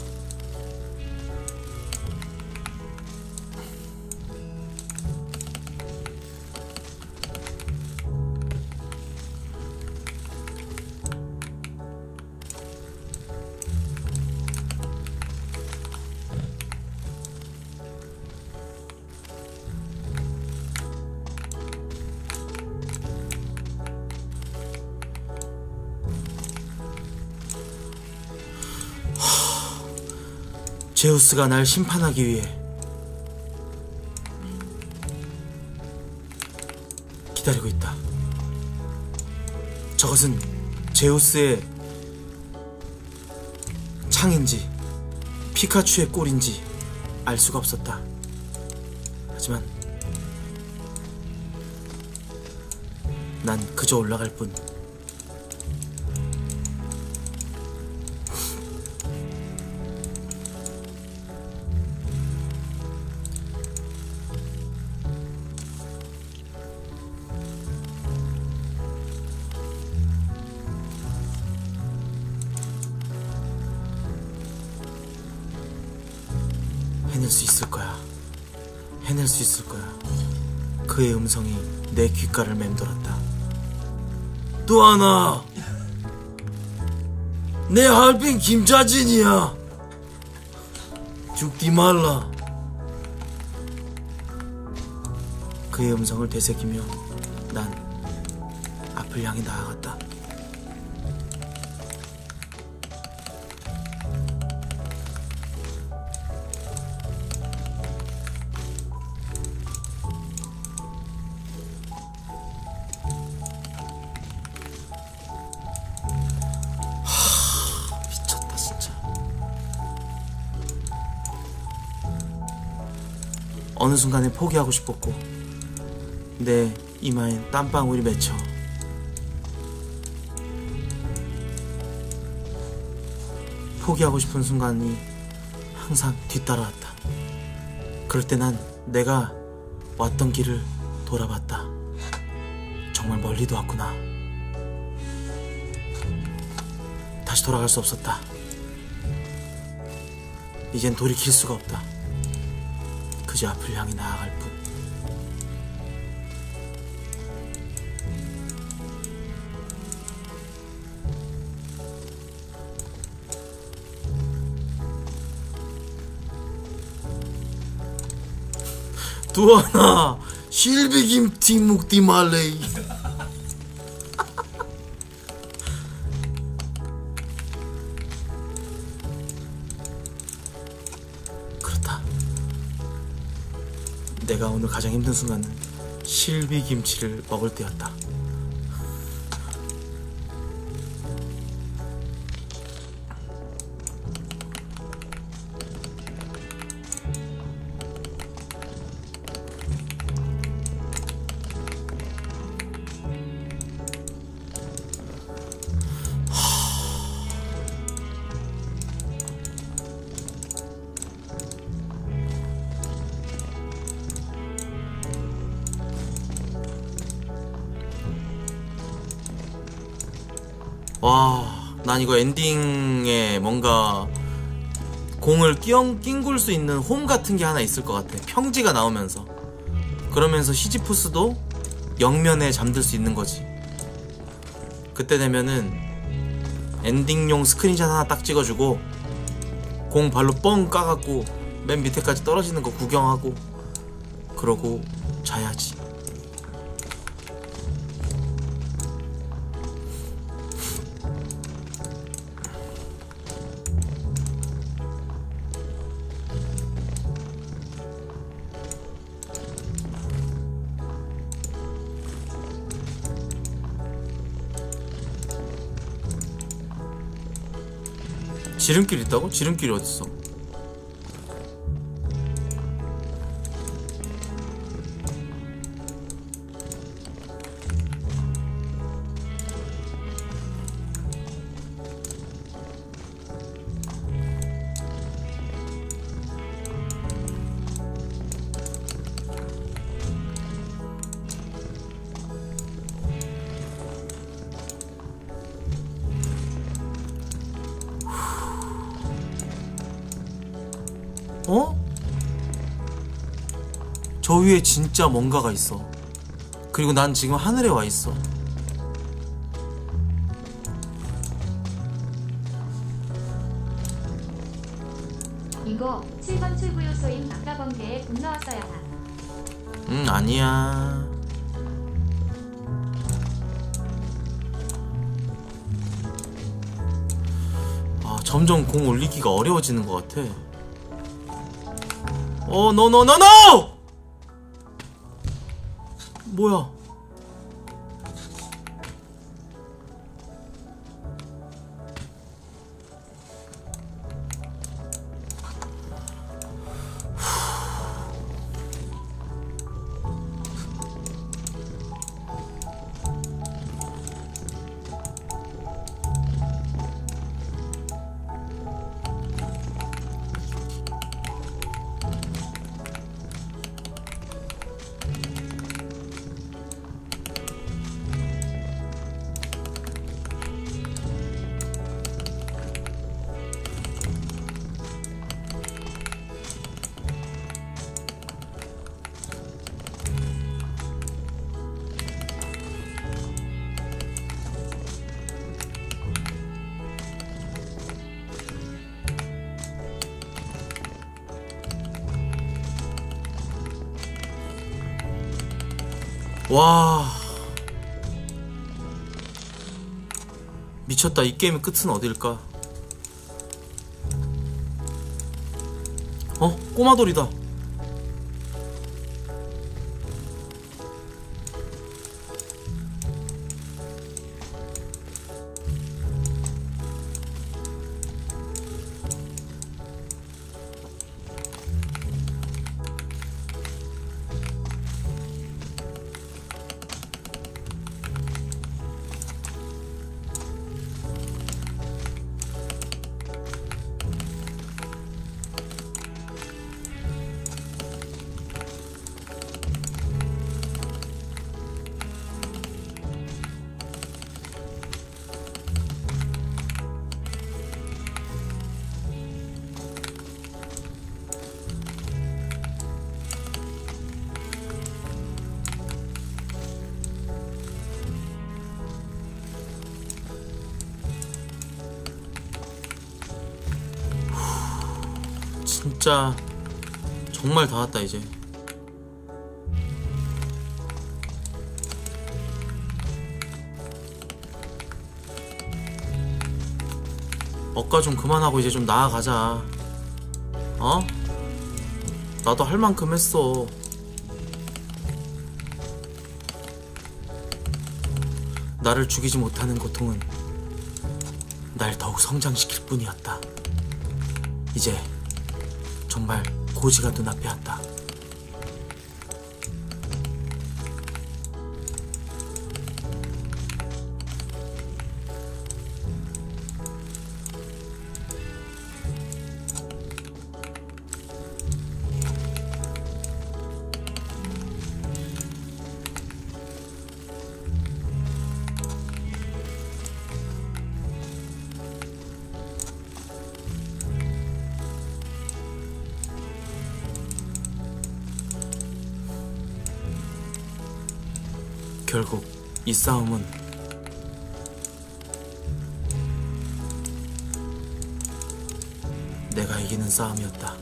제우스가 날 심판하기 위해 기다리고 있다. 저것은 제우스의 창인지 피카츄의 꼴인지 알 수가 없었다. 하지만 난 그저 올라갈 뿐. 해낼 수 있을 거야. 해낼 수 있을 거야. 그의 음성이 내 귓가를 맴돌았다. 또 하나! 내 할빈 김자진이야! 죽지 말라! 그의 음성을 되새기며 난 앞을 향해 나아갔다. 어느 순간에 포기하고 싶었고 내 이마엔 땀방울이 맺혀 포기하고 싶은 순간이 항상 뒤따라왔다. 그럴 때 난 내가 왔던 길을 돌아봤다. 정말 멀리도 왔구나. 다시 돌아갈 수 없었다. 이젠 돌이킬 수가 없다. 그저 앞을 향해 나아갈 뿐. 또 하나 실비김치 묵디 말레이. 그렇다. 내가 오늘 가장 힘든 순간은 실비김치를 먹을 때였다. 와, 난 이거 엔딩에 뭔가 공을 끼얹, 낑굴 수 있는 홈 같은 게 하나 있을 것 같아. 평지가 나오면서. 그러면서 시지푸스도 영면에 잠들 수 있는 거지. 그때 되면은 엔딩용 스크린샷 하나 딱 찍어주고 공 발로 뻥 까갖고 맨 밑에까지 떨어지는 거 구경하고 그러고 자야지. 지름길 있다고? 지름길이 어딨어? 어? 저 위에 진짜 뭔가가 있어. 그리고 난 지금 하늘에 와 있어. 이거 칠 번 출구요소인 아까 번개에 돈 넣었어야 나. 음, 아니야. 아, 점점 공 올리기가 어려워지는 것 같아. 어, 노, 노, 노, 노! 뭐야? 와, 미쳤다. 이 게임의 끝은 어딜까? 어? 꼬마돌이다. 진짜 정말 다 왔다 이제. 억까 좀 그만하고 이제 좀 나아가자. 어? 나도 할 만큼 했어. 나를 죽이지 못하는 고통은 날 더욱 성장시킬 뿐이었다. 이제 정말 고지가 눈앞에 왔다. 결국 이 싸움은 내가 이기는 싸움이었다.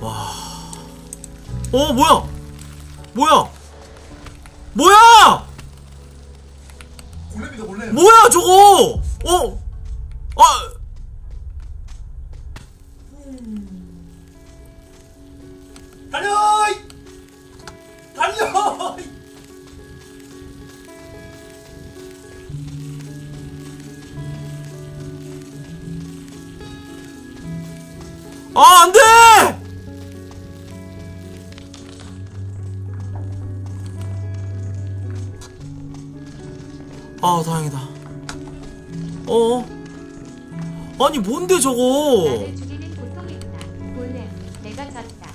와. 어, 뭐야? 뭐야? 뭐야? 뭐야 저거! 어? 아! 달려! 달려! 아, 안 돼! 아, 다행이다. 어? 아니, 뭔데, 저거? 나를 죽이는 고통이 있나? 몰래, 내가 졌다.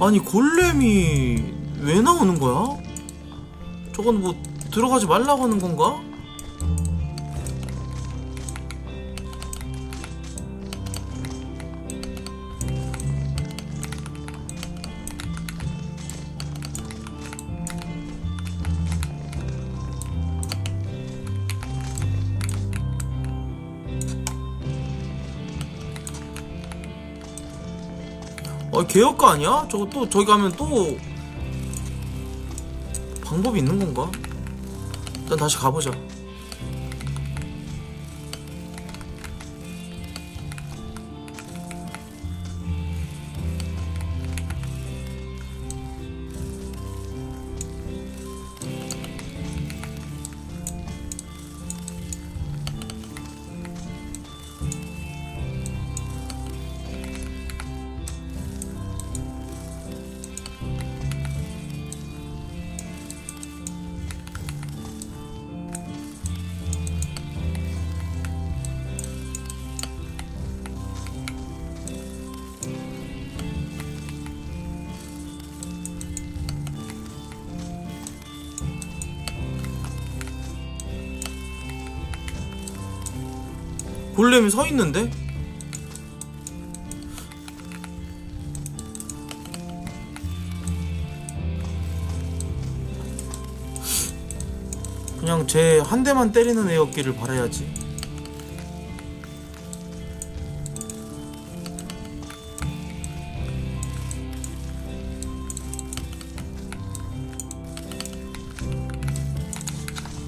아니, 골렘이 왜 나오는 거야? 저건 뭐, 들어가지 말라고 하는 건가? 아, 개혁가 아니야? 저거 또 저기 가면 또 방법이 있는 건가? 일단 다시 가보자. 골렘이 서 있는데? 그냥 쟤 한 대만 때리는 애였기를 바라야지.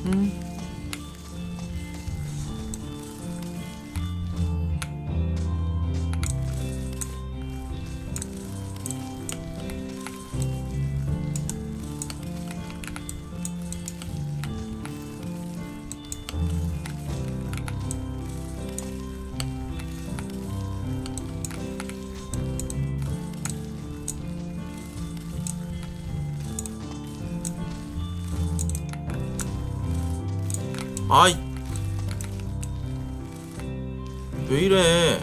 음. 아이, 왜 이래?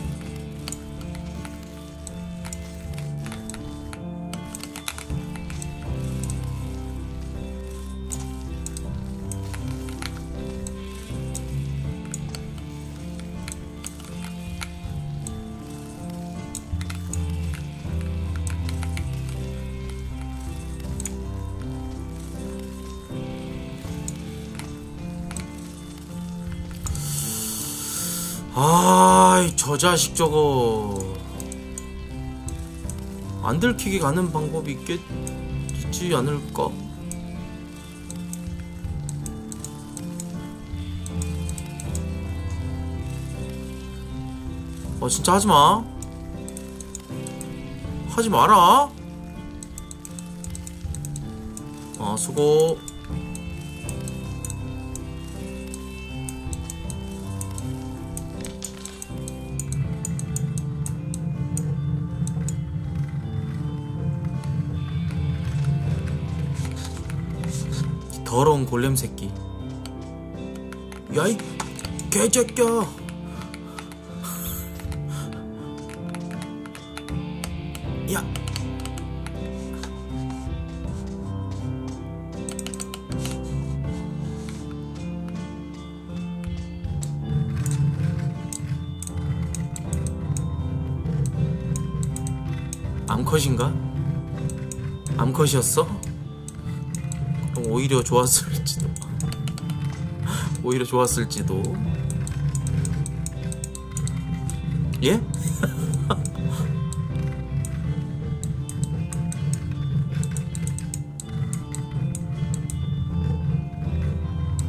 아이 저 자식 저거 안 들키게 가는 방법이 있겠... 있지 않을까? 어 진짜 하지마 하지마라. 어 수고. 더러운 골렘 새끼. 야이 개새끼야. 야. 암컷인가? 암컷이었어? 그럼 오히려 좋았을지도. 오히려 좋았을지도. 예?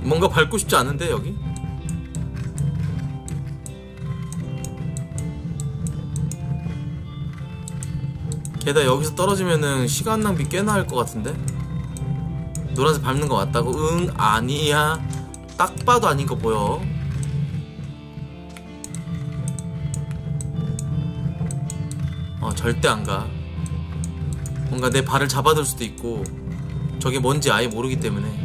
뭔가 밟고 싶지 않은데 여기? 게다가 여기서 떨어지면은 시간 낭비 꽤나 할 것 같은데? 노란색 밟는 거 맞다고? 응 아니야 딱 봐도 아닌 거 보여. 어 절대 안 가. 뭔가 내 발을 잡아둘 수도 있고 저게 뭔지 아예 모르기 때문에.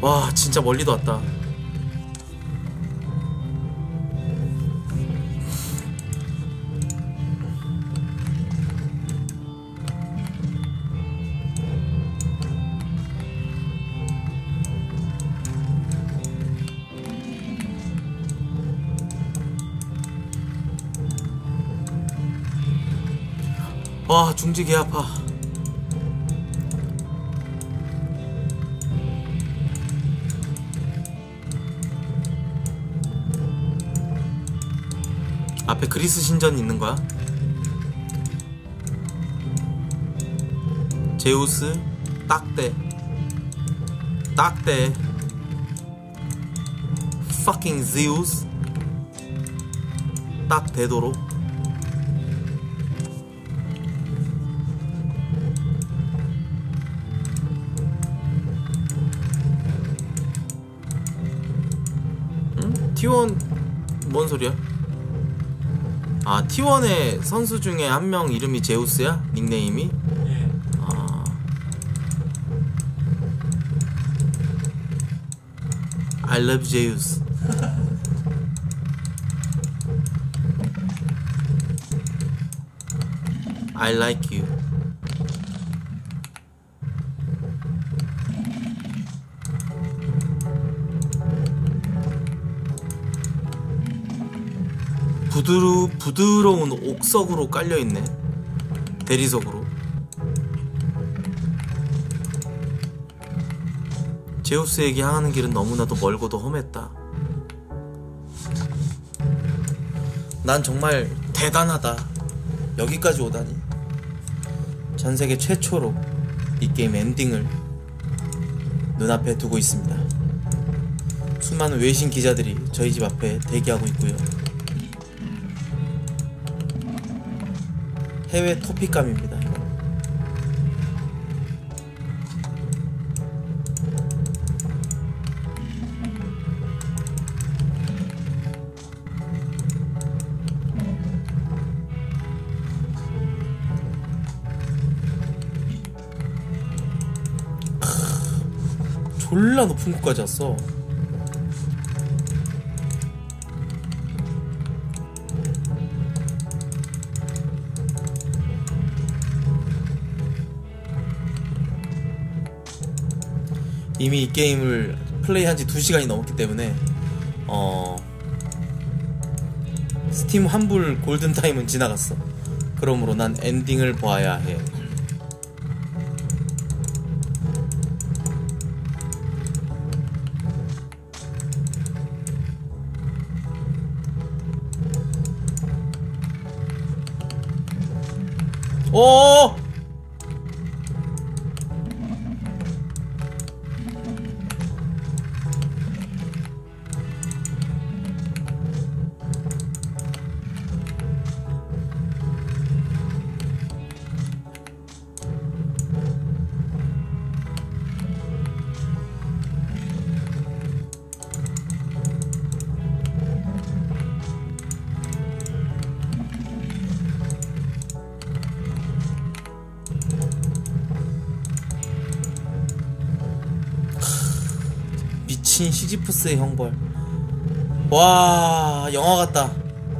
와 진짜 멀리도 왔다. 와 중지 개 아파. 앞에 그리스 신전 있는 거야? 제우스 딱대 딱대 fucking Zeus 딱 되도록. 응? 티 원 뭔 소리야? 아, 티 원의 선수 중에 한 명 이름이 제우스야? 닉네임이? 예. 아. I love Zeus. I like you. 부드러, 부드러운 옥석으로 깔려있네. 대리석으로. 제우스에게 향하는 길은 너무나도 멀고도 험했다. 난 정말 대단하다. 여기까지 오다니. 전세계 최초로 이 게임 엔딩을 눈앞에 두고 있습니다. 수많은 외신 기자들이 저희 집 앞에 대기하고 있고요. 해외 토픽감입니다. 졸라 높은 곳까지 왔어. 이미 이 게임을 플레이한지 두 시간이 넘었기 때문에 어... 스팀 환불 골든타임은 지나갔어. 그러므로 난 엔딩을 봐야 해. 오! 시지프스의 형벌. 와, 영화같다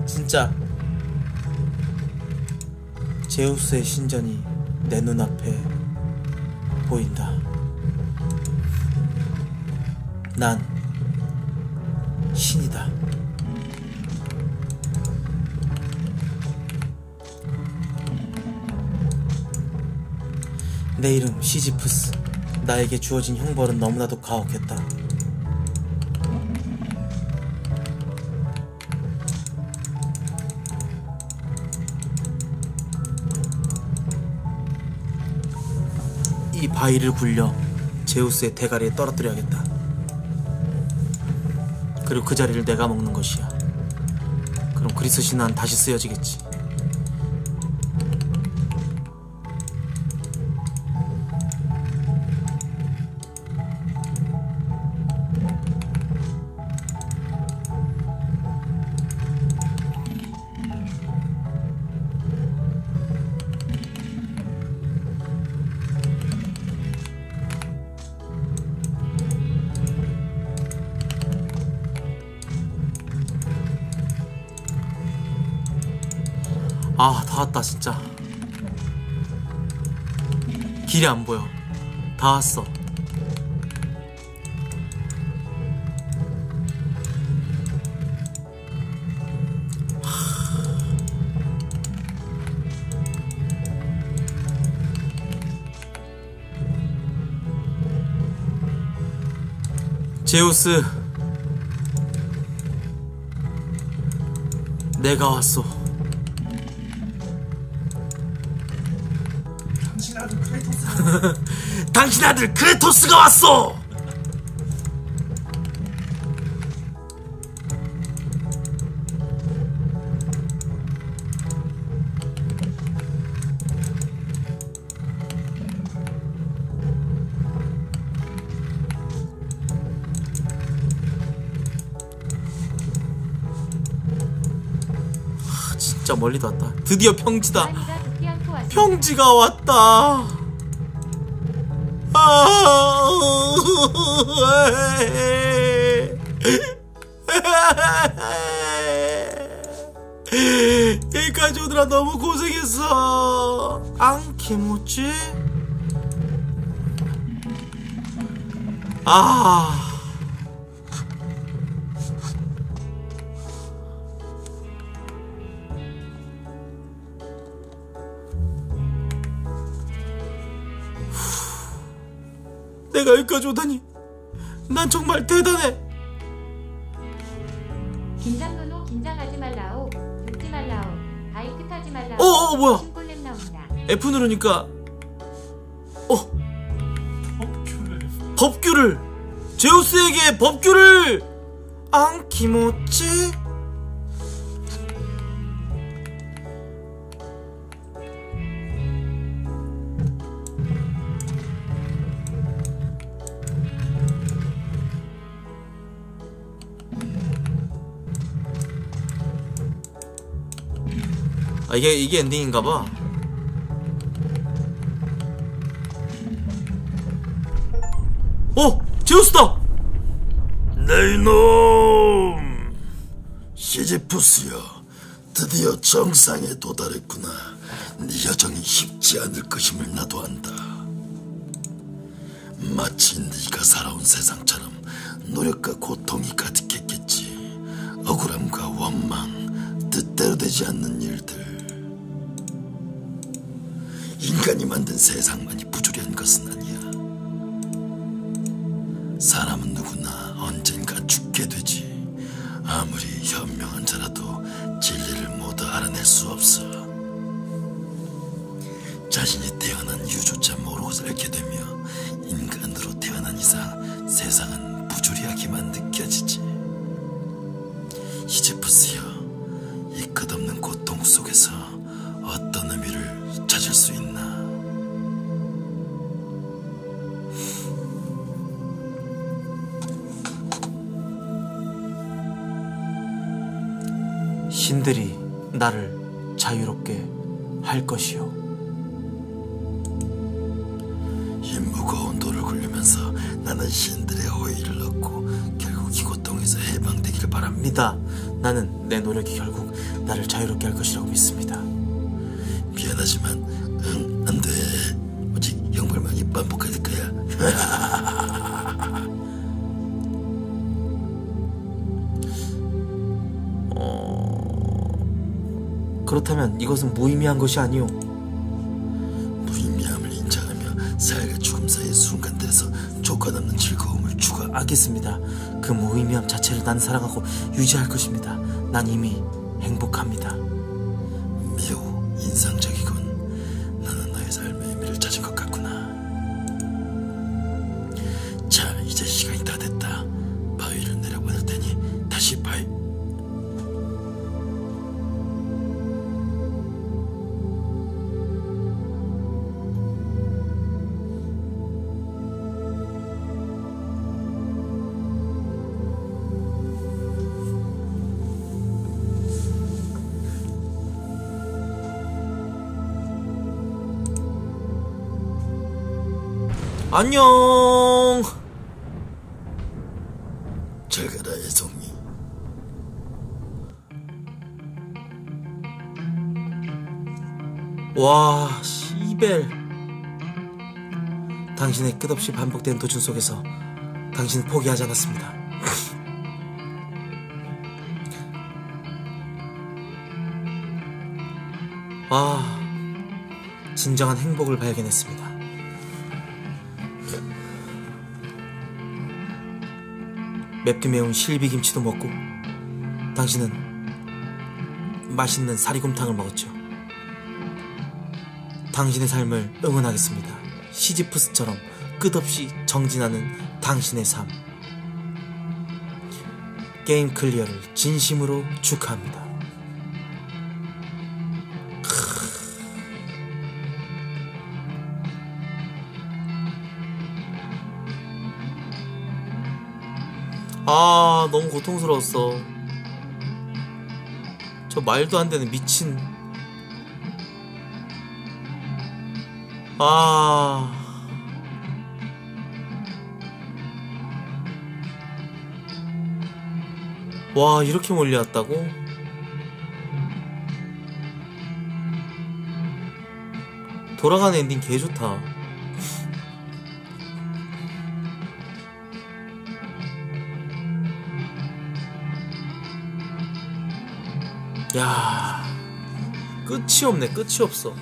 진짜. 제우스의 신전이 내 눈앞에 보인다. 난 신이다. 내 이름 시지프스. 나에게 주어진 형벌은 너무나도 가혹했다. 이 바위를 굴려 제우스의 대가리에 떨어뜨려야겠다. 그리고 그 자리를 내가 먹는 것이야. 그럼 그리스 신화는 다시 쓰여지겠지. 아, 다 왔다 진짜. 길이 안 보여. 다 왔어. 제우스, 내가 왔어. 당신 아들 크레토스가 왔어! 하, 진짜 멀리도 왔다. 드디어 평지다. 평지가 왔다. 여기까지 오느라 너무 고생했어. 안키모찌? 아, 내가 여기까지 오다니. 난 정말 대단해. 긴장노노 긴장하지 말라오. 듣지 말라오. 아이 끝하지 말라오. 어어 뭐야? F 누르니까 어 법규를 법규를 제우스에게 법규를. 안키모찌? 아, 이게, 이게 엔딩인가봐. 어! 제우스다! 내 이놈! 시지프스여, 드디어 정상에 도달했구나. 네 여정이 쉽지 않을 것임을 나도 안다. 마치 네가 살아온 세상처럼 노력과 고통이 가득했겠지. 억울함과 원망, 뜻대로 되지 않는 일들. 인간이 만든 세상만이 부조리한 것은 아니야. 사람은 누구나 언젠가 죽게 되지. 아무리 현명한 자라도 진리를 모두 알아낼 수 없어. 자신이 태어난 이유조차 모르고 살게 되며 인간으로 태어난 이상 세상은 부조리하기만 느껴지지. 이제부터야 이 끝없는 고통 속에서 어떤 의미를 찾을 수 있나. 신들이 나를 자유롭게 할 것이요. 이 무거운 돌을 굴리면서 나는 신들의 호의를 얻고 결국 이 고통에서 해방되기를 바랍니다. 나는 내 노력이 결국 나를 자유롭게 할 것이라고 믿습니다. 미안하지만 응, 안 돼. 오직 형벌만이 반복할 거야. 어... 그렇다면 이것은 무의미한 것이 아니오. 무의미함을 인정하며 삶과 죽음 사이의 순간들에서 조건없는 즐거움을 추구하... 알겠습니다. 그 무의미함 자체를 난 사랑하고 유지할 것입니다. 난 이미 행복합니다. 매우 인상적이군. 나는 너의 삶의 의미를 찾은 것 같구나. 자, 이제 시간이 다 됐다. 바위를 내려보낼 테니 다시 바위... 안녕. 잘 가라 애송이. 와 씨벨. 당신의 끝없이 반복된 도전 속에서 당신은 포기하지 않았습니다. 아, 진정한 행복을 발견했습니다. 맵게 매운 실비김치도 먹고 당신은 맛있는 사리곰탕을 먹었죠. 당신의 삶을 응원하겠습니다. 시지프스처럼 끝없이 정진하는 당신의 삶. 게임 클리어를 진심으로 축하합니다. 아, 너무 고통스러웠어. 저 말도 안 되는 미친. 아. 와, 이렇게 멀리 왔다고? 돌아가는 엔딩 개 좋다. 야, 끝이 없네. 끝이 없어.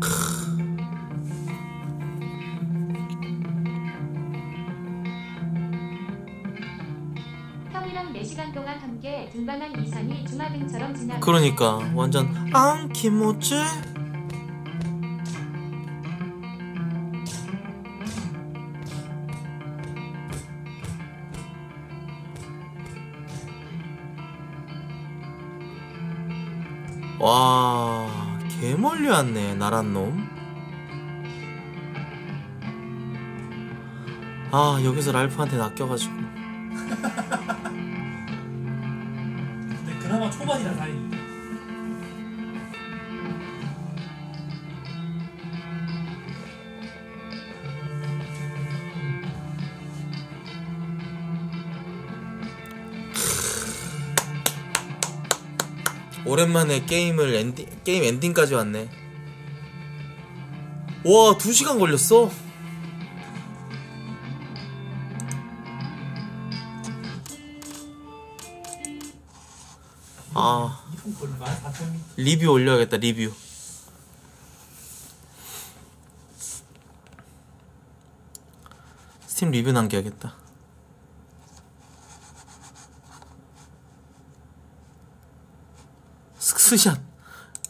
크으. 형이랑 네 시간 동안 함께 등반한 이 산이 주마등처럼 지나. 그러니까 완전 앙 김모찌. 와, 개멀리 왔네, 나란놈. 아, 여기서 랄프한테 낚여가지고. 근데 그나마 초반이라 다행이네. 오랜만에 게임을 엔딩, 게임 엔딩까지 왔네. 와, 두 시간 걸렸어? 아, 리뷰 올려야겠다. 리뷰 스팀 리뷰 남겨야겠다. 스샷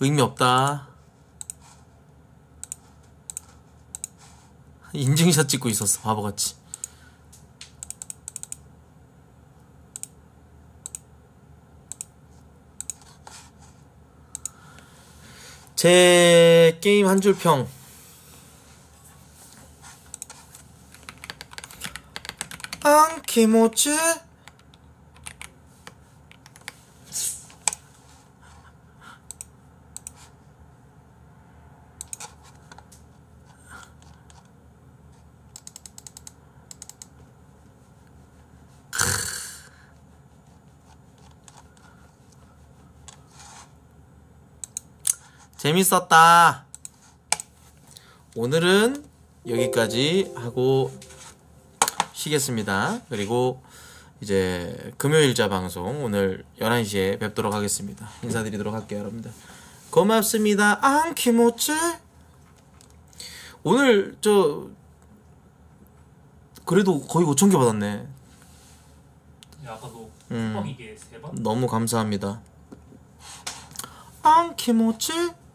의미 없다. 인증샷 찍고 있었어, 바보같이. 제 게임 한 줄 평. 안키모치 재밌었다. 오늘은 여기까지 하고 쉬겠습니다. 그리고 이제 금요일자 방송 오늘 열한 시에 뵙도록 하겠습니다. 인사드리도록 할게요, 여러분들. 고맙습니다. 안키모츠. 오늘 저 그래도 거의 오천 개 받았네. 야, 아까도 음, 너무 감사합니다. 안키모츠.